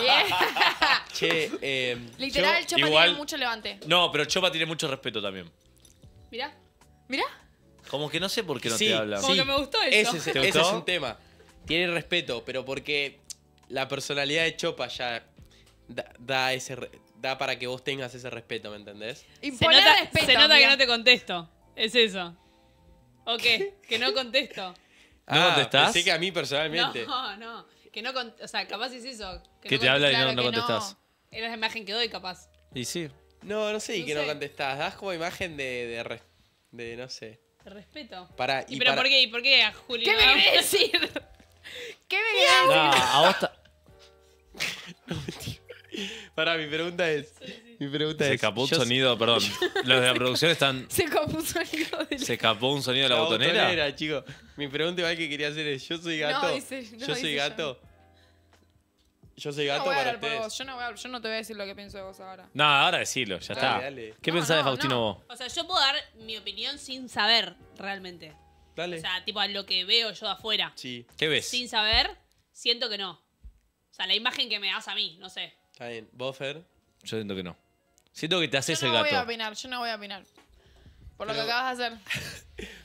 Yeah. Che, eh, literal, Chopa igual, tiene mucho levante. No, pero Chopa tiene mucho respeto también. Mirá. Mirá. Como que no sé por qué no sí, te habla. Como sí. que me gustó eso. Ese, ¿Te ese gustó? es un tema. Tiene respeto, pero porque la personalidad de Chopa ya da, da ese da para que vos tengas ese respeto, ¿me entendés? Y se nota, respeto, se nota que no te contesto. Es eso. ¿O qué? Que no contesto. ¿No contestás? Pensé que a mí personalmente. No, no. Que no contestás. O sea, capaz es eso. Que, que no te habla y no, no contestás. No, es la imagen que doy, capaz. Y sí. No, no sé. Y no que sé. no contestás. Das como imagen de, de, res, de no sé. De respeto. Para, y, ¿Y ¿Pero para... por qué? ¿Y por qué a Juli? ¿Qué me querés decir? ¿Qué me querés decir? No, a vos ta... no, mentira. Pará, mi pregunta es... Sí, sí. Mi pregunta se es... Capó un sonido, se... perdón. Los de la producción están... Se capó un sonido de... Se capó un sonido de la, la botonera. botonera chico. Mi pregunta igual que quería hacer es... Yo soy gato. No, dice, no, yo soy gato. Yo. yo soy gato no para ustedes. Yo no, voy a, yo no te voy a decir lo que pienso de vos ahora. No, ahora decilo, ya dale, está. Dale. ¿Qué no, pensás no, de Faustino no. vos? O sea, yo puedo dar mi opinión sin saber realmente. Dale. O sea, tipo a lo que veo yo de afuera. Sí. ¿Qué ves? Sin saber, siento que no. O sea, la imagen que me das a mí, no sé. Está bien. ¿Vos, Fer? Yo siento que no. Siento que te haces el gato. Yo no voy a opinar, yo no voy a opinar. Por pero, lo que acabas de hacer.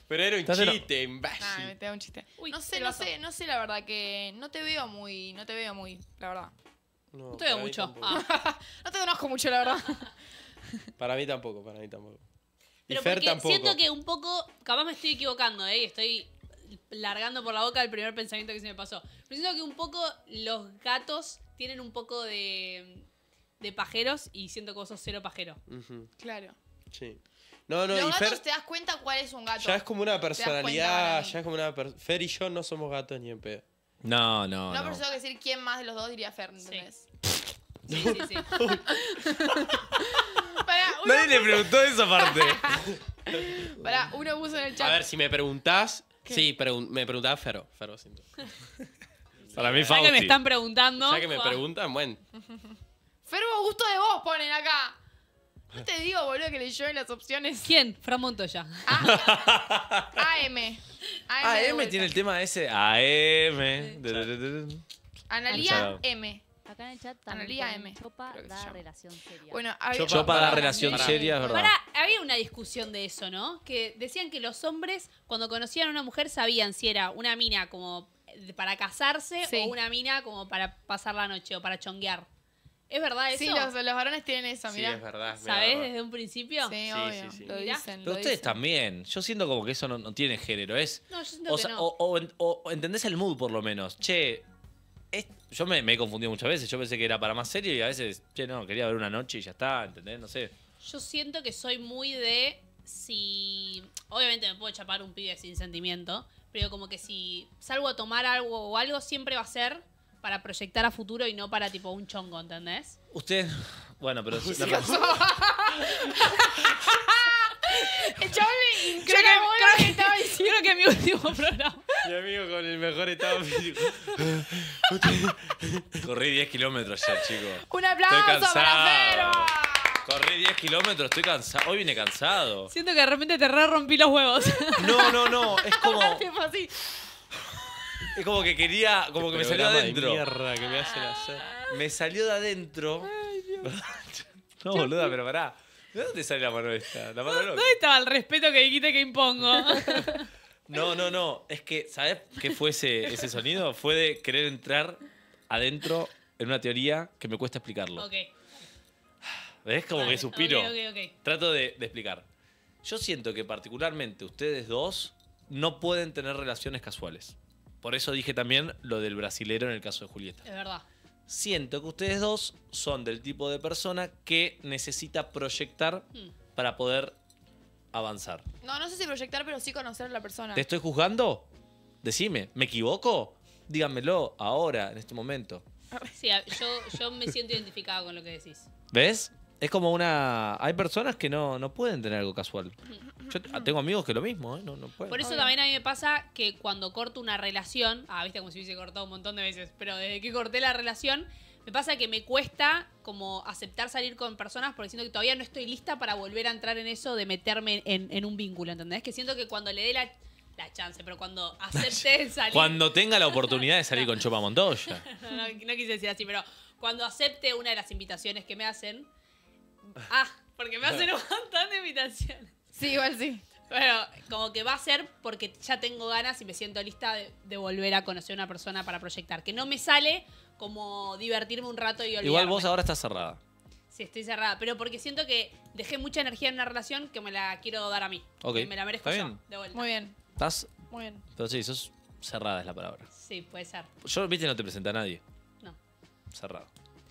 Pero era un chiste, en base. No, me te da un chiste. Uy, no sé, no sé, no sé la verdad que no te veo muy, no te veo muy, la verdad. No, no te veo mucho. Ah. No te conozco mucho, la verdad. Para mí tampoco, para mí tampoco. Pero y Fer porque tampoco. Siento que un poco, capaz me estoy equivocando, ¿eh? Estoy largando por la boca el primer pensamiento que se me pasó. Pero siento que un poco los gatos tienen un poco de... de pajeros y siento que vos sos cero pajero. Uh-huh. Claro. Sí. No, no, Los gatos Fer, te das cuenta cuál es un gato. Ya es como una personalidad, ya es como una... Per Fer y yo no somos gatos ni en pedo. No, no, no. No, pero tengo que decir quién más de los dos diría Fer, ¿entendés? Sí, sí, sí. sí. Pará, Nadie puso... le preguntó esa parte. Pará, uno puso en el chat. A ver, si me preguntás... ¿Qué? Sí, pregun me preguntaba Fero. Fero, siento. Para mí, Fausti. Ya que me están preguntando... Ya que me preguntan, bueno... Fermo gusto de vos ponen acá. No te digo, boludo, que leyó en las opciones. ¿Quién? Fran Montoya. Ah, A M. A M, A M tiene el tema ese. A M. Analía M. Acá en el chat Analía M. Chopa da relación seria. Bueno, había... Chopa da relación seria, es verdad. Para, había una discusión de eso, ¿no? Que decían que los hombres, cuando conocían a una mujer, sabían si era una mina como para casarse sí. o una mina como para pasar la noche o para chonguear. ¿Es verdad eso? Sí, los, los varones tienen eso, mirá. Sí, es verdad. ¿Sabés desde un principio? Sí, sí, obvio. Sí, sí. Lo dicen, Pero lo ustedes dicen. también. Yo siento como que eso no, no tiene género. Es, no, yo siento o que sea, no. O, o, o entendés el mood, por lo menos. Che, es, yo me, me he confundido muchas veces. Yo pensé que era para más serio y a veces, che, no, quería ver una noche y ya está, ¿entendés? No sé. Yo siento que soy muy de... si Obviamente me puedo chapar un pibe sin sentimiento, pero como que si salgo a tomar algo o algo, siempre va a ser... para proyectar a futuro y no para tipo un chongo, ¿entendés? Usted, bueno, pero... ¿Sí la pasó? El chaval me... Creo que, que estaba diciendo que es mi último programa. Mi amigo con el mejor estado físico. Corrí diez kilómetros ya, chicos. ¡Un aplauso para Fermo! Corrí diez kilómetros, estoy cansado. Hoy vine cansado. Siento que de repente te re rompí los huevos. No, no, no. Es como... así. Es como que quería, como que me salió de adentro. Mierda, que me hacen hacer. Me salió de adentro. Ay, Dios. No, boluda, pero pará. ¿De dónde sale la mano esta? La mano loca. ¿Dónde estaba el respeto que dijiste que impongo? No, no, no. Es que, ¿sabés qué fue ese, ese sonido? Fue de querer entrar adentro en una teoría que me cuesta explicarlo. Ok. ¿Ves? Como vale, que suspiro. Ok, ok, ok. Trato de, de explicar. Yo siento que particularmente ustedes dos no pueden tener relaciones casuales. Por eso dije también lo del brasilero en el caso de Julieta. Es verdad. Siento que ustedes dos son del tipo de persona que necesita proyectar mm. para poder avanzar. No, no sé si proyectar, pero sí conocer a la persona. ¿Te estoy juzgando? Decime, ¿me equivoco? Díganmelo ahora, en este momento. Sí, yo, yo me siento identificado con lo que decís. ¿Ves? Es como una... Hay personas que no, no pueden tener algo casual. Yo tengo amigos que lo mismo, ¿eh? No, no pueden. Por eso también a mí me pasa que cuando corto una relación... Ah, viste como si hubiese cortado un montón de veces. Pero desde que corté la relación, me pasa que me cuesta como aceptar salir con personas porque siento que todavía no estoy lista para volver a entrar en eso de meterme en, en un vínculo, ¿entendés? Que siento que cuando le dé la, la chance, pero cuando aceptes salir... Cuando tenga la oportunidad de salir con Chopa Montoya. No, no, no quise decir así, pero cuando acepte una de las invitaciones que me hacen... Ah, porque me hacen un montón de invitaciones. Sí, igual sí. Bueno, como que va a ser porque ya tengo ganas y me siento lista de, de volver a conocer a una persona para proyectar. Que no me sale como divertirme un rato y olvidarme. Igual vos ahora estás cerrada. Sí, estoy cerrada, pero porque siento que dejé mucha energía en una relación que me la quiero dar a mí. Okay. Que me la merezco yo, bien. De vuelta. Muy bien. ¿Estás? Muy bien. Pero sí, sos cerrada es la palabra. Sí, puede ser. Yo, viste, no te presenta a nadie. No. Cerrado.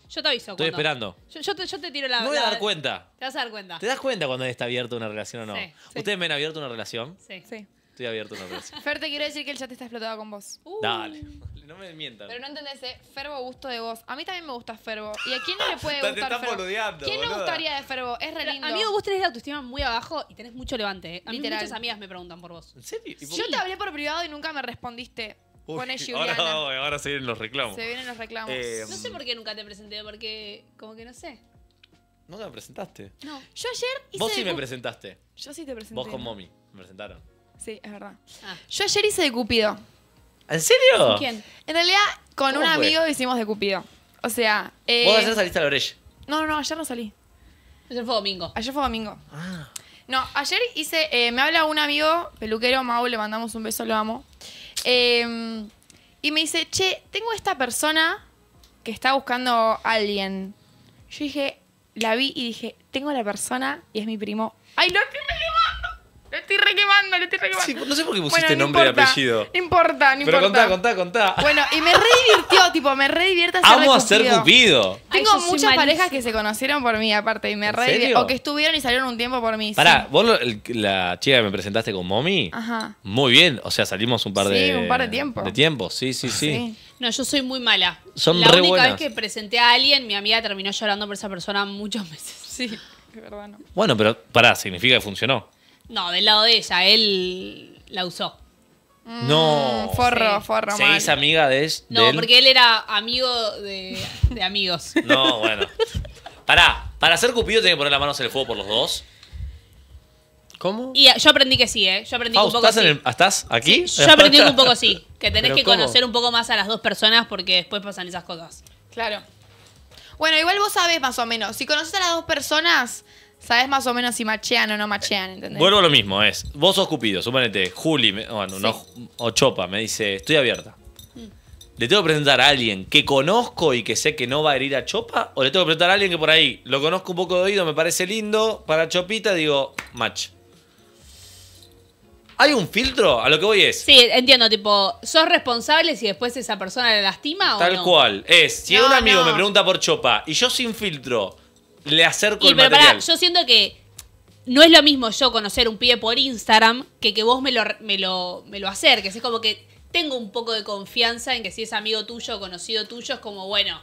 Yo te aviso. Estoy cuando... esperando. Yo, yo, te, yo te tiro la... No voy a dar cuenta. Te vas a dar cuenta. ¿Te das cuenta cuando está abierta una relación o no? Sí, sí. ¿Ustedes me han abierto una relación? Sí. Sí. Estoy abierto a una relación. Fer, te quiero decir que el chat está explotado con vos. Uh. Dale. No me mientan. Pero no entendés, ¿eh? Ferbo gusto de vos. A mí también me gusta Ferbo. ¿Y a quién no le puede gustar? Te están boludeando. ¿Quién no gustaría de Ferbo? Es re lindo. Amigo, vos tenés la autoestima muy abajo y tenés mucho levante. ¿Eh? A mí literal. Muchas amigas me preguntan por vos. ¿En serio? ¿Y por yo qué? Te hablé por privado y nunca me respondiste. Uy, pone Juliana. Ahora, ahora se vienen los reclamos. Se vienen los reclamos. Eh, no sé por qué nunca te presenté, porque como que no sé. ¿Nunca me presentaste? No. Yo ayer hice... Vos sí me presentaste. Yo sí te presenté. Vos con Mommy me presentaron. Sí, es verdad. Ah. Yo ayer hice de Cupido. ¿En serio? ¿Con quién? En realidad, con un fue? amigo hicimos de Cupido. O sea... Eh... ¿Vos ayer saliste a la Breche? No, no, no, ayer no salí. Ayer fue domingo. Ayer fue domingo. Ah. No, ayer hice... Eh, me habla un amigo, peluquero, Mau, le mandamos un beso, lo amo. Eh, y me dice, che, tengo esta persona que está buscando a alguien. Yo dije, la vi y dije, tengo la persona y es mi primo. ¡Ay, lo estoy requemando! Lo estoy requemando, lo estoy requemando. Sí, no sé por qué pusiste bueno, nombre importa, y apellido. No importa, no importa. Pero contá, contá, contá. Bueno, y me redivirtió, tipo, me redivierte hacer Cupido. Vamos a ser Cupido. Tengo Ay, muchas parejas que se conocieron por mí, aparte, y me redivirtió. O que estuvieron y salieron un tiempo por mí. Pará, sí. Vos lo, el, la chica que me presentaste con Mommy, ajá. Muy bien. O sea, salimos un par sí, de... Sí, un par de tiempos. De tiempos, sí, sí, sí, sí. No, yo soy muy mala. Son la única buenas. Vez que presenté a alguien, mi amiga terminó llorando por esa persona muchos meses. Sí, de verdad no. Bueno, pero pará, significa que funcionó. No, del lado de ella, él la usó. No. Forro, sí. forro. ¿Seguís mal. Amiga de, de no, él? No, porque él era amigo de, de amigos. No, bueno. Pará, para ser Cupido tiene que poner las manos en el fuego por los dos. ¿Cómo? Y yo aprendí que sí, ¿eh? Yo aprendí Faust, un poco ¿estás, sí. el, ¿estás aquí? Sí, yo aprendí que un poco sí. Que tenés que conocer un poco más a las dos personas porque después pasan esas cosas. Claro. Bueno, igual vos sabés más o menos. Si conoces a las dos personas... Sabes más o menos si machean o no machean, ¿entendés? Vuelvo a lo mismo, es, vos sos Cupido, suponete, Juli, me, bueno, sí. no, o Chopa, me dice, estoy abierta. Mm. ¿Le tengo que presentar a alguien que conozco y que sé que no va a herir a Chopa? ¿O le tengo que presentar a alguien que por ahí lo conozco un poco de oído, me parece lindo, para Chopita digo, match? ¿Hay un filtro? A lo que voy es... Sí, entiendo, tipo, ¿sos responsable si después esa persona le lastima o tal no? cual, es, si no, un amigo no. me pregunta por Chopa y yo sin filtro... Le acerco y, el pero material. Pará, yo siento que no es lo mismo yo conocer un pibe por Instagram que que vos me lo, me lo, me lo acerques. Es como que tengo un poco de confianza en que si es amigo tuyo o conocido tuyo es como, bueno,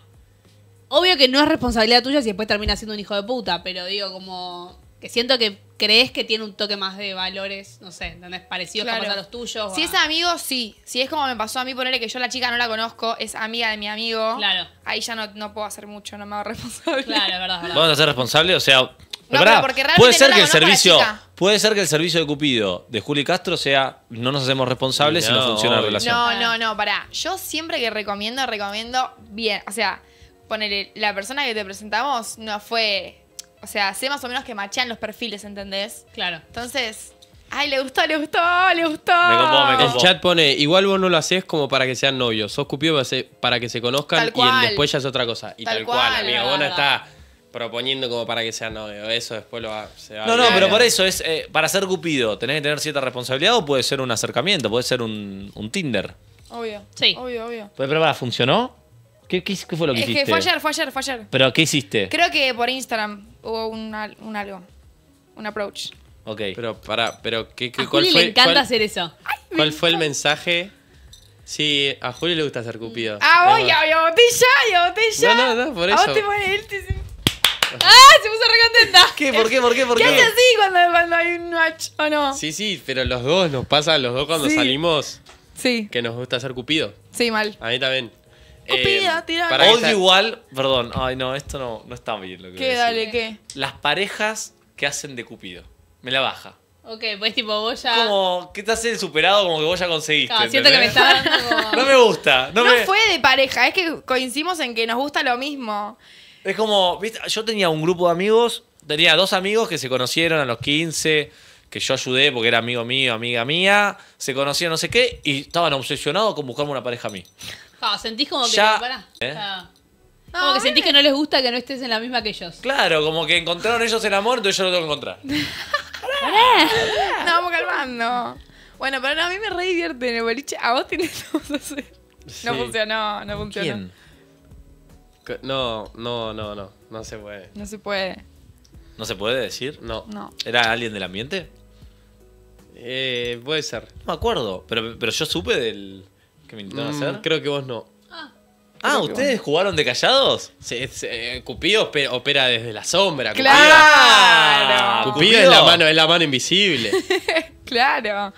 obvio que no es responsabilidad tuya si después termina siendo un hijo de puta, pero digo como que siento que crees que tiene un toque más de valores, no sé, ¿entendés? Parecidos claro. como a los tuyos. Si a... es amigo, sí. Si es como me pasó a mí, ponerle que yo la chica no la conozco, es amiga de mi amigo. Claro. Ahí ya no, no puedo hacer mucho, no me hago responsable. Claro, es verdad, verdad. ¿Vamos a ser responsable? O sea, no, verdad, pero puede ser no que el servicio, puede ser que el servicio de Cupido de Juli Castro sea no nos hacemos responsables no, si no funciona obvio. La relación. No, no, no, pará. Yo siempre que recomiendo, recomiendo bien. O sea, ponele, la persona que te presentamos no fue... O sea, sé más o menos que machean los perfiles, ¿entendés? Claro. Entonces, ay, le gustó, le gustó, le gustó. Me compó, me compó. El chat pone, igual vos no lo hacés como para que sean novios. Sos Cupido para que se conozcan y el después ya es otra cosa. Y tal, tal cual, cual amigo. Vos no estás proponiendo como para que sean novios. Eso después lo va, se va no, a... No, no, pero por eso es, eh, para ser Cupido, ¿tenés que tener cierta responsabilidad o puede ser un acercamiento? Puede ser un, un Tinder. Obvio. Sí. Obvio, obvio. Pero, pero, ¿funcionó? ¿Qué, qué, ¿Qué fue lo que es hiciste? Es que fue ayer, fue ayer, fue ayer. ¿Pero qué hiciste? Creo que por Instagram hubo un, un algo, un approach. Ok. Pero pará, pero ¿qué, qué, a cuál Juli fue, le encanta cuál, hacer eso. ¿Cuál fue el mensaje? Sí, a Juli le gusta ser Cupido. Ah, voy, a, a botella, y a botella. No, no, no, por eso. A vos te pones, te... ¡Ah! Se puso re contenta. ¿Qué? ¿Por qué? ¿Por qué? ¿Por qué? ¿Qué hace así cuando, cuando hay un match o no? Sí, sí, pero los dos nos pasan, los dos cuando sí. salimos. Sí. Que nos gusta ser Cupido. Sí, mal. A mí también. Cupido, tira. Eh, odio igual, perdón, ay no, esto no, no está bien lo que ¿Qué, voy a decir. Dale, ¿qué? Las parejas que hacen de Cupido. Me la baja. Ok, pues tipo vos ya... Como que estás el superado, como que vos ya conseguiste. No, siento ¿entendés? Que me está dando como... No me gusta. No, no me... fue de pareja, es que coincidimos en que nos gusta lo mismo. Es como, ¿viste? Yo tenía un grupo de amigos, tenía dos amigos que se conocieron a los quince, que yo ayudé porque era amigo mío, amiga mía, se conocían no sé qué, y estaban obsesionados con buscarme una pareja a mí. Ah, sentís como que... Ya... Pará. ¿Eh? Ah. No, como que sentís que no les gusta que no estés en la misma que ellos. Claro, como que encontraron ellos el amor, entonces yo lo tengo que encontrar. Nos vamos calmando. Bueno, pero no, a mí me re divierte en el boliche. A vos tenés que hacer. No funcionó, no funcionó. ¿Quién? No, no, no, no. No se puede. No se puede. ¿No se puede decir? No. No. ¿Era alguien del ambiente? Eh, puede ser. No me acuerdo. Pero, pero yo supe del que me intentaron mm, hacer. Creo que vos no. Ah, ¿ustedes jugaron de callados? Sí, sí, Cupido opera desde la sombra. Cupido. ¡Claro! Cupido, Cupido. Es, la mano, es la mano invisible. Claro.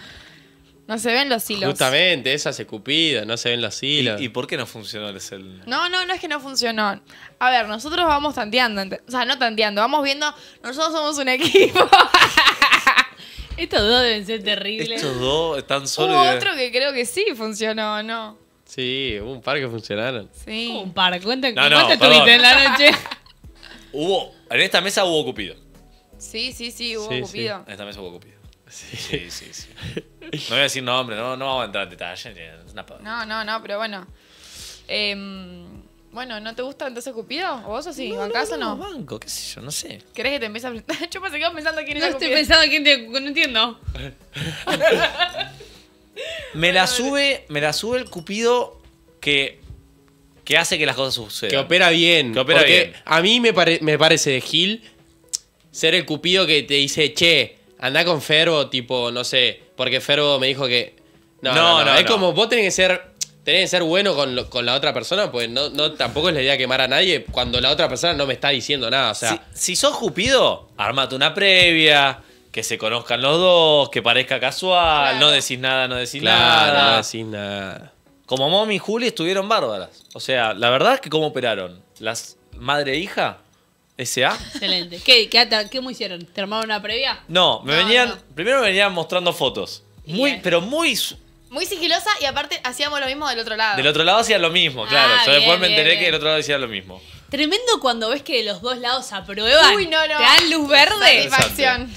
No se ven los hilos. Justamente, esa hace Cupido, no se ven los hilos. ¿Y, y por qué no funcionó el celular? No, no, no es que no funcionó. A ver, nosotros vamos tanteando. O sea, no tanteando, vamos viendo. Nosotros somos un equipo. Estos dos deben ser terribles. Estos dos están solos. Hubo otro que creo que sí funcionó, ¿no? Sí, hubo un par que funcionaron. Sí. ¿Cómo un par? Cuenta, no, ¿cuánto no, tuviste en la noche? Hubo, en esta mesa hubo Cupido. Sí, sí, sí, hubo sí, Cupido. Sí. En esta mesa hubo Cupido. Sí, sí, sí. sí. No voy a decir nombre, no, no vamos a entrar en detalle. No, no, no, pero bueno. Eh, bueno, ¿no te gusta entonces Cupido? ¿O vos o sí? No, ¿bancás no, no, o no? Banco, qué sé yo, no sé. ¿Querés que te empiece a presentar? Yo me quedo pensando quién es Cupido. No estoy pensando quién te... No entiendo. Me la sube, me la sube el Cupido que, que hace que las cosas sucedan. Que opera bien. Que opera bien. A mí me, pare, me parece de Gil ser el Cupido que te dice, che, anda con Ferbo, tipo, no sé, porque Ferbo me dijo que... No, no, no. no, no es no. como vos tenés que ser, tenés que ser bueno con, lo, con la otra persona, pues no, no, tampoco es la idea quemar a nadie cuando la otra persona no me está diciendo nada. O sea, si, si sos Cupido, armate una previa... Que se conozcan los dos, que parezca casual, claro. no decís nada, no decís claro, nada. No decís nada. Como Momi y Juli estuvieron bárbaras. O sea, la verdad es que cómo operaron. Las madre e hija, S A. Excelente. ¿Qué, qué, qué me hicieron? ¿Te armaron una previa? No, me no, venían. No. Primero me venían mostrando fotos. Muy, bien. pero muy. Muy sigilosa y aparte hacíamos lo mismo del otro lado. Del otro lado hacían lo mismo, claro. Ah, Yo bien, después me enteré bien, bien. que del otro lado hacían lo mismo. Tremendo cuando ves que de los dos lados aprueban. Uy, no, no. Te dan luz verde. Satisfacción.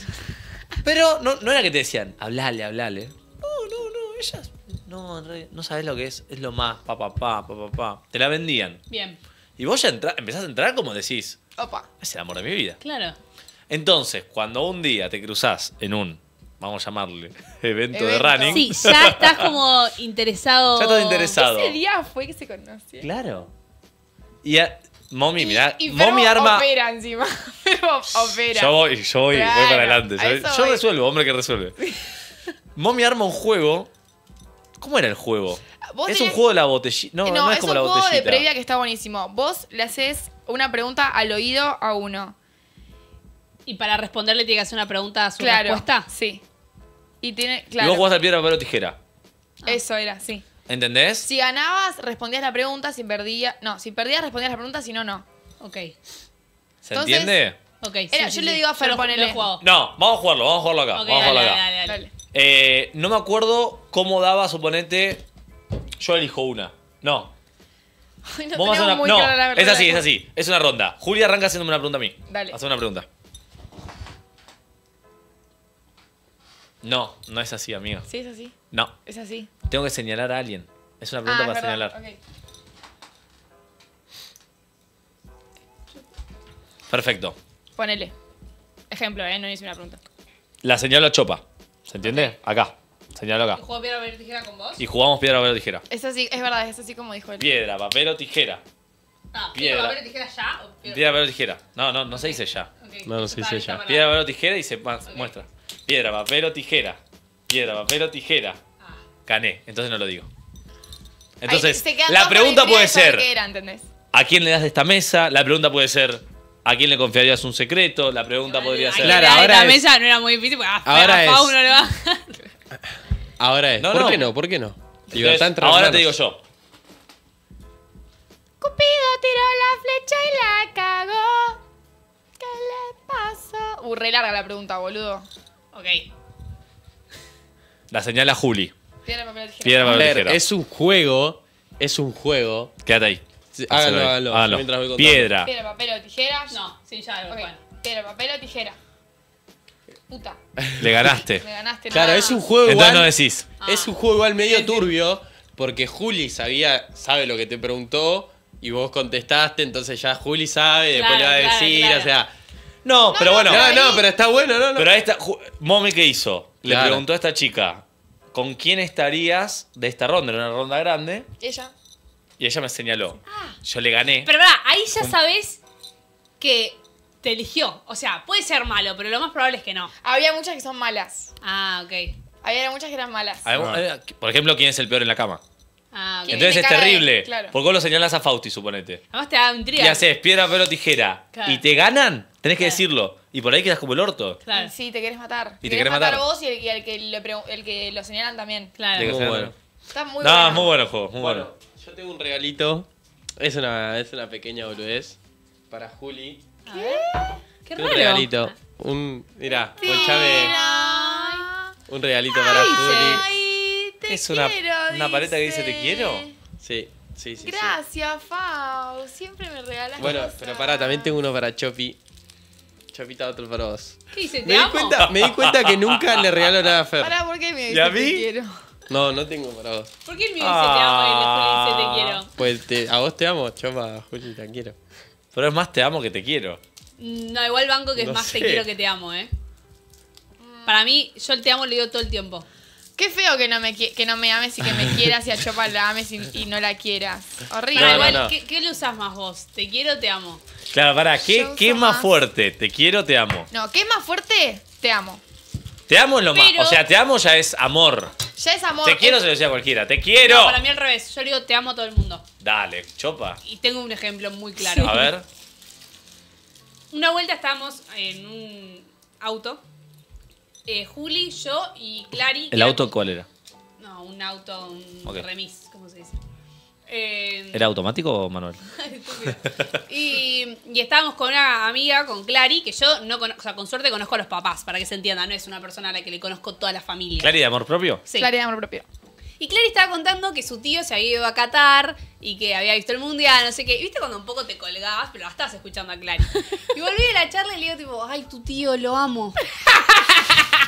Pero no, no era que te decían, hablale, hablale. No, no, no, ellas... No, no sabes lo que es. Es lo más, pa, pa, pa, pa, pa. Te la vendían. Bien. Y vos ya entra, empezás a entrar como decís. Opa. Es el amor de mi vida. Claro. Entonces, cuando un día te cruzás en un, vamos a llamarle, evento, evento. de running. Sí, ya estás como interesado. Ya estás interesado. Ese día fue que se conoció. Claro. Y... A, Momi, mirá, y, y Momi arma... opera encima, pero opera. Yo voy, yo voy, claro, voy para adelante. Yo voy. resuelvo, hombre que resuelve. Momi arma un juego. ¿Cómo era el juego? ¿Vos es tenés... un juego de la botellita. No, no, no es, es como la botellita. Es un juego de previa que está buenísimo. Vos le haces una pregunta al oído a uno. Y para responderle tiene que hacer una pregunta a su claro, respuesta. Sí. Y tiene, claro. Y vos jugás al piedra, papel o tijera. Ah. Eso era, sí. ¿Entendés? Si ganabas, respondías la pregunta, si perdías... No, si perdías, respondías la pregunta, si no, no. Ok. ¿Se Entonces, entiende? Ok. Era, sí, yo sí, le digo a Fer, ponele... No, vamos a jugarlo, vamos a jugarlo acá. Okay, vamos dale, a jugarlo dale, acá. Dale, dale. Eh, no me acuerdo cómo daba, suponete... Yo elijo una. No. Ay, no vamos a una... muy no, clara la verdad. Es así, es así. Es una ronda. Julia arranca haciéndome una pregunta a mí. Dale. Hacé una pregunta. No, no es así, amiga. Sí, es así. No. Es así. Tengo que señalar a alguien. Es una pregunta ah, para verdad. señalar. Okay. Perfecto. Ponele. Ejemplo, ¿eh? No hice una pregunta. La señalo a Chopa. ¿Se entiende? Okay. Acá. Señalo acá. ¿Y jugó piedra, papel o tijera con vos? Y jugamos piedra, papel o tijera. Es así, es verdad, es así como dijo él. Piedra, papel o tijera. Ah, ¿piedra, papel o tijera ya? O piedra, piedra, papel o tijera. No, no, no okay. se dice ya. Okay. No, no se dice ya. Piedra, papel o tijera y se okay. muestra. Piedra, papel o tijera. Piedra, papel o tijera. Ah. Gané, entonces no lo digo. Entonces, Ay, la pregunta puede ser... Era, ¿a quién le das de esta mesa? La pregunta puede ser... ¿A quién le confiarías un secreto? La pregunta no, podría ser... Claro, ahora la mesa no era muy difícil porque ahora a Pau no le va. Ahora es... No, ¿Por no. qué no? ¿Por qué no? Entonces, ahora manos. te digo yo. Cupido tiró la flecha y la cagó. ¿Qué le pasó? Uh, re larga la pregunta, boludo. Ok. La señala Juli. Piedra, papel, tijera. Piedra, papel, tijera. Es un juego. Es un juego. Quédate ahí. Sí, háganlo, háganlo. háganlo. Mientras voy contando. Piedra. Piedra, papel o tijera. No, sí, ya lo okay. Bueno. Piedra, papel o tijera. Puta. Le ganaste. Le ganaste. Claro, nada. Es un juego Entonces igual. Entonces no decís. Ah. Es un juego igual medio turbio. Porque Juli sabía, sabe lo que te preguntó y vos contestaste, entonces ya Juli sabe, claro, después le va a decir, claro, claro. o sea... No, no pero no, bueno... No, ahí... no, pero está bueno, no, no. Pero ahí está... Momi, ¿qué hizo? Claro. Le preguntó a esta chica, ¿con quién estarías de esta ronda? Era una ronda grande. Ella. Y ella me señaló. Ah. Yo le gané. Pero verdad, ahí ya sabés que te eligió. O sea, puede ser malo, pero lo más probable es que no. Había muchas que son malas. Ah, ok. Había muchas que eran malas. Ah. Por ejemplo, ¿quién es el peor en la cama? Ah, okay. Entonces es terrible. De... Claro. Porque vos lo señalás a Fausti, suponete. Además te da un trío. Y haces piedra, papel o tijera. Claro. Y te ganan, tenés que claro. decirlo. Y por ahí quedas como el orto. Claro. Sí, te querés matar. Y te querés matar. matar vos y, el, y el, que le el que lo señalan también. Claro. Muy bueno. Está muy bueno. No, es muy bueno el juego. Muy bueno, bueno. Yo tengo un regalito. Es una, es una pequeña boludez. Para Juli. ¿Qué? Qué raro. Un regalito. Un, mirá, colchame. Un regalito ay, para Juli. Te es una, quiero, una paleta que dice te quiero. Sí, sí, sí. Gracias, sí. Fau. Siempre me regalas. Bueno, cosas. Pero pará, también tengo uno para Chopi. Chopita, otro para vos. ¿Qué dice? ¿Te me, amo? Di cuenta, me di cuenta que nunca le regalo nada a Fer. Pará, ¿por qué me dice te quiero? No, no tengo para vos. ¿Por qué él me dice ah, te amo y después dice te quiero? Pues te, a vos te amo, Chopa, Juli, te quiero. Pero es más te amo que te quiero. No, igual banco que no es más sé. Te quiero que te amo, ¿eh? Para mí, yo el te amo le digo todo el tiempo. Qué feo que no me, que no me ames y que me quieras y a Chopa la ames y, y no la quieras. Horrible. No, no, igual, no. ¿qué, ¿Qué le usás más vos? ¿Te quiero o te amo? Claro, pará, ¿qué, qué es más fuerte? ¿Te quiero o te amo? No, ¿qué es más fuerte? Te amo. Te amo es lo Pero, más. O sea, te amo ya es amor. Ya es amor. Te quiero se lo decía cualquiera. ¡Te quiero! No, para mí al revés. Yo le digo te amo a todo el mundo. Dale, Chopa. Y tengo un ejemplo muy claro. Sí. A ver. Una vuelta estábamos en un auto. Eh, Juli, yo y Clary. ¿El auto cuál era? No, un auto, un okay. remis, ¿cómo se dice? Eh, ¿Era automático o manual? y, y estábamos con una amiga, con Clary, que yo no conozco, o sea, con suerte conozco a los papás, para que se entienda, no es una persona a la que le conozco toda la familia. ¿Clary de amor propio? Sí. Clary de amor propio. Y Clary estaba contando que su tío se había ido a Qatar y que había visto el mundial, no sé qué. ¿Viste cuando un poco te colgabas, pero la estás escuchando a Clary? Y volví de la charla y le digo tipo, ay, tu tío, lo amo.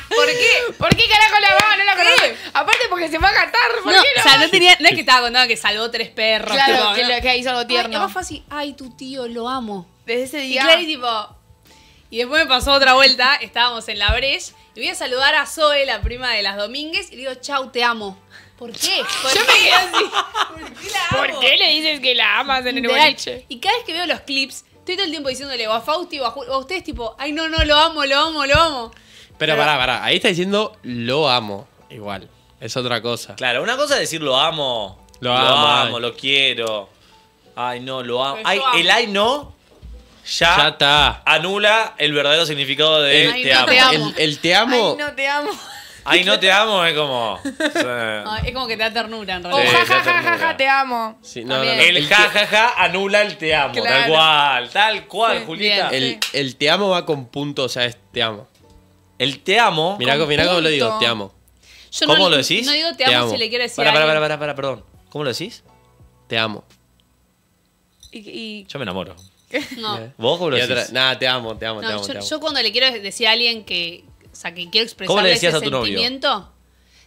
¿Por qué? ¿Por qué carajo la mamá no la conoce? Aparte porque se va a Qatar, ¿por no, qué no? O sea, no tenía, no es que estaba contando que salvó tres perros. Claro, tipo, que, ¿no? que hizo algo tierno. Además fue así, ay, tu tío, lo amo. Desde ese día. Y Clary tipo... Y después me pasó otra vuelta, estábamos en la Breche, y voy a saludar a Zoe, la prima de las Domínguez, y le digo, chau, te amo. ¿Por qué? ¿Por Yo qué? me quedé así. ¿Por qué la amo? ¿Por qué le dices que la amas en el boliche? Y cada vez que veo los clips, estoy todo el tiempo diciéndole o a Fausti o a, o a ustedes tipo, ay, no, no, lo amo, lo amo, lo amo. Pero, Pero pará, pará, ahí está diciendo lo amo, igual, es otra cosa. Claro, una cosa es decir lo amo, lo, lo amo, amo lo quiero, ay no, lo amo. Ay, amo. El ay no ya, ya está. Anula el verdadero significado de el, te, no amo. te amo. El, el te amo. Ay no te amo. Ay no te amo es como... O sea, no, es como que te da ternura en realidad. O ja, ja, ja, ja, ja, te amo. Sí, no, no, no. El ja, ja, ja anula el te amo, claro. tal cual, tal cual, sí, Julita. Bien, sí. el, el te amo va con punto, o sea, es te amo. El te amo. Mirá cómo lo digo, te amo. Yo ¿Cómo no, lo decís? No digo te, te amo, amo si le quiero decir. Pará, pará, pará, pará, pará, perdón. ¿Cómo lo decís? Te amo. Y, y... Yo me enamoro. No. ¿Vos cómo lo decís? Nada, te amo, te amo, no, te, amo yo, te amo. Yo cuando le quiero decir a alguien que. O sea, que quiero expresar. ¿Cómo le decías ese a tu sentimiento, novio?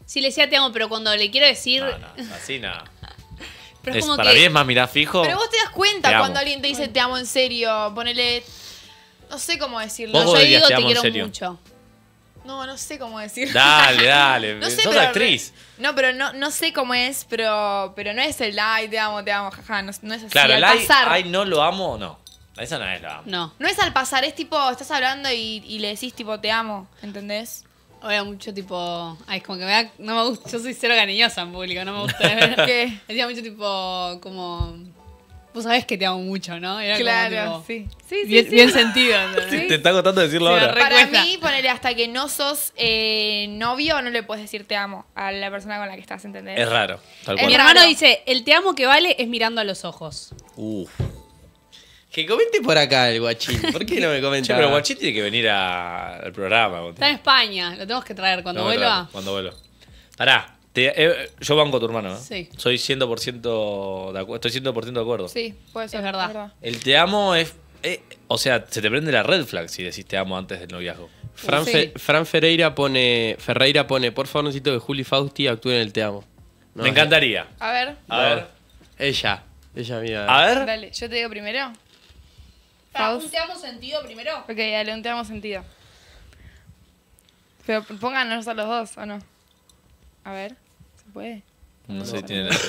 Sí, le decía te amo, pero cuando le quiero decir. No, no, así nada. Pero es como para que... mí es más mirá fijo. Pero vos te das cuenta cuando alguien te dice te amo en serio. Ponele. No sé cómo decirlo. Yo digo te quiero mucho. No, no sé cómo decirlo. Dale, dale. No sé, Sos pero, actriz. No, pero no, no sé cómo es, pero pero no es el ay, te amo, te amo, jaja. No, no es así. Claro, al el ay, pasar. ay, no lo amo, no. Esa no es lo amo. No. No es al pasar, es tipo, estás hablando y, y le decís tipo, te amo, ¿entendés? Oiga, mucho tipo... Ay, es como que me da... No me gusta, yo soy cero cariñosa en público, no me gusta. ¿Qué? Decía mucho tipo, como... Vos sabés que te amo mucho, ¿no? Era claro, como, tipo, sí. Sí, sí, bien, sí. Bien sentido, ¿no? Sí, te está contando decirlo sí, ahora. Para mí, ponele hasta que no sos eh, novio, no le puedes decir te amo a la persona con la que estás, ¿entendés? Es raro. Tal cual. Mi hermano dice, el te amo que vale es mirando a los ojos. Uf. Que comente por acá el guachín. ¿Por qué no me comenta? Che, pero el guachín tiene que venir a, al programa. Está en España. Lo tenemos que traer cuando vuelva. Cuando vuelva. Pará, te, eh, yo banco a tu hermano, ¿eh? Sí. Soy cien por ciento de acuerdo. Estoy cien por ciento de acuerdo. Sí, puede ser, es verdad. verdad. El te amo es... Eh, o sea, se te prende la red flag si decís te amo antes del noviazgo. Fran, sí. Fe, Fran Ferreira pone, Ferreira pone, por favor necesito que Juli y Fausti actúen en el te amo. No, me encantaría. A ver. A ver. Ella. Ella mía. A ver. Dale, yo te digo primero. Faust. ¿Un te amo sentido primero? Ok, dale, un te amo sentido. Pero pónganos a los dos, ¿o no? A ver, ¿se puede? No, no sé si tiene nada.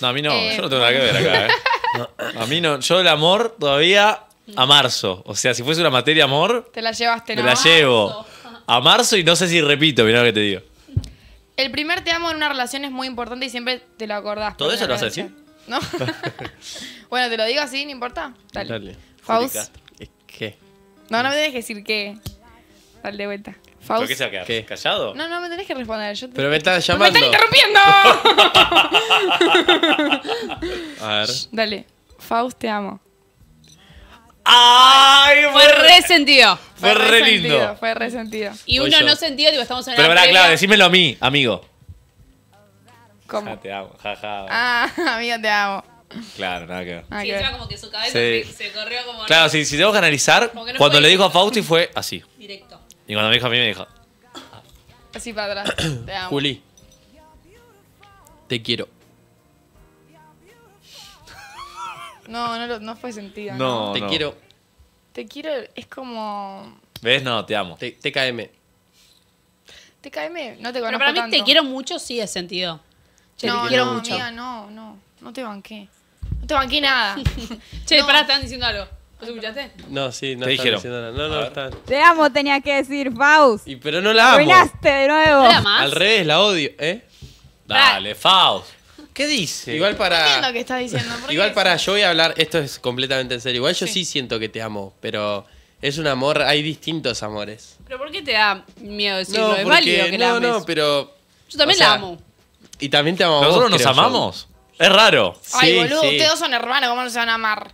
No, a mí no, eh, yo no tengo nada que ver acá, ¿eh? No, a mí no, yo el amor todavía a marzo. O sea, si fuese una materia amor... Te la llevaste, ¿no? Te la llevo a marzo y no sé si repito, mirá lo que te digo. El primer te amo en una relación es muy importante y siempre te lo acordás. ¿Todo eso lo vas a decir? No. Bueno, te lo digo así, no importa. Dale. Dale. Faust. ¿Es qué? No, no me tenés que decir qué. Dale de vuelta. Faust. ¿Por qué se va a quedar? ¿Qué? ¿Callado? No, no me tenés que responder. Yo te... Pero me estás llamando. ¡Me estás interrumpiendo! A ver. Dale. Faust, te amo. ¡Ay! Fue resentido. Fue, fue re lindo. Sentido, fue resentido. Y uno no sentido, digo, estamos en el... Pero pará, claro, decímelo a mí, amigo. ¿Cómo? Ja, te amo, jaja. Ja. Ah, amigo, te amo. Claro, nada que ver. Sí, encima como que su cabeza sí. se, se corrió como... Claro, no, si, si tengo que analizar, no cuando le dijo a Fausti fue así. Directo. Y cuando me dijo a mí, me dijo... Así para atrás, te amo. Juli, te quiero. No, no, no fue sentido. No, no. Te no. quiero. Te quiero es como... ¿Ves? No, te amo. Te, T K M. T K M, no te conozco. Pero para mí tanto. Te quiero mucho sí es sentido. Che, no, te quiero no, mucho. Amiga, no, no, no te banqué. No te banqué nada. Che, no. Pará, estaban diciendo algo. ¿Lo escuchaste? No, sí, no te dijeron. Nada. No, no, están... Te amo, tenía que decir, Faust. Y, pero no la amo. Arruinaste de nuevo. ¿No más? Al revés, la odio, ¿eh? Dale, Faust. ¿Qué dice? Igual para... No entiendo qué estás diciendo. Igual para... Yo voy a hablar... Esto es completamente en serio. Igual yo sí, sí siento que te amo, pero es un amor... Hay distintos amores. ¿Pero por qué te da miedo decirlo? No, es válido que la ames. No, no, pero... Yo también o sea, la amo. Y también te amo. ¿Nosotros vos, nos amamos? Yo. Es raro. Ay, sí, boludo. Sí. Ustedes dos son hermanos. ¿Cómo no se van a amar?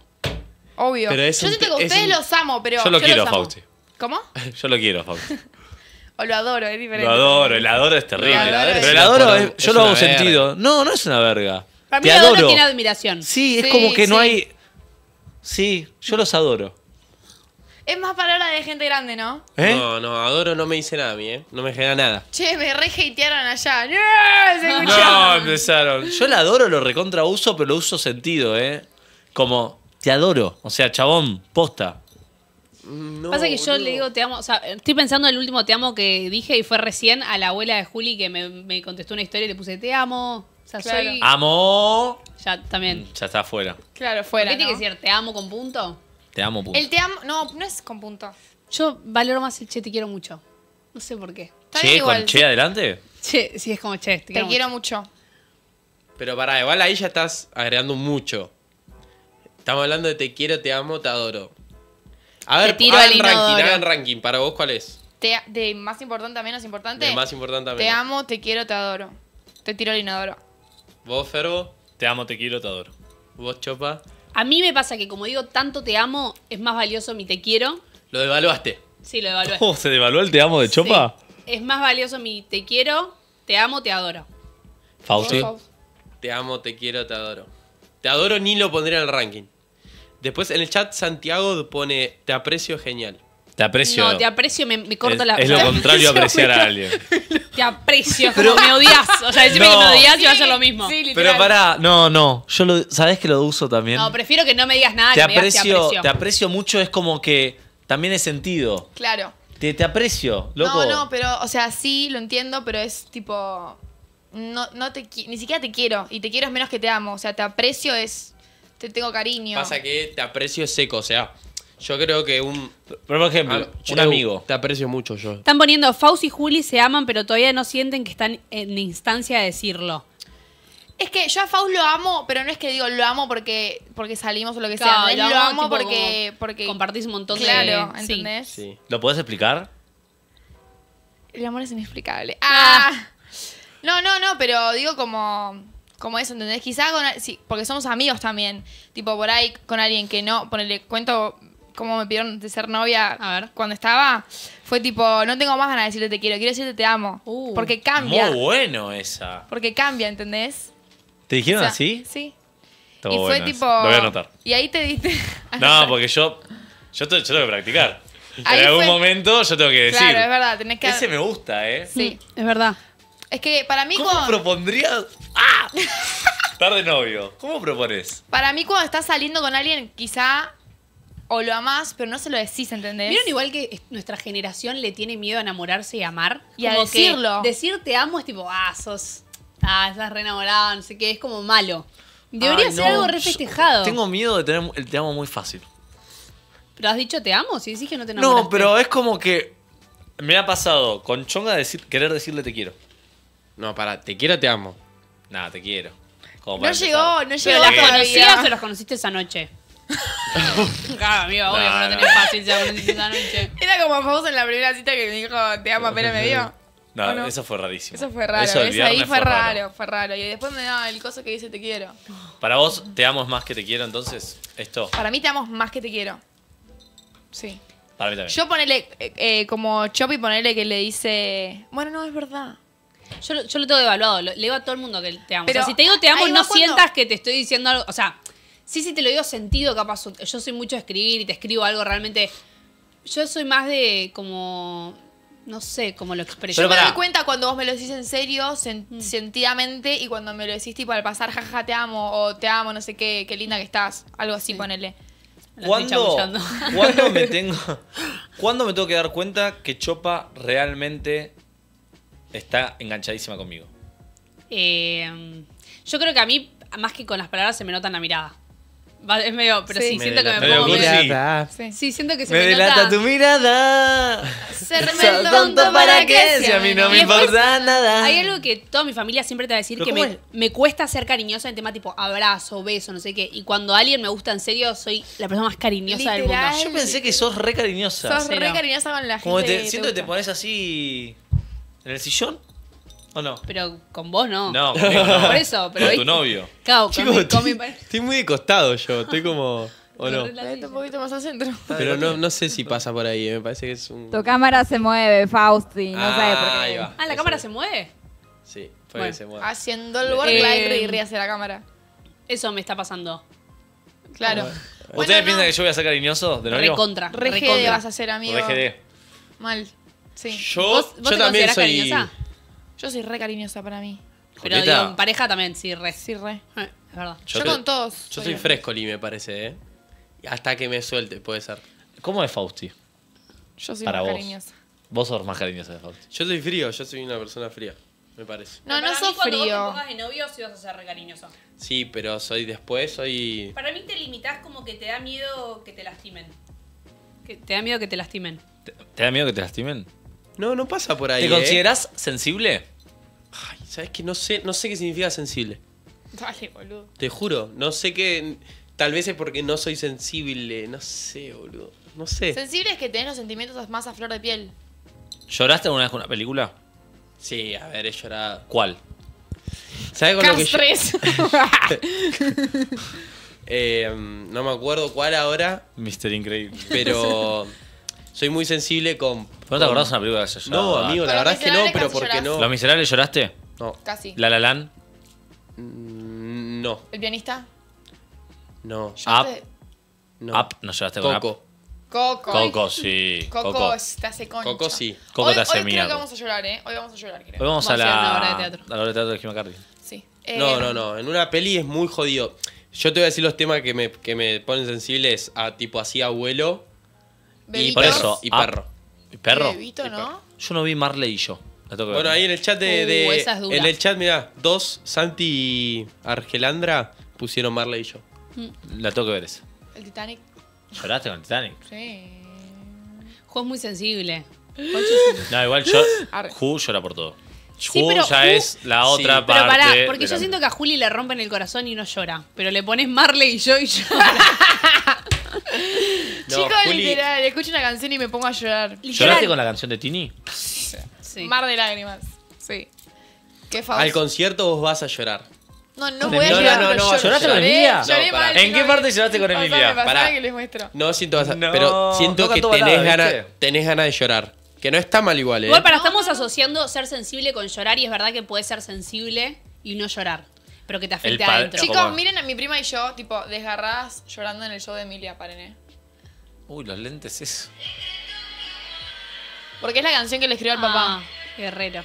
Obvio. Pero yo siento que ustedes un... los amo, pero... Yo lo yo quiero, Fausti. ¿Cómo? Yo lo quiero, Fausti. O lo adoro, es diferente. Lo adoro, el adoro es terrible. Lo adoro, pero el adoro, es, yo lo hago verga. Sentido. No, no es una verga. Para mí te el adoro tiene admiración. Sí, es sí, como que sí. no hay... Sí, yo los adoro. Es más palabra de gente grande, ¿no? ¿Eh? No, no, adoro no me dice nada a mí, ¿eh? No me genera nada. Che, me re hatearon allá. ¡Yeah! Se no, empezaron. Yo el adoro lo recontra uso, pero lo uso sentido, ¿eh? Como, te adoro. O sea, chabón, posta. No, pasa que yo no. le digo te amo, o sea, estoy pensando en el último te amo que dije y fue recién a la abuela de Juli que me, me contestó una historia y le puse te amo, o sea, claro. soy... Amo. Ya, también. Ya está fuera. Claro, fuera, ¿qué tiene ¿no? que decir? ¿Te amo con punto? Te amo, punto. El te amo, no, no es con punto. Yo valoro más el che, te quiero mucho. No sé por qué. Che, igual, con che adelante. Che, sí, es como che, te quiero, te quiero mucho. mucho. Pero pará, igual ahí ya estás agregando mucho. Estamos hablando de te quiero, te amo, te adoro. A ver, hagan ranking, hagan ranking. ¿Para vos cuál es? Te, ¿De más importante a menos importante? De más importante a menos. Te amo, te quiero, te adoro. Te tiro el inodoro. ¿Vos, Ferbo? Te amo, te quiero, te adoro. ¿Vos, Chopa? A mí me pasa que como digo tanto te amo, es más valioso mi te quiero. ¿Lo devaluaste? Sí, lo devalué. Oh, ¿se devaluó el te amo de Chopa? Sí. Es más valioso mi te quiero, te amo, te adoro. Fausti. Te amo, te quiero, te adoro. Te adoro ni lo pondría en el ranking. Después en el chat Santiago pone te aprecio genial. Te aprecio. No, te aprecio, me, me corto es, la... Es lo contrario a apreciar a alguien. Te aprecio, pero me odias. O sea, decime no. que me odias sí, y va a ser lo mismo. Sí, pero pará, no, no. Yo lo, ¿sabés que lo uso también? No, prefiero que no me digas nada. Te, que me aprecio, digas, te aprecio. Te aprecio mucho es como que también es sentido. Claro. Te, te aprecio, loco. No, no, pero, o sea, sí, lo entiendo, pero es tipo... No, no te ni siquiera te quiero. Y te quiero es menos que te amo. O sea, te aprecio es... Te tengo cariño. Pasa que te aprecio seco, o sea, yo creo que un... Por ejemplo, ah, un yo, amigo. Te aprecio mucho yo. Están poniendo, Faust y Juli se aman, pero todavía no sienten que están en instancia de decirlo. Es que yo a Faust lo amo, pero no es que digo lo amo porque, porque salimos o lo que claro, sea. Lo, lo amo, amo porque, porque... Compartís un montón claro, de... Claro, ¿entendés? Sí. Sí. ¿Lo podés explicar? El amor es inexplicable. Ah. ah. No, no, no, pero digo como... Como eso, ¿entendés? Quizá, con, sí, porque somos amigos también. Tipo, por ahí con alguien que no... Ponele, cuento cómo me pidieron de ser novia a ver. cuando estaba, fue tipo, no tengo más ganas de decirte te quiero, quiero decirte te amo. Uh, porque cambia. Muy bueno esa. Porque cambia, ¿entendés? ¿Te dijeron o sea, así? Sí. Todo y fue bueno, tipo... Lo voy a anotar. Y ahí te diste... No, porque yo... Yo, te, yo tengo que practicar. Ahí en algún fue... momento yo tengo que decir. Claro, es verdad. Tenés que... Ese me gusta, ¿eh? Sí, es verdad. Es que para mí... ¿Cómo con... propondrías...? ¡Ah! Estar de novio. ¿Cómo propones? Para mí cuando estás saliendo con alguien, quizá... O lo amás, pero no se lo decís, ¿entendés? Miren, igual que nuestra generación le tiene miedo a enamorarse y amar. Y como a decirlo. Decir te amo es tipo, ah, sos... Ah, estás re enamorada, no sé qué. Es como malo. Debería ah, ser no. algo re festejado. Tengo miedo de tener el te amo muy fácil. ¿Pero has dicho te amo? Si decís que no te enamoraste. No, pero es como que me ha pasado con chonga decir, querer decirle te quiero. No, pará, te quiero te amo. Nada, te quiero. Como no llegó, no llegó. ¿Las conocías o las conociste esa noche? Claro, amigo, obvio no, que no tenés fácil si las conociste esa noche. Era como famoso en la primera cita que me dijo te amo apenas me vio. No, no, eso fue rarísimo. Eso fue raro. Eso, eso ahí fue, fue raro, raro, fue raro. Y después me da el coso que dice te quiero. ¿Para vos te amo más que te quiero entonces? Esto. Para mí te amo más que te quiero. Sí. Para mí también. Yo ponele, eh, eh, como Chopi ponele que le dice, bueno, no, es verdad. Yo, yo lo tengo evaluado, lo, le digo a todo el mundo que te amo. Pero o sea, si te digo te amo, no sientas cuando... que te estoy diciendo algo. O sea, sí, sí te lo digo sentido, capaz. Yo soy mucho de escribir y te escribo algo realmente. Yo soy más de como... No sé cómo lo expreso. Yo me doy cuenta cuando vos me lo decís en serio, sen mm. sentidamente, y cuando me lo decís tipo al pasar, jaja, ja, te amo, o te amo, no sé qué, qué linda que estás. Algo así, sí. ponele. ¿Cuándo, ¿cuándo, me tengo, ¿Cuándo me tengo que dar cuenta que Chopa realmente está enganchadísima conmigo? Eh, yo creo que a mí, más que con las palabras, se me nota en la mirada. Es medio, pero sí, sí me siento delata, que me, me pongo medio... Sí. sí, siento que se me, me delata nota. Tu mirada. Ser tonto, tonto para qué, si a mí no me importa nada. Hay algo que toda mi familia siempre te va a decir, que me, me cuesta ser cariñosa en tema tipo abrazo, beso, no sé qué. Y cuando a alguien me gusta en serio, soy la persona más cariñosa Literal. del mundo. Yo pensé que sos re cariñosa. Sos Cero. re cariñosa con la gente. Como te, que siento te que te pones así en el sillón. ¿O no? Pero con vos no. No, conmigo no. Por eso, pero... Con tu novio. Claro, con, mi, con mi Estoy muy de costado yo, estoy como... ¿O no? Un poquito más al centro. Pero no, no sé si pasa por ahí, me parece que es un... Tu cámara se mueve, Fausti, no ah, sabe por qué. Ahí va. Ah, ¿la cámara se mueve? Sí, fue bueno, que se mueve. Haciendo el work eh, y ríase la cámara. Eso me está pasando. Claro. Bueno, ¿ustedes no, piensan no. que yo voy a ser cariñoso de novio? Recontra. Regede vas a ser, amigo. Regede. Mal, sí. Yo, ¿Vos, vos yo te también soy... cariñosa? Yo soy re cariñosa para mí. Pero digo, en pareja también, sí, re. Sí, re. Eh, es verdad. Yo, yo con todos. Yo soy frescoli, me parece, ¿eh? Hasta que me suelte, puede ser. ¿Cómo es Fausti? Yo soy para más vos. cariñosa. Vos sos más cariñosa de Fausti. Yo soy frío, yo soy una persona fría, me parece. No, no sos frío. Cuando vos te pongas de novio, sí vas a ser re cariñoso. Sí, pero soy después, soy... Para mí te limitás como que te da miedo que te lastimen. Que te da miedo que te lastimen. ¿Te, te da miedo que te lastimen? No, no pasa por ahí. ¿Te considerás eh? sensible? Ay, ¿sabes qué? No sé, no sé qué significa sensible. Dale, boludo. Te juro, no sé qué... Tal vez es porque no soy sensible. No sé, boludo. No sé. Sensible es que tenés los sentimientos más a flor de piel. ¿Lloraste alguna vez con una película? Sí, a ver, he llorado. ¿Cuál? ¿Sabes con lo que yo... tres. eh, no me acuerdo cuál ahora. Mister Increíble. Pero... Soy muy sensible con... ¿No te acordás de una película que se lloraba? No, amigo, la verdad es que no, pero porque no... ¿Los Miserables lloraste? No. Casi. ¿La La Land? Mm, no. ¿El Pianista? No. ¿Up? No. ¿Up? ¿No lloraste con Up? Coco. Coco. Coco, sí. Coco te hace concha. Coco, sí. Coco te hace mierda. Hoy creo que vamos a llorar, ¿eh? Hoy vamos a llorar, creo. Hoy vamos a la... hora de teatro. A la hora de teatro de Jim McCarthy. Sí. No, no, no. En una peli es muy jodido. Yo te voy a decir los temas que me, que me ponen sensibles a tipo así, abuelo... Bebito. Y por eso, y perro. ¿Y perro? Bebito, ¿no? Y perro. Yo no vi Marley y yo. La tengo que bueno, ver. Ahí en el chat de... de uh, esa es dura. En el chat, mirá, dos, Santi y Argelandra pusieron Marley y yo. Mm. La tengo que ver esa. El Titanic. ¿Lloraste con el Titanic? Sí. Juan es muy sensible. No, igual yo... Ju llora por todo. Ju sí, ya Ju, es la otra sí. parte. Pero pará, porque yo la... siento que a Juli le rompen el corazón y no llora. Pero le pones Marley y yo y llora. No, chicos, Juli... literal, escucho una canción y me pongo a llorar. ¿Lloraste con la canción de Tini? Sí. Mar de lágrimas. Sí. Qué famoso. Al concierto vos vas a llorar. No, no voy a llorar. No, no, ¿lloraste con Emilia? ¿En qué parte lloraste con Emilia? Pará, que les muestro. No siento, pero siento que tenés ganas, tenés ganas de llorar. Que no está mal igual, ¿eh? Igual, para, estamos asociando ser sensible con llorar y es verdad que puedes ser sensible y no llorar, pero que te afecte adentro. Chicos, miren a mi prima y yo, tipo, desgarradas llorando en el show de Emilia, paren, ¿eh? Uy, los lentes, eso. Porque es la canción que le escribió al papá. Guerrero.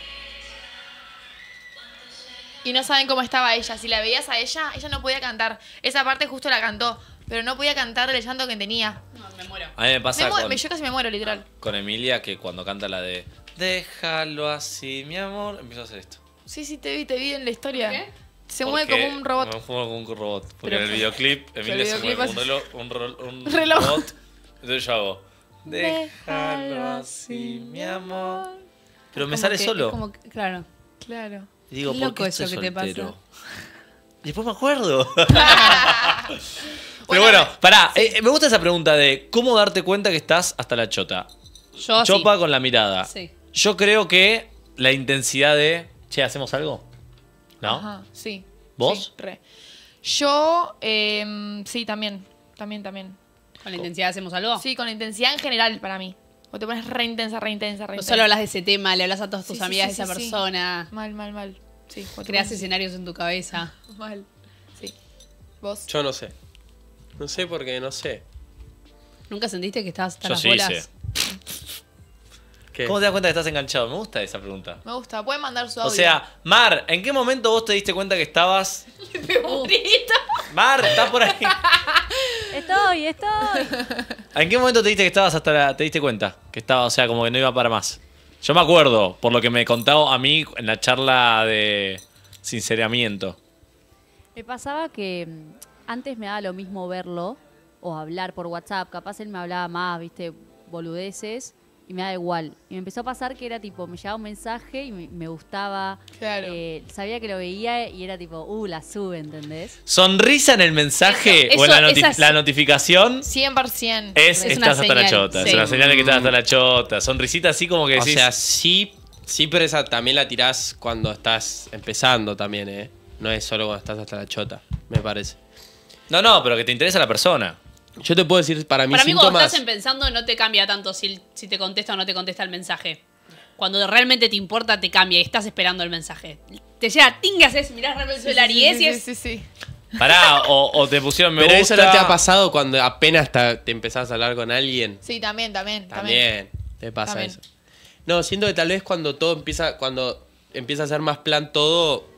Y no saben cómo estaba ella. Si la veías a ella, ella no podía cantar. Esa parte justo la cantó, pero no podía cantar el llanto que tenía. No, me muero. A mí me pasa me con, Yo casi me muero, literal. Con Emilia, que cuando canta la de déjalo así, mi amor, empiezo a hacer esto. Sí, sí, te vi, te vi en la historia. ¿Qué? Se mueve como un robot. Me mueve como un robot. Porque pero, en el videoclip, Emilia se mueve como un reloj. Un, rol, un reloj. Robot. Entonces yo hago déjalo así, mi amor. Pero me sale que, solo. Como que, claro, claro. Y digo, ¿por qué estoy soltero? Y después me acuerdo. Pero bueno, pará. Eh, me gusta esa pregunta de cómo darte cuenta que estás hasta la chota. Yo Chopa sí. con la mirada. Sí. Yo creo que la intensidad de... Che, ¿hacemos algo? ¿No? Ajá, sí. ¿Vos? Sí, re. Yo, eh, sí, también. También, también. ¿Con la intensidad hacemos algo? Sí, con la intensidad en general para mí. O te pones re intensa, re intensa, re intensa. No solo hablas de ese tema, le hablas a todas tus sí, amigas sí, sí, de esa sí, persona. Sí. Mal, mal, mal. Sí, creas escenarios en tu cabeza. Mal. Sí. ¿Vos? Yo no sé. No sé porque no sé. ¿Nunca sentiste que estabas hasta yo las sí bolas? Sé. ¿Cómo te das cuenta que estás enganchado? Me gusta esa pregunta. Me gusta. Pueden mandar su audio. O sea, Mar, ¿en qué momento vos te diste cuenta que estabas... Mar, ¿estás por ahí? Estoy, estoy. ¿En qué momento te diste que estabas hasta la, te diste cuenta que estaba, o sea, como que no iba para más? Yo me acuerdo, por lo que me contaba a mí en la charla de sinceramiento. Me pasaba que antes me daba lo mismo verlo o hablar por WhatsApp, capaz él me hablaba más, viste, boludeces y me daba igual. Y me empezó a pasar que era tipo, me llegaba un mensaje y me, me gustaba, claro. eh, sabía que lo veía y era tipo, uh, la sube, ¿entendés? Sonrisa en el mensaje eso, eso, o en la, noti la notificación. cien por ciento. Es, es estás hasta la chota, sí. Es una señal de que estás hasta la chota. Sonrisita así como que decís. O sea, sí, sí, pero esa también la tirás cuando estás empezando también, ¿eh? No es solo cuando estás hasta la chota, me parece. No, no, pero que te interesa la persona. Yo te puedo decir, para mí Para mí síntomas... cuando estás empezando no te cambia tanto si, si te contesta o no te contesta el mensaje. Cuando realmente te importa te cambia y estás esperando el mensaje. Te llega, tingas, es, mirás realmente sí, el celular sí, y es... Sí, sí, sí, sí. Pará, o, o te pusieron me Pero gusta. Eso no te ha pasado cuando apenas te empezás a hablar con alguien. Sí, también, también. También, también. te pasa también. eso. No, siento que tal vez cuando todo empieza, cuando empieza a ser más plan todo...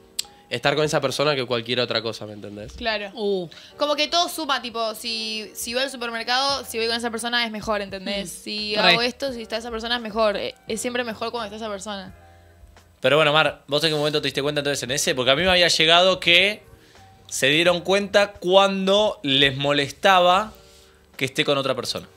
Estar con esa persona que cualquier otra cosa, ¿me entendés? Claro. Uh. Como que todo suma, tipo, si, si voy al supermercado, si voy con esa persona es mejor, ¿entendés? Mm. Si Re. hago esto, si está esa persona es mejor. Es siempre mejor cuando está esa persona. Pero bueno, Mar, ¿vos en qué momento te diste cuenta entonces en ese? Porque a mí me había llegado que se dieron cuenta cuando les molestaba que esté con otra persona.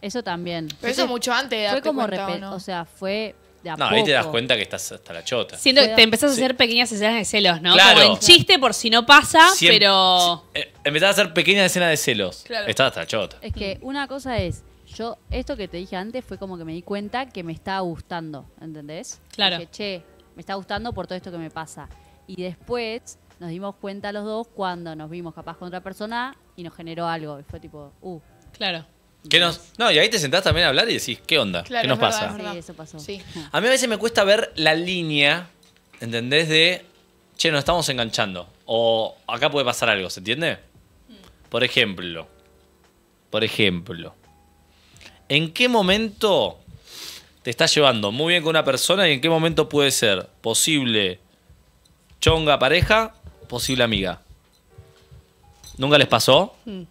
Eso también. Pero eso es mucho antes de darte cuenta, ¿o no? Fue como, o sea, fue... No, poco. ahí te das cuenta que estás hasta la chota. Siento que te empezás a hacer sí. pequeñas escenas de celos, ¿no? Claro. Como en chiste por si no pasa, Siem, pero... Eh, empezás a hacer pequeñas escenas de celos. Claro. Estás hasta la chota. Es que una cosa es, yo esto que te dije antes fue como que me di cuenta que me estaba gustando, ¿entendés? Claro. Dije, che, me está gustando por todo esto que me pasa. Y después nos dimos cuenta los dos cuando nos vimos capaz con otra persona y nos generó algo. Y fue tipo, uh. Claro. Que nos, no, y ahí te sentás también a hablar y decís, ¿qué onda? Claro, ¿Qué nos verdad, pasa? Sí, eso pasó. Sí. A mí a veces me cuesta ver la línea, ¿entendés? De, che, nos estamos enganchando. O acá puede pasar algo, ¿se entiende? Por ejemplo, por ejemplo, ¿en qué momento te estás llevando muy bien con una persona y en qué momento puede ser posible chonga pareja, posible amiga? ¿Nunca les pasó? Mm.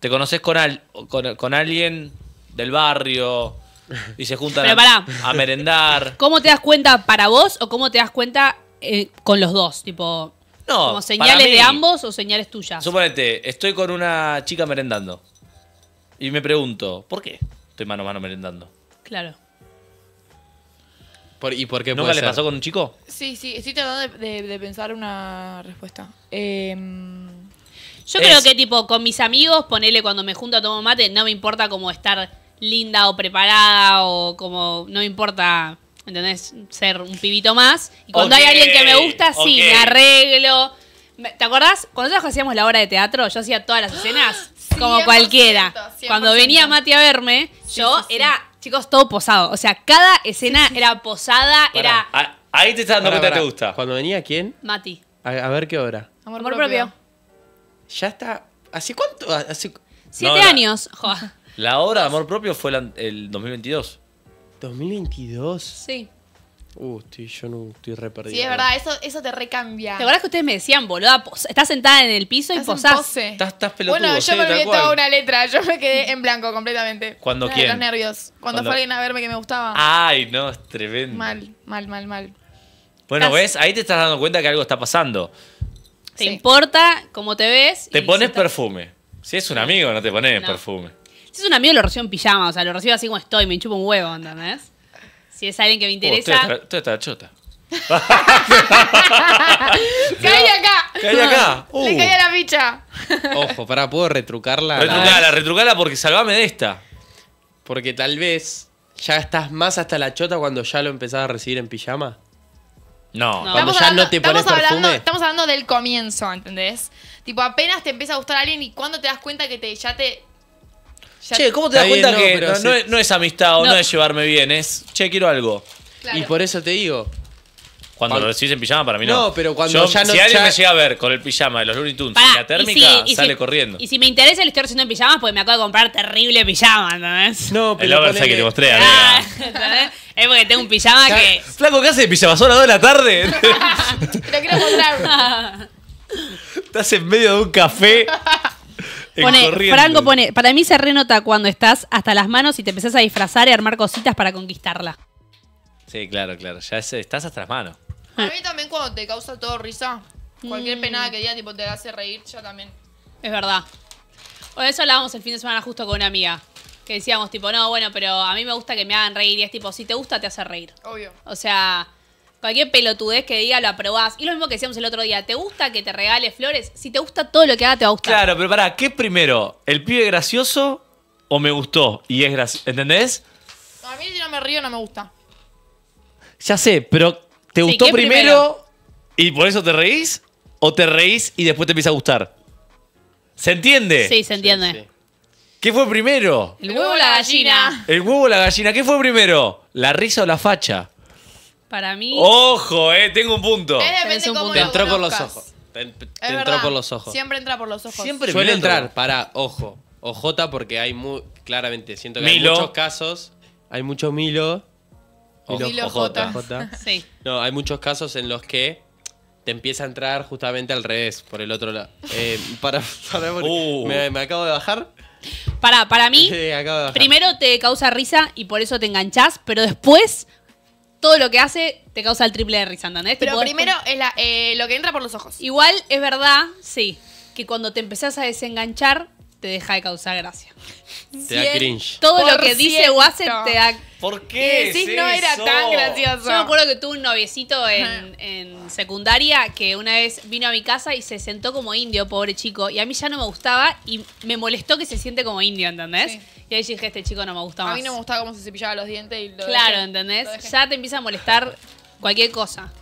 Te conoces con, al, con, con alguien del barrio y se juntan a, a merendar. ¿Cómo te das cuenta para vos o cómo te das cuenta eh, con los dos? Tipo, no, ¿como señales mí, de ambos o señales tuyas? Suponete, estoy con una chica merendando y me pregunto, ¿por qué estoy mano a mano merendando? Claro. Por, ¿Y por qué ¿Nunca puede le ser? pasó con un chico? Sí, sí, estoy tratando de, de, de pensar una respuesta. Eh... Yo es. creo que, tipo, con mis amigos, ponele cuando me junto a tomar mate, no me importa como estar linda o preparada o como, no me importa, ¿entendés? Ser un pibito más. Y cuando okay, hay alguien que me gusta, okay. sí, me arreglo, ¿Te acordás? Cuando nosotros hacíamos la obra de teatro, yo hacía todas las escenas ¡Ah! como cualquiera. cien por ciento, cien por ciento. Cuando venía Mati a verme, sí, yo sí, era, sí. chicos, todo posado. O sea, cada escena sí, sí. era posada, para. era... Ah, ahí te estás dando cuenta que te gusta. ¿Cuando venía quién? Mati. A, a ver qué obra. Amor, Amor propio. propio. Ya está... ¿Hace cuánto? Hace... Siete no, años. La, la obra de Amor propio fue la, el dos mil veintidós. ¿dos mil veintidós? Sí. Uh, estoy, yo no estoy re perdida. Sí, es verdad, eso, eso te recambia. ¿Te acordás que ustedes me decían, boluda, estás sentada en el piso y posás? Estás, estás pelotudo. Bueno, yo sí, me olvidé toda una letra, yo me quedé en blanco completamente. ¿Cuándo quién? Los nervios. Cuando, Cuando fue alguien a verme que me gustaba. Ay, no, es tremendo. Mal, mal, mal, mal. Bueno, estás... ¿ves? Ahí te estás dando cuenta que algo está pasando. Te sí. importa cómo te ves. Te y pones está... perfume. Si es un amigo, no te pones no. perfume. Si es un amigo, lo recibo en pijama, o sea, lo recibo así como estoy, me chupo un huevo, ¿entendés? Si es alguien que me interesa. Uh, tú estás chota. ¡Caí acá! ¡Caí acá! Uh. ¡Le caí a la picha! Ojo, pará, ¿puedo retrucarla? Retrucala, retrucala porque salvame de esta. Porque tal vez ya estás más hasta la chota cuando ya lo empezás a recibir en pijama. No, no. Cuando ya hablando, no te pones estamos hablando, perfume. Estamos hablando del comienzo, ¿entendés? Tipo, apenas te empieza a gustar a alguien y cuando te das cuenta que te, ya te... Ya che, ¿cómo te das cuenta bien, que no, no, sí. no, es, no es amistad o no. no es llevarme bien? Es, che, quiero algo. Claro. Y por eso te digo. Cuando Pal. lo recibís en pijama, para mí no. No, pero cuando yo, ya no... Si ya... alguien me llega a ver con el pijama de los Looney Tunes y la térmica, y si, y sale si, corriendo. Y si me interesa, le estoy recibiendo en pijamas porque me acabo de comprar terrible pijama, ¿entendés? No, pero... El oversize que te mostré, ah, ¿entendés? Es porque tengo un pijama ya, que... Flaco, ¿qué haces de pijama? ¿Son las dos de la tarde? Te lo quiero mostrar. Estás en medio de un café... Pone, Franco pone, para mí se renota cuando estás hasta las manos y te empezás a disfrazar y armar cositas para conquistarla. Sí, claro, claro. Ya es, estás hasta las manos. A mí también cuando te causa todo risa. Cualquier mm. penada que diga tipo te hace reír, yo también. Es verdad. O de eso hablábamos el fin de semana justo con una amiga. Que decíamos tipo, no, bueno, pero a mí me gusta que me hagan reír. Y es tipo, si te gusta, te hace reír. Obvio. O sea... Cualquier pelotudez que diga lo aprobás. Y lo mismo que decíamos el otro día. ¿Te gusta que te regale flores? Si te gusta todo lo que haga, te va a gustar. Claro, pero pará. ¿Qué primero? ¿El pibe gracioso o me gustó? Y es gracioso. ¿Entendés? A mí si no me río no me gusta. Ya sé, pero ¿te sí, gustó primero, primero y por eso te reís? ¿O te reís y después te empieza a gustar? ¿Se entiende? Sí, se entiende. Sí, sí. ¿Qué fue primero? El huevo o la gallina. El huevo o la gallina. ¿Qué fue primero? ¿La risa o la facha? Para mí... ¡Ojo, eh! Tengo un punto. Es un punto. Te entró por los ojos. Te, te entró verdad. por los ojos. Siempre entra por los ojos. Siempre suele entrar. Para, ojo. Ojota porque hay muy... Claramente, siento que Milo. hay muchos casos. Hay mucho Milo. Milo, Milo Ojota. Ojota. Sí. No, hay muchos casos en los que te empieza a entrar justamente al revés. Por el otro lado. Eh, para... para uh. me, me acabo de bajar. Para, para mí... Sí, acabo de bajar. Primero te causa risa y por eso te enganchás. Pero después... Todo lo que hace te causa el triple de risa, ¿entendés? Pero tipo, primero es la, eh, lo que entra por los ojos. Igual es verdad, sí, que cuando te empezás a desenganchar, te deja de causar gracia. Te da cringe. Todo por lo que cierto. dice o hace te da... ¿Por qué? Y decís, es no era eso? tan gracioso. Yo me acuerdo que tuve un noviecito en, en secundaria que una vez vino a mi casa y se sentó como indio, pobre chico. Y a mí ya no me gustaba y me molestó que se siente como indio, ¿entendés? Sí. Y ahí dije, este chico no me gusta más. A mí no me gustaba cómo se cepillaba los dientes y lo Claro, dejé, ¿entendés? Lo ya te empieza a molestar cualquier cosa.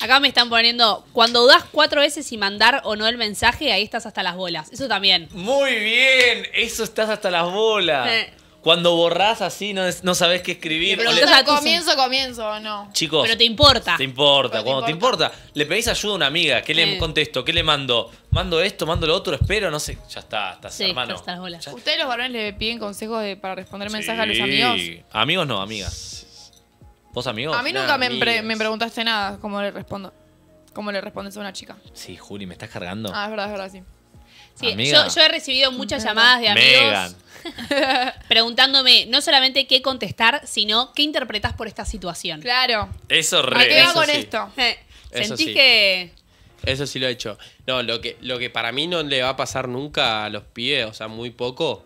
Acá me están poniendo, cuando dudás cuatro veces si mandar o no el mensaje, ahí estás hasta las bolas. Eso también. Muy bien, eso estás hasta las bolas. Eh. Cuando borrás así, no, es, no sabés qué escribir. Pero le... a comienzo, comienzo o no. Chicos. Pero te importa. Te importa. Pero cuando te importa. te importa, le pedís ayuda a una amiga. ¿Qué eh. le contesto? ¿Qué le mando? ¿Mando esto? ¿Mando lo otro? Espero, no sé. Ya está, estás sí, hermano. Estás bolas. ¿Ustedes los varones le piden consejos de, para responder sí. mensajes a los amigos? Amigos no, amigas. ¿Vos amigos? A mí nunca me, pre me preguntaste nada, cómo le respondo. ¿Cómo le respondes a una chica? Sí, Juli, ¿me estás cargando? Ah, es verdad, es verdad, sí. Sí, yo, yo he recibido muchas llamadas de amigos preguntándome no solamente qué contestar, sino qué interpretás por esta situación. Claro. Eso re. ¿A qué va con sí. esto? Eh, Eso sentí sí. que... Eso sí lo he hecho. No, lo que, lo que para mí no le va a pasar nunca a los pibes, o sea, muy poco...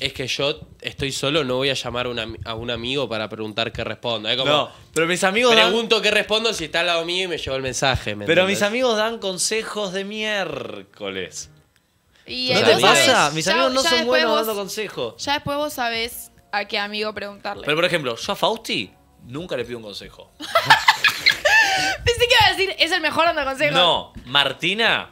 Es que yo estoy solo, no voy a llamar una, a un amigo para preguntar qué respondo. ¿eh? Como, no, pero mis amigos pregunto dan... qué respondo si está al lado mío y me llevo el mensaje. ¿me pero entiendes? Mis amigos dan consejos de miércoles. ¿Y ¿No te pasa? Mis ya, amigos no son buenos vos, dando consejos. Ya después vos sabés a qué amigo preguntarle. Pero por ejemplo, yo a Fausti nunca le pido un consejo. Pensé que iba a decir, es el mejor onda consejo. No, Martina.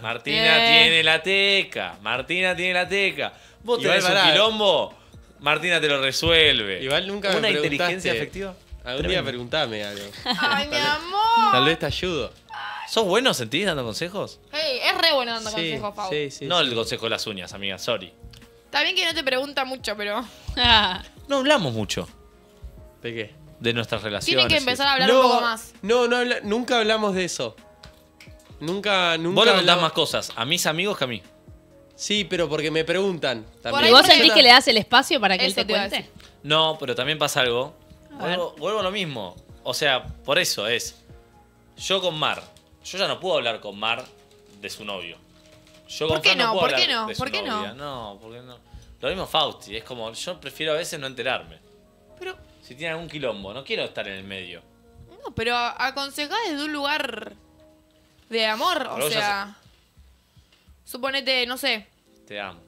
Martina eh. tiene la teca. Martina tiene la teca. Vos te ves un quilombo, Martina te lo resuelve. Igual nunca me preguntaste. ¿Una inteligencia afectiva? Algún Tremendo. día preguntame algo. Ay, mi amor. Tal vez te ayudo. ¿Sos bueno, sentís, dando consejos? Hey, es re bueno dando sí, consejos, Pau. Sí, sí, no sí. el consejo de las uñas, amiga, sorry. Está bien que no te pregunta mucho, pero... No hablamos mucho. ¿De qué? De nuestras relaciones. Tienen que empezar a hablar no, un poco más. No, no, habla, nunca hablamos de eso. Nunca, nunca... Vos le contás más cosas a mis amigos que a mí. Sí, pero porque me preguntan. También. ¿Y vos sentís que le das el espacio para que eso él te cuente? No, pero también pasa algo. Vuelvo, vuelvo a lo mismo. O sea, por eso es... Yo con Mar. Yo ya no puedo hablar con Mar de su novio. Yo con ¿Por qué Fran no? no puedo ¿Por qué no? ¿Por qué no? No, porque no. Lo mismo Fausti. Es como, yo prefiero a veces no enterarme. Pero... Si tiene algún quilombo. No quiero estar en el medio. No, pero aconsejás desde un lugar de amor. Pero o sea... Se... Suponete, no sé. Te amo.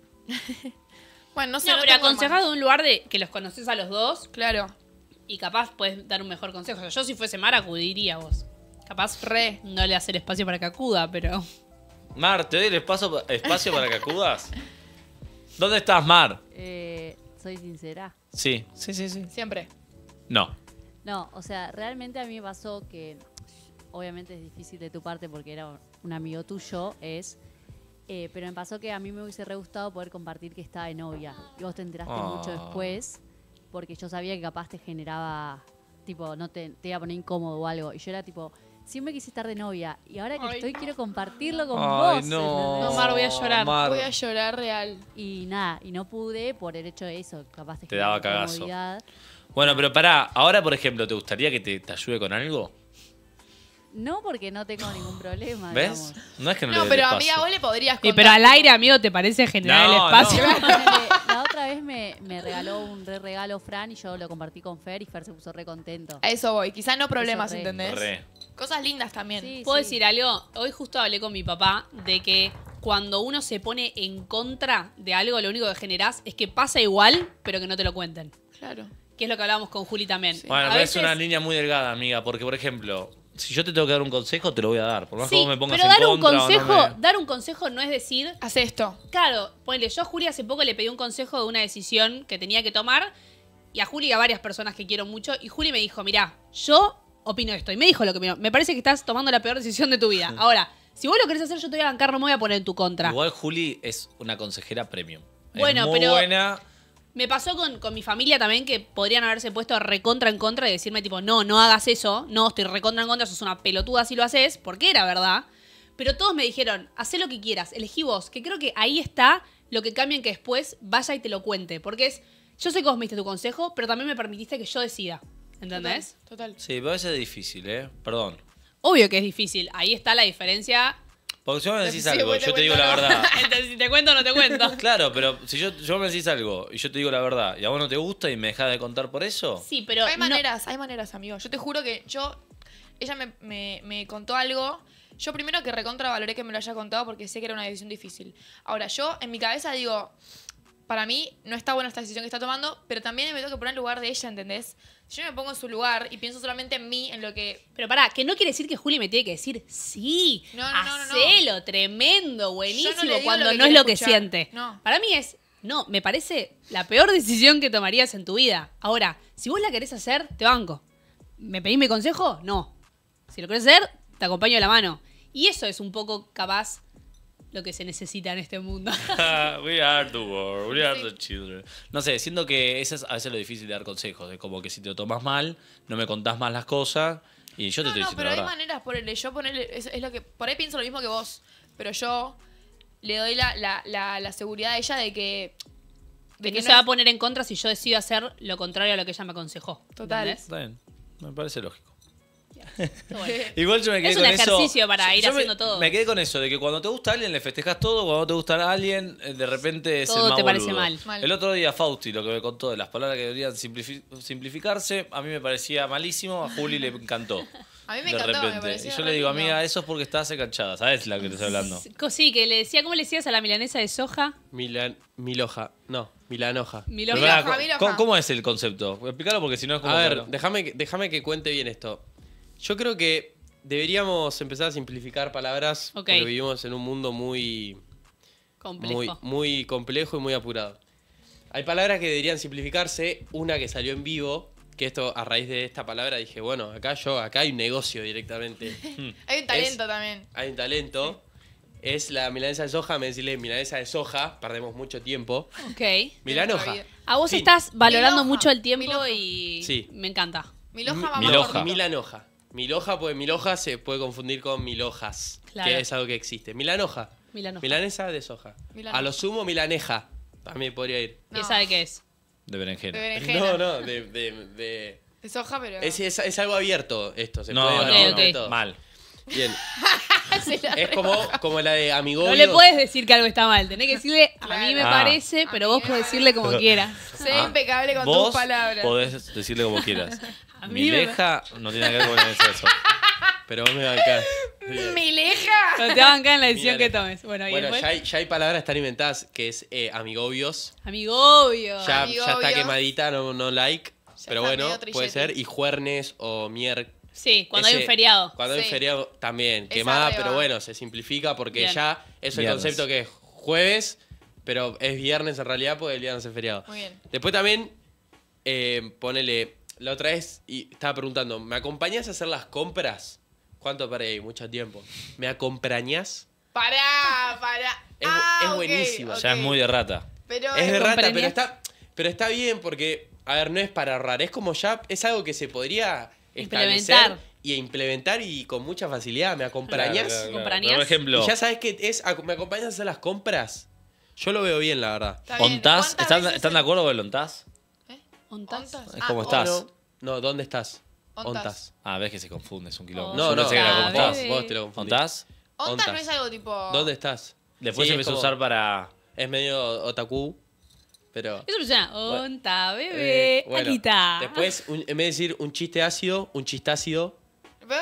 Bueno, no sé. No, no pero aconsejás de un lugar de que los conoces a los dos. Claro. Y capaz puedes dar un mejor consejo. Yo si fuese Mar acudiría a vos. Capaz re no le hace el espacio para que acuda, pero... Mar, ¿te doy el espacio, espacio para que acudas? ¿Dónde estás, Mar? Eh, ¿Soy sincera? Sí, sí, sí, sí. ¿Siempre? No. No, o sea, realmente a mí me pasó que... Obviamente es difícil de tu parte porque era un amigo tuyo, es... Eh, pero me pasó que a mí me hubiese re gustado poder compartir que estaba de novia. Y vos te enteraste oh. mucho después porque yo sabía que capaz te generaba... Tipo, no te, te iba a poner incómodo o algo. Y yo era tipo... Siempre quise estar de novia y ahora que Ay. estoy quiero compartirlo con Ay, vos. No. no, Mar, voy a llorar. Mar. Voy a llorar real. Y nada, y no pude por el hecho de eso. Capaz de te daba cagazo. Bueno, pero pará, ahora por ejemplo, ¿te gustaría que te, te ayude con algo? No, porque no tengo ningún problema. ¿Ves? Digamos. No es que no, no le pero amiga, vos le podrías contar. Sí, pero al aire, amigo, ¿te parece generar no, el espacio? No. La otra vez me, me regaló un re regalo Fran y yo lo compartí con Fer y Fer se puso re contento. A eso voy, quizás no problemas, re. ¿entendés? Re. Cosas lindas también. Sí, Puedo sí. decir algo, hoy justo hablé con mi papá de que cuando uno se pone en contra de algo, lo único que generás es que pasa igual, pero que no te lo cuenten. Claro. Que es lo que hablábamos con Juli también. Sí. Bueno, a pero veces... es una línea muy delgada, amiga, porque por ejemplo, si yo te tengo que dar un consejo, te lo voy a dar. Por más sí, que vos me pongas pero dar en contra, un consejo, no me... dar un consejo no es decir... Haz esto. Claro, ponle, yo a Juli hace poco le pedí un consejo de una decisión que tenía que tomar y a Juli y a varias personas que quiero mucho y Juli me dijo, mirá, yo... opino esto. Y me dijo lo que me dijo. Me parece que estás tomando la peor decisión de tu vida. Ahora, si vos lo querés hacer, yo te voy a bancar, no me voy a poner en tu contra. Igual Juli es una consejera premium. Bueno, es muy pero buena. Me pasó con, con mi familia también que podrían haberse puesto recontra en contra y decirme tipo, no, no hagas eso. No, estoy recontra en contra, sos una pelotuda si lo haces. Porque era verdad. Pero todos me dijeron, hacé lo que quieras, elegí vos. Que creo que ahí está lo que cambien que después vaya y te lo cuente. Porque es, yo sé que vos me diste tu consejo, pero también me permitiste que yo decida. ¿Entendés? Total, total. Sí, pero a veces es difícil, ¿eh? Perdón. Obvio que es difícil. Ahí está la diferencia. Porque si vos me decís sí, algo, te yo cuento, te digo no. la verdad. Entonces, si te cuento o no te cuento. Claro, pero si yo, yo me decís algo y yo te digo la verdad y a vos no te gusta y me dejás de contar por eso. Sí, pero... Hay no... maneras, hay maneras, amigo. Yo te juro que yo... Ella me, me, me contó algo. Yo primero que recontravaloré que me lo haya contado porque sé que era una decisión difícil. Ahora, yo en mi cabeza digo... Para mí no está buena esta decisión que está tomando, pero también me tengo que poner en lugar de ella, ¿entendés? Yo me pongo en su lugar y pienso solamente en mí, en lo que... Pero pará, que no quiere decir que Juli me tiene que decir sí, no, no, hacelo, no, no. tremendo, buenísimo, no cuando no es lo que escuchar. siente. No. Para mí es, no, me parece la peor decisión que tomarías en tu vida. Ahora, si vos la querés hacer, te banco. ¿Me pedís mi consejo? No. Si lo querés hacer, te acompaño de la mano. Y eso es un poco capaz... lo que se necesita en este mundo. We are the world, we are the children. No sé, siento que eso es a veces lo difícil de dar consejos. Es como que si te lo tomas mal, no me contás más las cosas y yo no, te estoy no, diciendo pero la hay verdad. maneras, ponele, yo ponele, es, es lo que, por ahí pienso lo mismo que vos, pero yo le doy la, la, la, la seguridad a ella de que... De, de que no se va a poner en contra si yo decido hacer lo contrario a lo que ella me aconsejó. Total. Está bien, me parece lógico. Bueno. Igual yo me quedé es un con ejercicio eso. para ir yo haciendo me, todo. Me quedé con eso, de que cuando te gusta a alguien le festejas todo, cuando te gusta a alguien de repente es todo el más te parece boludo. mal. mal. El otro día Fausti lo que me contó de las palabras que deberían simplific simplificarse, a mí me parecía malísimo, a Juli le encantó. A mí me de encantó, repente. Me y yo rápido. Le digo, amiga, eso es porque estás acachada. ¿Sabes la que te estoy hablando? Sí, que le decía, ¿cómo le decías a la milanesa de soja? Milan, miloja. No, milanoja. Miloja, Milanoja. Milanoja. ¿Cómo, ¿Cómo es el concepto? Explícalo porque si no es como... A ver, déjame claro. que cuente bien esto. Yo creo que deberíamos empezar a simplificar palabras okay. porque vivimos en un mundo muy complejo. Muy, muy complejo y muy apurado. Hay palabras que deberían simplificarse. Una que salió en vivo, que esto a raíz de esta palabra dije, bueno, acá yo, acá hay un negocio directamente. Hay un talento es, también. Hay un talento. Es la milanesa de soja, me decirle milanesa de soja, perdemos mucho tiempo. Ok. Milanoja. A vos fin. Estás valorando Miloja. Mucho el tiempo Miloja. Y sí. me encanta. Miloja va Miloja. Milanoja. Miloja, pues miloja se puede confundir con milojas, claro. que es algo que existe. Milanoja. Milanoja. Milanesa de soja. Milanoja. A lo sumo milaneja. También podría ir. No. ¿Qué sabe qué es? De berenjena. De berenjena. No, no, de... de, de... Es hoja, pero... Es, es, es algo abierto esto. Se no, puede no, no, okay. no. Mal. Bien. Es como, como la de amigobio. No le puedes decir que algo está mal. Tenés que decirle, claro. a mí me ah. parece, pero vos podés decirle como quieras. Sé ah. impecable con tus palabras. Podés decirle como quieras. A mí Mileja me... no tiene nada que ver con eso. Pero vos me bancás. ¿Mileja? No te bancan en la decisión que tomes. Bueno, ¿y bueno ya, hay, ya hay palabras tan inventadas que es eh, amigobios. Amigobios. Ya, amigobios. Ya está quemadita, no, no like. Ya pero bueno, puede ser. Y juernes o miércoles. Sí, cuando ese, hay un feriado. Cuando sí. hay un feriado también. Esa quemada, pero bueno, se simplifica porque bien. Ya es el viernes. Concepto que es jueves, pero es viernes en realidad porque el viernes es feriado. Muy bien. Después también, eh, ponele, la otra vez y estaba preguntando, ¿me acompañás a hacer las compras? ¿Cuánto paré ahí? Mucho tiempo. ¿Me acompañás? Pará, pará. Es, ah, es okay, buenísimo. Okay. Ya es muy de rata. Pero es de rata, pero está, pero está bien porque, a ver, no es para ahorrar. Es como ya, es algo que se podría establecer implementar. Y implementar y con mucha facilidad. ¿Me acompañás? Claro, claro, claro. Por ejemplo. Y ya sabes que es, ¿me acompañás a hacer las compras? Yo lo veo bien, la verdad. ¿Ontás? ¿Están, ¿Están de acuerdo con el ontás? ¿Eh? ¿Ontás? Es como ah, estás. Oh, no. no, ¿dónde estás? Ontas. Ontas. Ah, ves que se confunde, es un quilombo. Oh, no, no, no sé que la contás. Vos te lo confundís. ¿Ontas? Ontas no es algo tipo... ¿Dónde estás? Después sí, se empezó a usar para... Es medio otaku, pero... Eso ya. Onta, bebé, eh, bueno, alita. Después, un, en vez de decir un chiste ácido, un chistácido...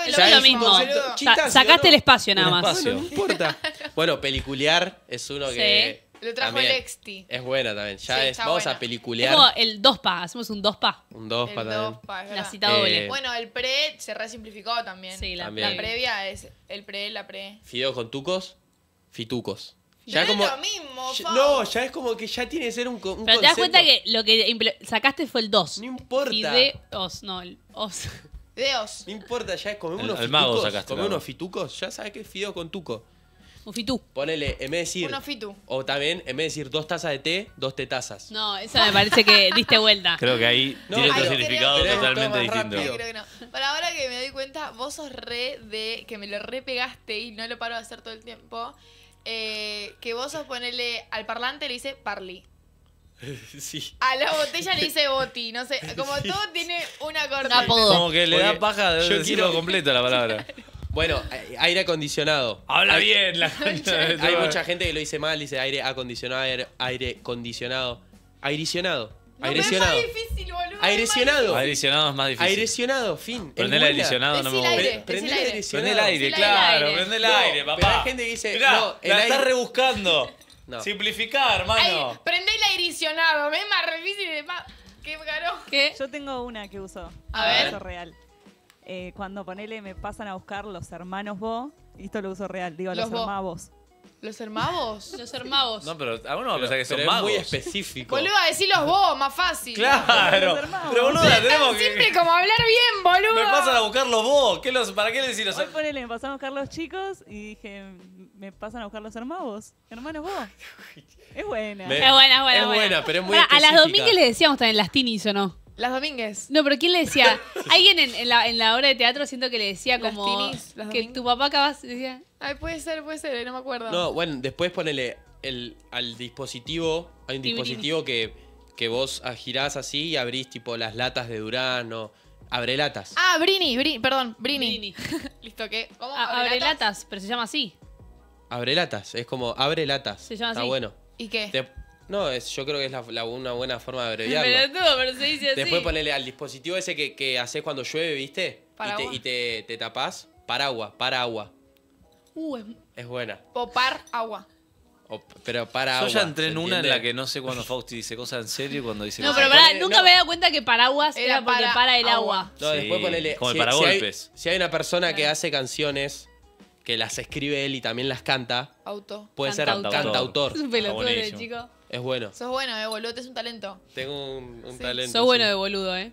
Es lo mismo. Chistácido, sacaste ¿no? el espacio nada más. Espacio. Bueno, no importa. Bueno, peliculear es uno sí. que... Lo trajo el Exti. Es buena también. Ya sí, es, vamos buena. A peliculear. Es como el dospa. Hacemos un dospa. Un dospa el también. Dospa, la cita doble. Eh, bueno, el pre se resimplificó también. Sí, la, también. La previa es el pre, la pre. Fideos con tucos, fitucos. Ya no como, es lo mismo, ya, no, ya es como que ya tiene que ser un, un Pero concepto. Te das cuenta que lo que sacaste fue el dos. No importa. Fideos, no, el os. Fideos. No importa, ya es como unos el, fitucos. Sacaste, como claro. unos fitucos, ya sabes que es fideo con tuco. Un fitú. Ponele, en vez de decir... Uno fitú. O también, en vez de decir dos tazas de té, dos tetazas. No, esa me parece que diste vuelta. Creo que ahí no, tiene otro significado totalmente distinto. Rápido, creo que no. Pero ahora que me doy cuenta, vos sos re de... Que me lo re pegaste y no lo paro de hacer todo el tiempo. Eh, que vos sos ponele... Al parlante le dice parli. Sí. A la botella le dice boti. No sé, como sí. todo tiene una corta. Como que le Porque da paja de yo decirlo quiero... completo la palabra. Claro. Bueno, aire acondicionado. Habla bien la gente. Hay mucha gente que lo dice mal, dice aire acondicionado, aire, aire condicionado. Airecionado. No, airecionado. Es más difícil, boludo. Airecionado. Airecionado es más difícil. Airecionado, fin. Prende el airecionado, no me gusta. Prende el airecionado. Prende el aire, claro. Prende el aire, papá. Pero hay gente que dice, mirá, no, el la aire... estás rebuscando. No. Simplificar, hermano. Prende el airecionado, es más difícil. Qué caro. ¿Qué? Yo tengo una que uso. A ver. Eso es real. Eh, cuando ponele me pasan a buscar los hermanos Bo, y esto lo uso real, digo los, los hermavos. ¿Los hermavos? Los hermavos. No, pero a uno va a pensar que son magos. Muy específico. Boluda, decir los Bo, más fácil. Claro. Los pero boluda, tenemos que... simple como hablar bien, boludo. Me pasan a buscar los Bo. ¿Qué los, ¿Para qué le decís los hermavos? Ponele, me pasan a buscar los chicos y dije, me pasan a buscar los hermavos. Hermanos Bo. Es buena. Me... Es buena, es buena. Es buena, buena, pero es muy específica. Ahora, a las Domínguez les decíamos también las Tinis, ¿o no? Las Domínguez. No, pero ¿quién le decía? Alguien en, en, la, en la obra de teatro siento que le decía las como tinis, las que tu papá acabas decía, ay, puede ser, puede ser, no me acuerdo. No, bueno, después ponele el, al dispositivo, hay un Tibirin. dispositivo que, que vos girás así y abrís tipo las latas de durazno, abre latas. Ah, Brini, Brini perdón, Brini. Brini. Listo, ¿qué? ¿Cómo? A, abre latas? latas, pero se llama así. Abre latas, es como abre latas. Se llama Está así. Está bueno. ¿Y qué? Te, No, es, yo creo que es la, la, una buena forma de abreviarlo. Pero tú, pero se dice así. Después ponele al dispositivo ese que, que haces cuando llueve, ¿viste? Paraguas. Y, te, y te, te tapás. Paraguas, paraguas. Uh, es, es buena. O par agua. O, pero paraguas. Yo ya entré en una en la que no sé cuando Fausti dice cosas en serio y cuando dice no, cosas pero para, nunca no. me he dado cuenta que paraguas era, era porque para, para el agua. agua. No, sí, después ponele. Como si, el paragolpes. Si hay, si hay una persona que hace canciones que las escribe él y también las canta. Auto. Puede canta ser autor. cantautor. Es un pelotudo, chico. Es bueno. Sos bueno, eh, boludo. Es un talento. Tengo un, un sí. talento. Sos sí. bueno de boludo, eh.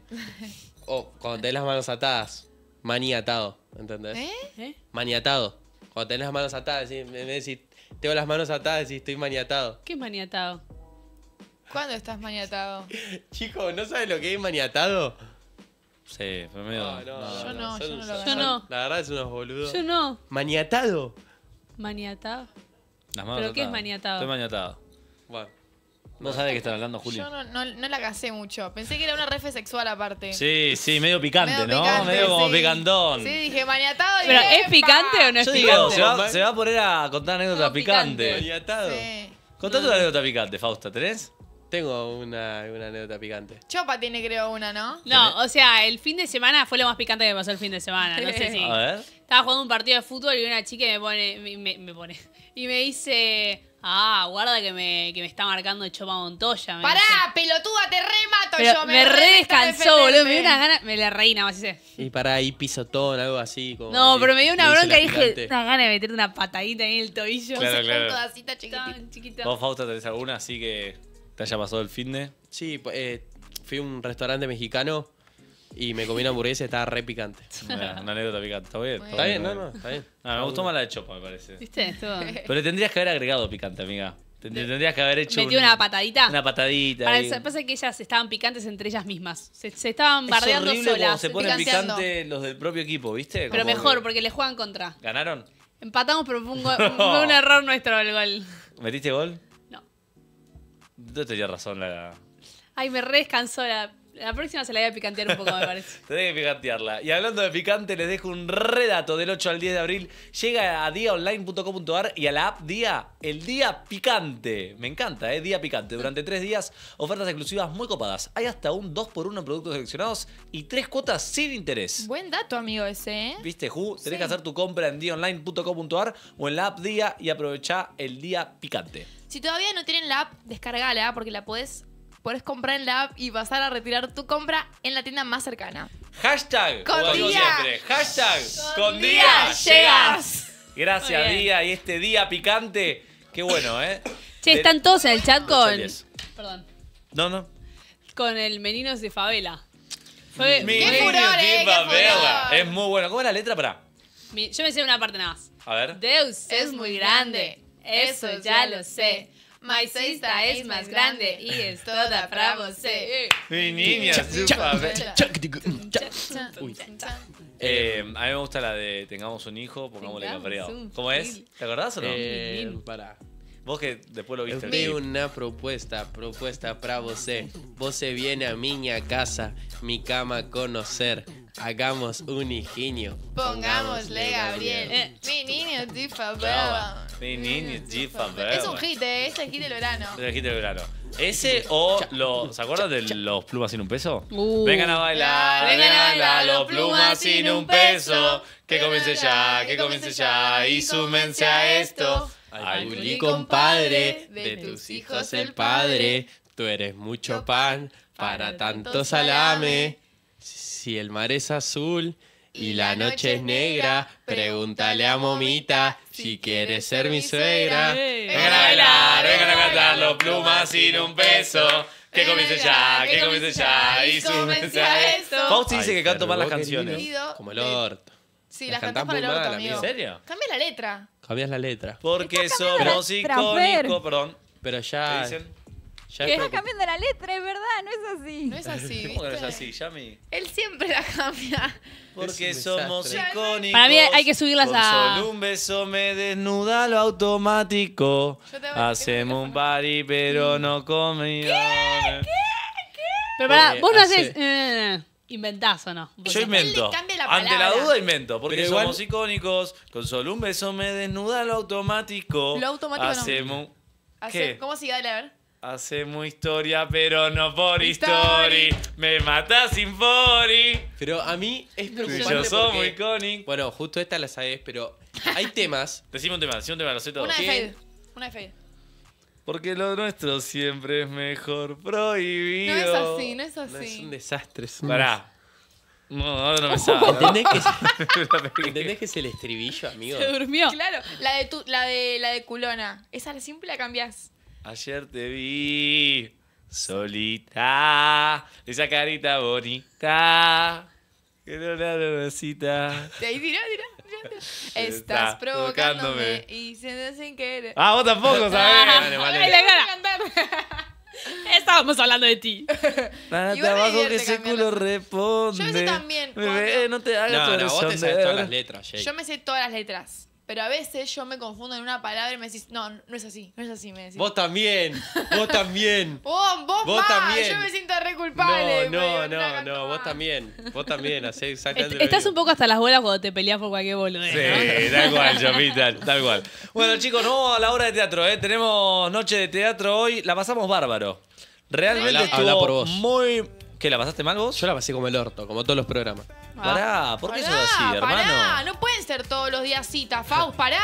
O cuando tenés las manos atadas. Maniatado, ¿entendés? ¿Eh? ¿Eh? Maniatado. Cuando tenés las manos atadas, en vez de decir, tengo las manos atadas y estoy maniatado. ¿Qué es maniatado? ¿Cuándo estás maniatado? Chico, ¿no sabes lo que es maniatado? Sí, pero medio... No, no, no, yo no, no, no, yo son, no lo son, yo no. La verdad es unos boludos. Yo no. ¿Maniatado? ¿Maniatado? Las manos ¿Pero atadas. qué es maniatado? Estoy maniatado. Bueno. No sabe de qué están hablando, Juli. Yo no, no, no la casé mucho. Pensé que era una refe sexual aparte. Sí, sí, medio picante, medio ¿no? Picante, medio sí. como picantón. Sí, dije maniatado. Y ¿Pero es picante pa. o no es Yo picante? Digo, se, va, se va a poner a contar anécdotas no, picantes. Maniatado. Sí. Contá no. una anécdota picante, Fausta. ¿Tenés? Tengo una, una anécdota picante. Chopa tiene, creo, una, ¿no? No, o sea, el fin de semana fue lo más picante que me pasó el fin de semana. No sé si. A ver. Estaba jugando un partido de fútbol y una chica me pone. Me, me, me pone. Y me dice. Ah, guarda que me, que me está marcando Chopa Montoya. Me Pará, me pelotuda, te remato Pero yo. Me, me redescansó, boludo. Me dio unas ganas. Me la reí nada más. Hice. Y pará, ahí pisotón, algo así. Como no, así, pero me dio una bronca y dije, unas ganas de meterte una patadita en el tobillo. Claro, se claro. Todacita chiquitita. ¿Vos, Fausta, tenés alguna así que te haya pasado el fin de? Sí, eh, fui a un restaurante mexicano y me comí una hamburguesa y estaba re picante. Una, una anécdota picante. ¿Está bien? ¿Está bien? No, no, está bien. Ah, me gustó más la de Chopa, me parece. ¿Viste? Estuvo. Pero le tendrías que haber agregado picante, amiga. Tendrías que haber hecho... ¿Metió un, una patadita? Una patadita. Para el, pasa que ellas estaban picantes entre ellas mismas. Se, se estaban bardeando solas. Es horrible solas. Se ponen picantes los del propio equipo, ¿viste? Como pero mejor, que... porque le juegan contra. ¿Ganaron? Empatamos, pero fue un, go... no. un error nuestro el gol. ¿Metiste gol? No. No tenía razón la... Ay, me re descansó la... La próxima se la voy a picantear un poco, me parece. Tenés que picantearla. Y hablando de picante, les dejo un redato del ocho al diez de abril. Llega a día online punto com punto a r y a la app Día, el Día Picante. Me encanta, ¿eh? Día Picante. Durante tres días, ofertas exclusivas muy copadas. Hay hasta un dos por uno en productos seleccionados y tres cuotas sin interés. Buen dato, amigo ese, ¿eh? ¿Viste, Ju? Tenés sí. que hacer tu compra en día online punto com punto a r o en la app Día y aprovechá el Día Picante. Si todavía no tienen la app, descargala porque la podés... Podés comprar en la app y pasar a retirar tu compra en la tienda más cercana. Hashtag, con como día, siempre. Hashtag, con, con día, día llegas. Gracias, Día. Y este Día Picante, qué bueno, ¿eh? Che, están todos en el chat con... Perdón. No, no. Con el Meninos de Favela. Fue... Meninos furor, de eh, Favela. Es muy bueno. ¿Cómo es la letra? Pará. Mi... Yo me sé una parte nada más. A ver. Deus es muy grande. Eso ya lo sé. My cesta es más grande y es toda para vos. Mi niña, eh, a mí me gusta la de tengamos un hijo, pongámosle capreado. ¿Cómo es? ¿Te acordás o no? Eh, para. Vos que después lo viste. Vi una propuesta, propuesta para vos. Vos se viene a miña casa, mi cama conocer. Hagamos un hijiño. Pongámosle Gabriel. Eh. Mi niño de Favela. Mi niño de Favela. Es un hit, ¿eh? Es el hit del verano. Es el hit del verano. Ese o los... ¿Se acuerdan de los plumas sin un peso? Uh. Vengan a bailar, vengan a bailar los plumas sin un peso. Que comience ya, que comience ya y súmense a esto. Ay, Juli, compadre, de tus hijos el padre. Tú eres mucho pan para tanto salame. Si el mar es azul y la noche es negra, pregúntale a Momita si quiere ser mi suegra. Vengan a bailar, vengan a cantar los plumas sin un peso. Que comience ya, que comience ya y súmense a esto. Fausti dice que canto mal las canciones. Como el orto. Sí, las cantás para el orto, amigo. ¿En serio? Cambia la letra. Cambias la letra. Porque somos icónicos, perdón. Pero ya... ¿Qué? Está cambiando la letra, es verdad, no es así. No es así, ¿viste? ¿Cómo no es así, Yami? Él siempre la cambia. Porque somos icónicos. Para mí hay que subirlas a... Con solo un beso me desnuda lo automático. Hacemos un party, pero no comida. ¿Qué? ¿Qué? ¿Qué? Pero pará, vos no haces... ¿Inventás o no? Yo invento. Ante la duda invento. Porque somos icónicos. Con solo un beso me desnuda lo automático. Lo automático no. Hacemos... ¿Cómo sigue? Dale, a ver. Hacemos historia, pero no por history. Me matás sin fori. Pero a mí es preocupante. Yo soy muy icónico. Bueno, justo esta la sabes, pero hay temas. Decime un tema, decime un tema, lo sé todo. Una de Fade. Una de Fade. Porque lo nuestro siempre es mejor prohibido. No es así, no es así. No, es un desastre. Es un Pará. No, no, no me sabe. ¿Entendés que, es, ¿Entendés que es el estribillo, amigo? Se durmió. Claro, la de, tu, la de, la de culona. Esa siempre la cambiás. Ayer te vi solita, esa carita bonita, que no era una cita. Ahí tiró, tiró, tiró. Estás provocándome y se hacen querer. Ah, vos tampoco, ¿sabés? Ah, vale, vale. Estábamos hablando de ti. Nada trabajo que ese culo responde. Yo me sé también. Bebé, no te hagas no, no, vos te sabes todas las letras, Jake. Yo me sé todas las letras. Pero a veces yo me confundo en una palabra y me decís, no, no es así, no es así, me decís. Vos también, vos también. Oh, vos vos más, también. Yo me siento re culpable. No, no, no, no, vos también, vos también, así exactamente. Est estás un poco hasta las bolas cuando te peleas por cualquier boludez. Sí, ¿no? Tal cual, Chopita, tal cual. Bueno, chicos, nos vamos a la hora de teatro, ¿eh? Tenemos noche de teatro hoy, la pasamos bárbaro. Realmente habla, estuvo habla por vos. Muy... ¿Qué, la pasaste mal vos? Yo la pasé como el orto, como todos los programas. Pará, ¿por qué eso es así, hermano? Pará, no pueden ser todos los días citas, Faust, pará.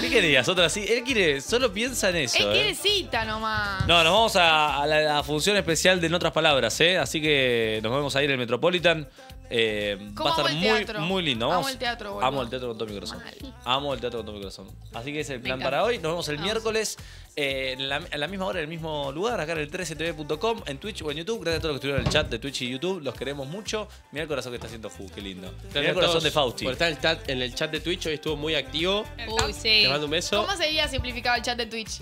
¿Qué querías? ¿Otra cita? Él quiere, solo piensa en eso. Él eh. quiere cita nomás. No, nos vamos a, a la a función especial de En Otras Palabras, ¿eh? Así que nos vemos ahí en el Metropolitan. Eh, va a estar muy, teatro? muy lindo. Vamos, amo el teatro, boludo. Amo el teatro con todo mi corazón. Mal. Amo el teatro con todo mi corazón. Así que ese es el plan para hoy. Nos vemos el vamos. miércoles eh, en, la, en la misma hora, en el mismo lugar, acá en el trece t v punto com, en Twitch o en YouTube. Gracias a todos los que estuvieron en el chat de Twitch y YouTube. Los queremos mucho. Mirá el corazón que está haciendo Ju, qué lindo. Mirá el corazón de Fausti. Por estar en el, chat, en el chat de Twitch hoy estuvo muy activo. Uy, sí. Te mando un beso. ¿Cómo sería simplificado el chat de Twitch?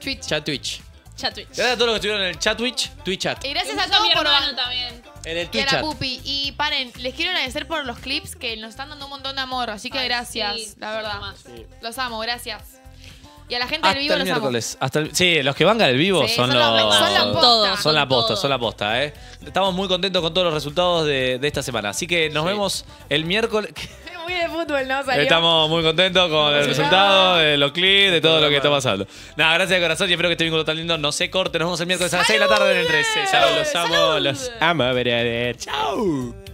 Twitch. Chat Twitch. Chat Twitch. Gracias a todos los que estuvieron en el chat Twitch, Twitch chat. Y gracias a todos por vernos también. En el Twitch. Y a la Pupi. Y paren, les quiero agradecer por los clips que nos están dando un montón de amor. Así que Ay, gracias, sí, la verdad. Sí. Los amo, gracias. Y a la gente hasta del vivo los miércoles. Amo. Hasta el, sí, los que van al vivo sí, son, son los... Son la posta. Son la posta, son la posta, ¿eh? Estamos muy contentos con todos los resultados de, de esta semana. Así que nos sí. vemos el miércoles... Muy de fútbol, ¿no? Salió. Estamos muy contentos con el resultado, de los clips, de todo lo que está pasando. Nada, gracias de corazón y espero que este vínculo tan lindo no se corte. Nos vemos el miércoles a las seis de la tarde en el trece. Salud, los amo, ¡Salud! los amo, brother. Chau.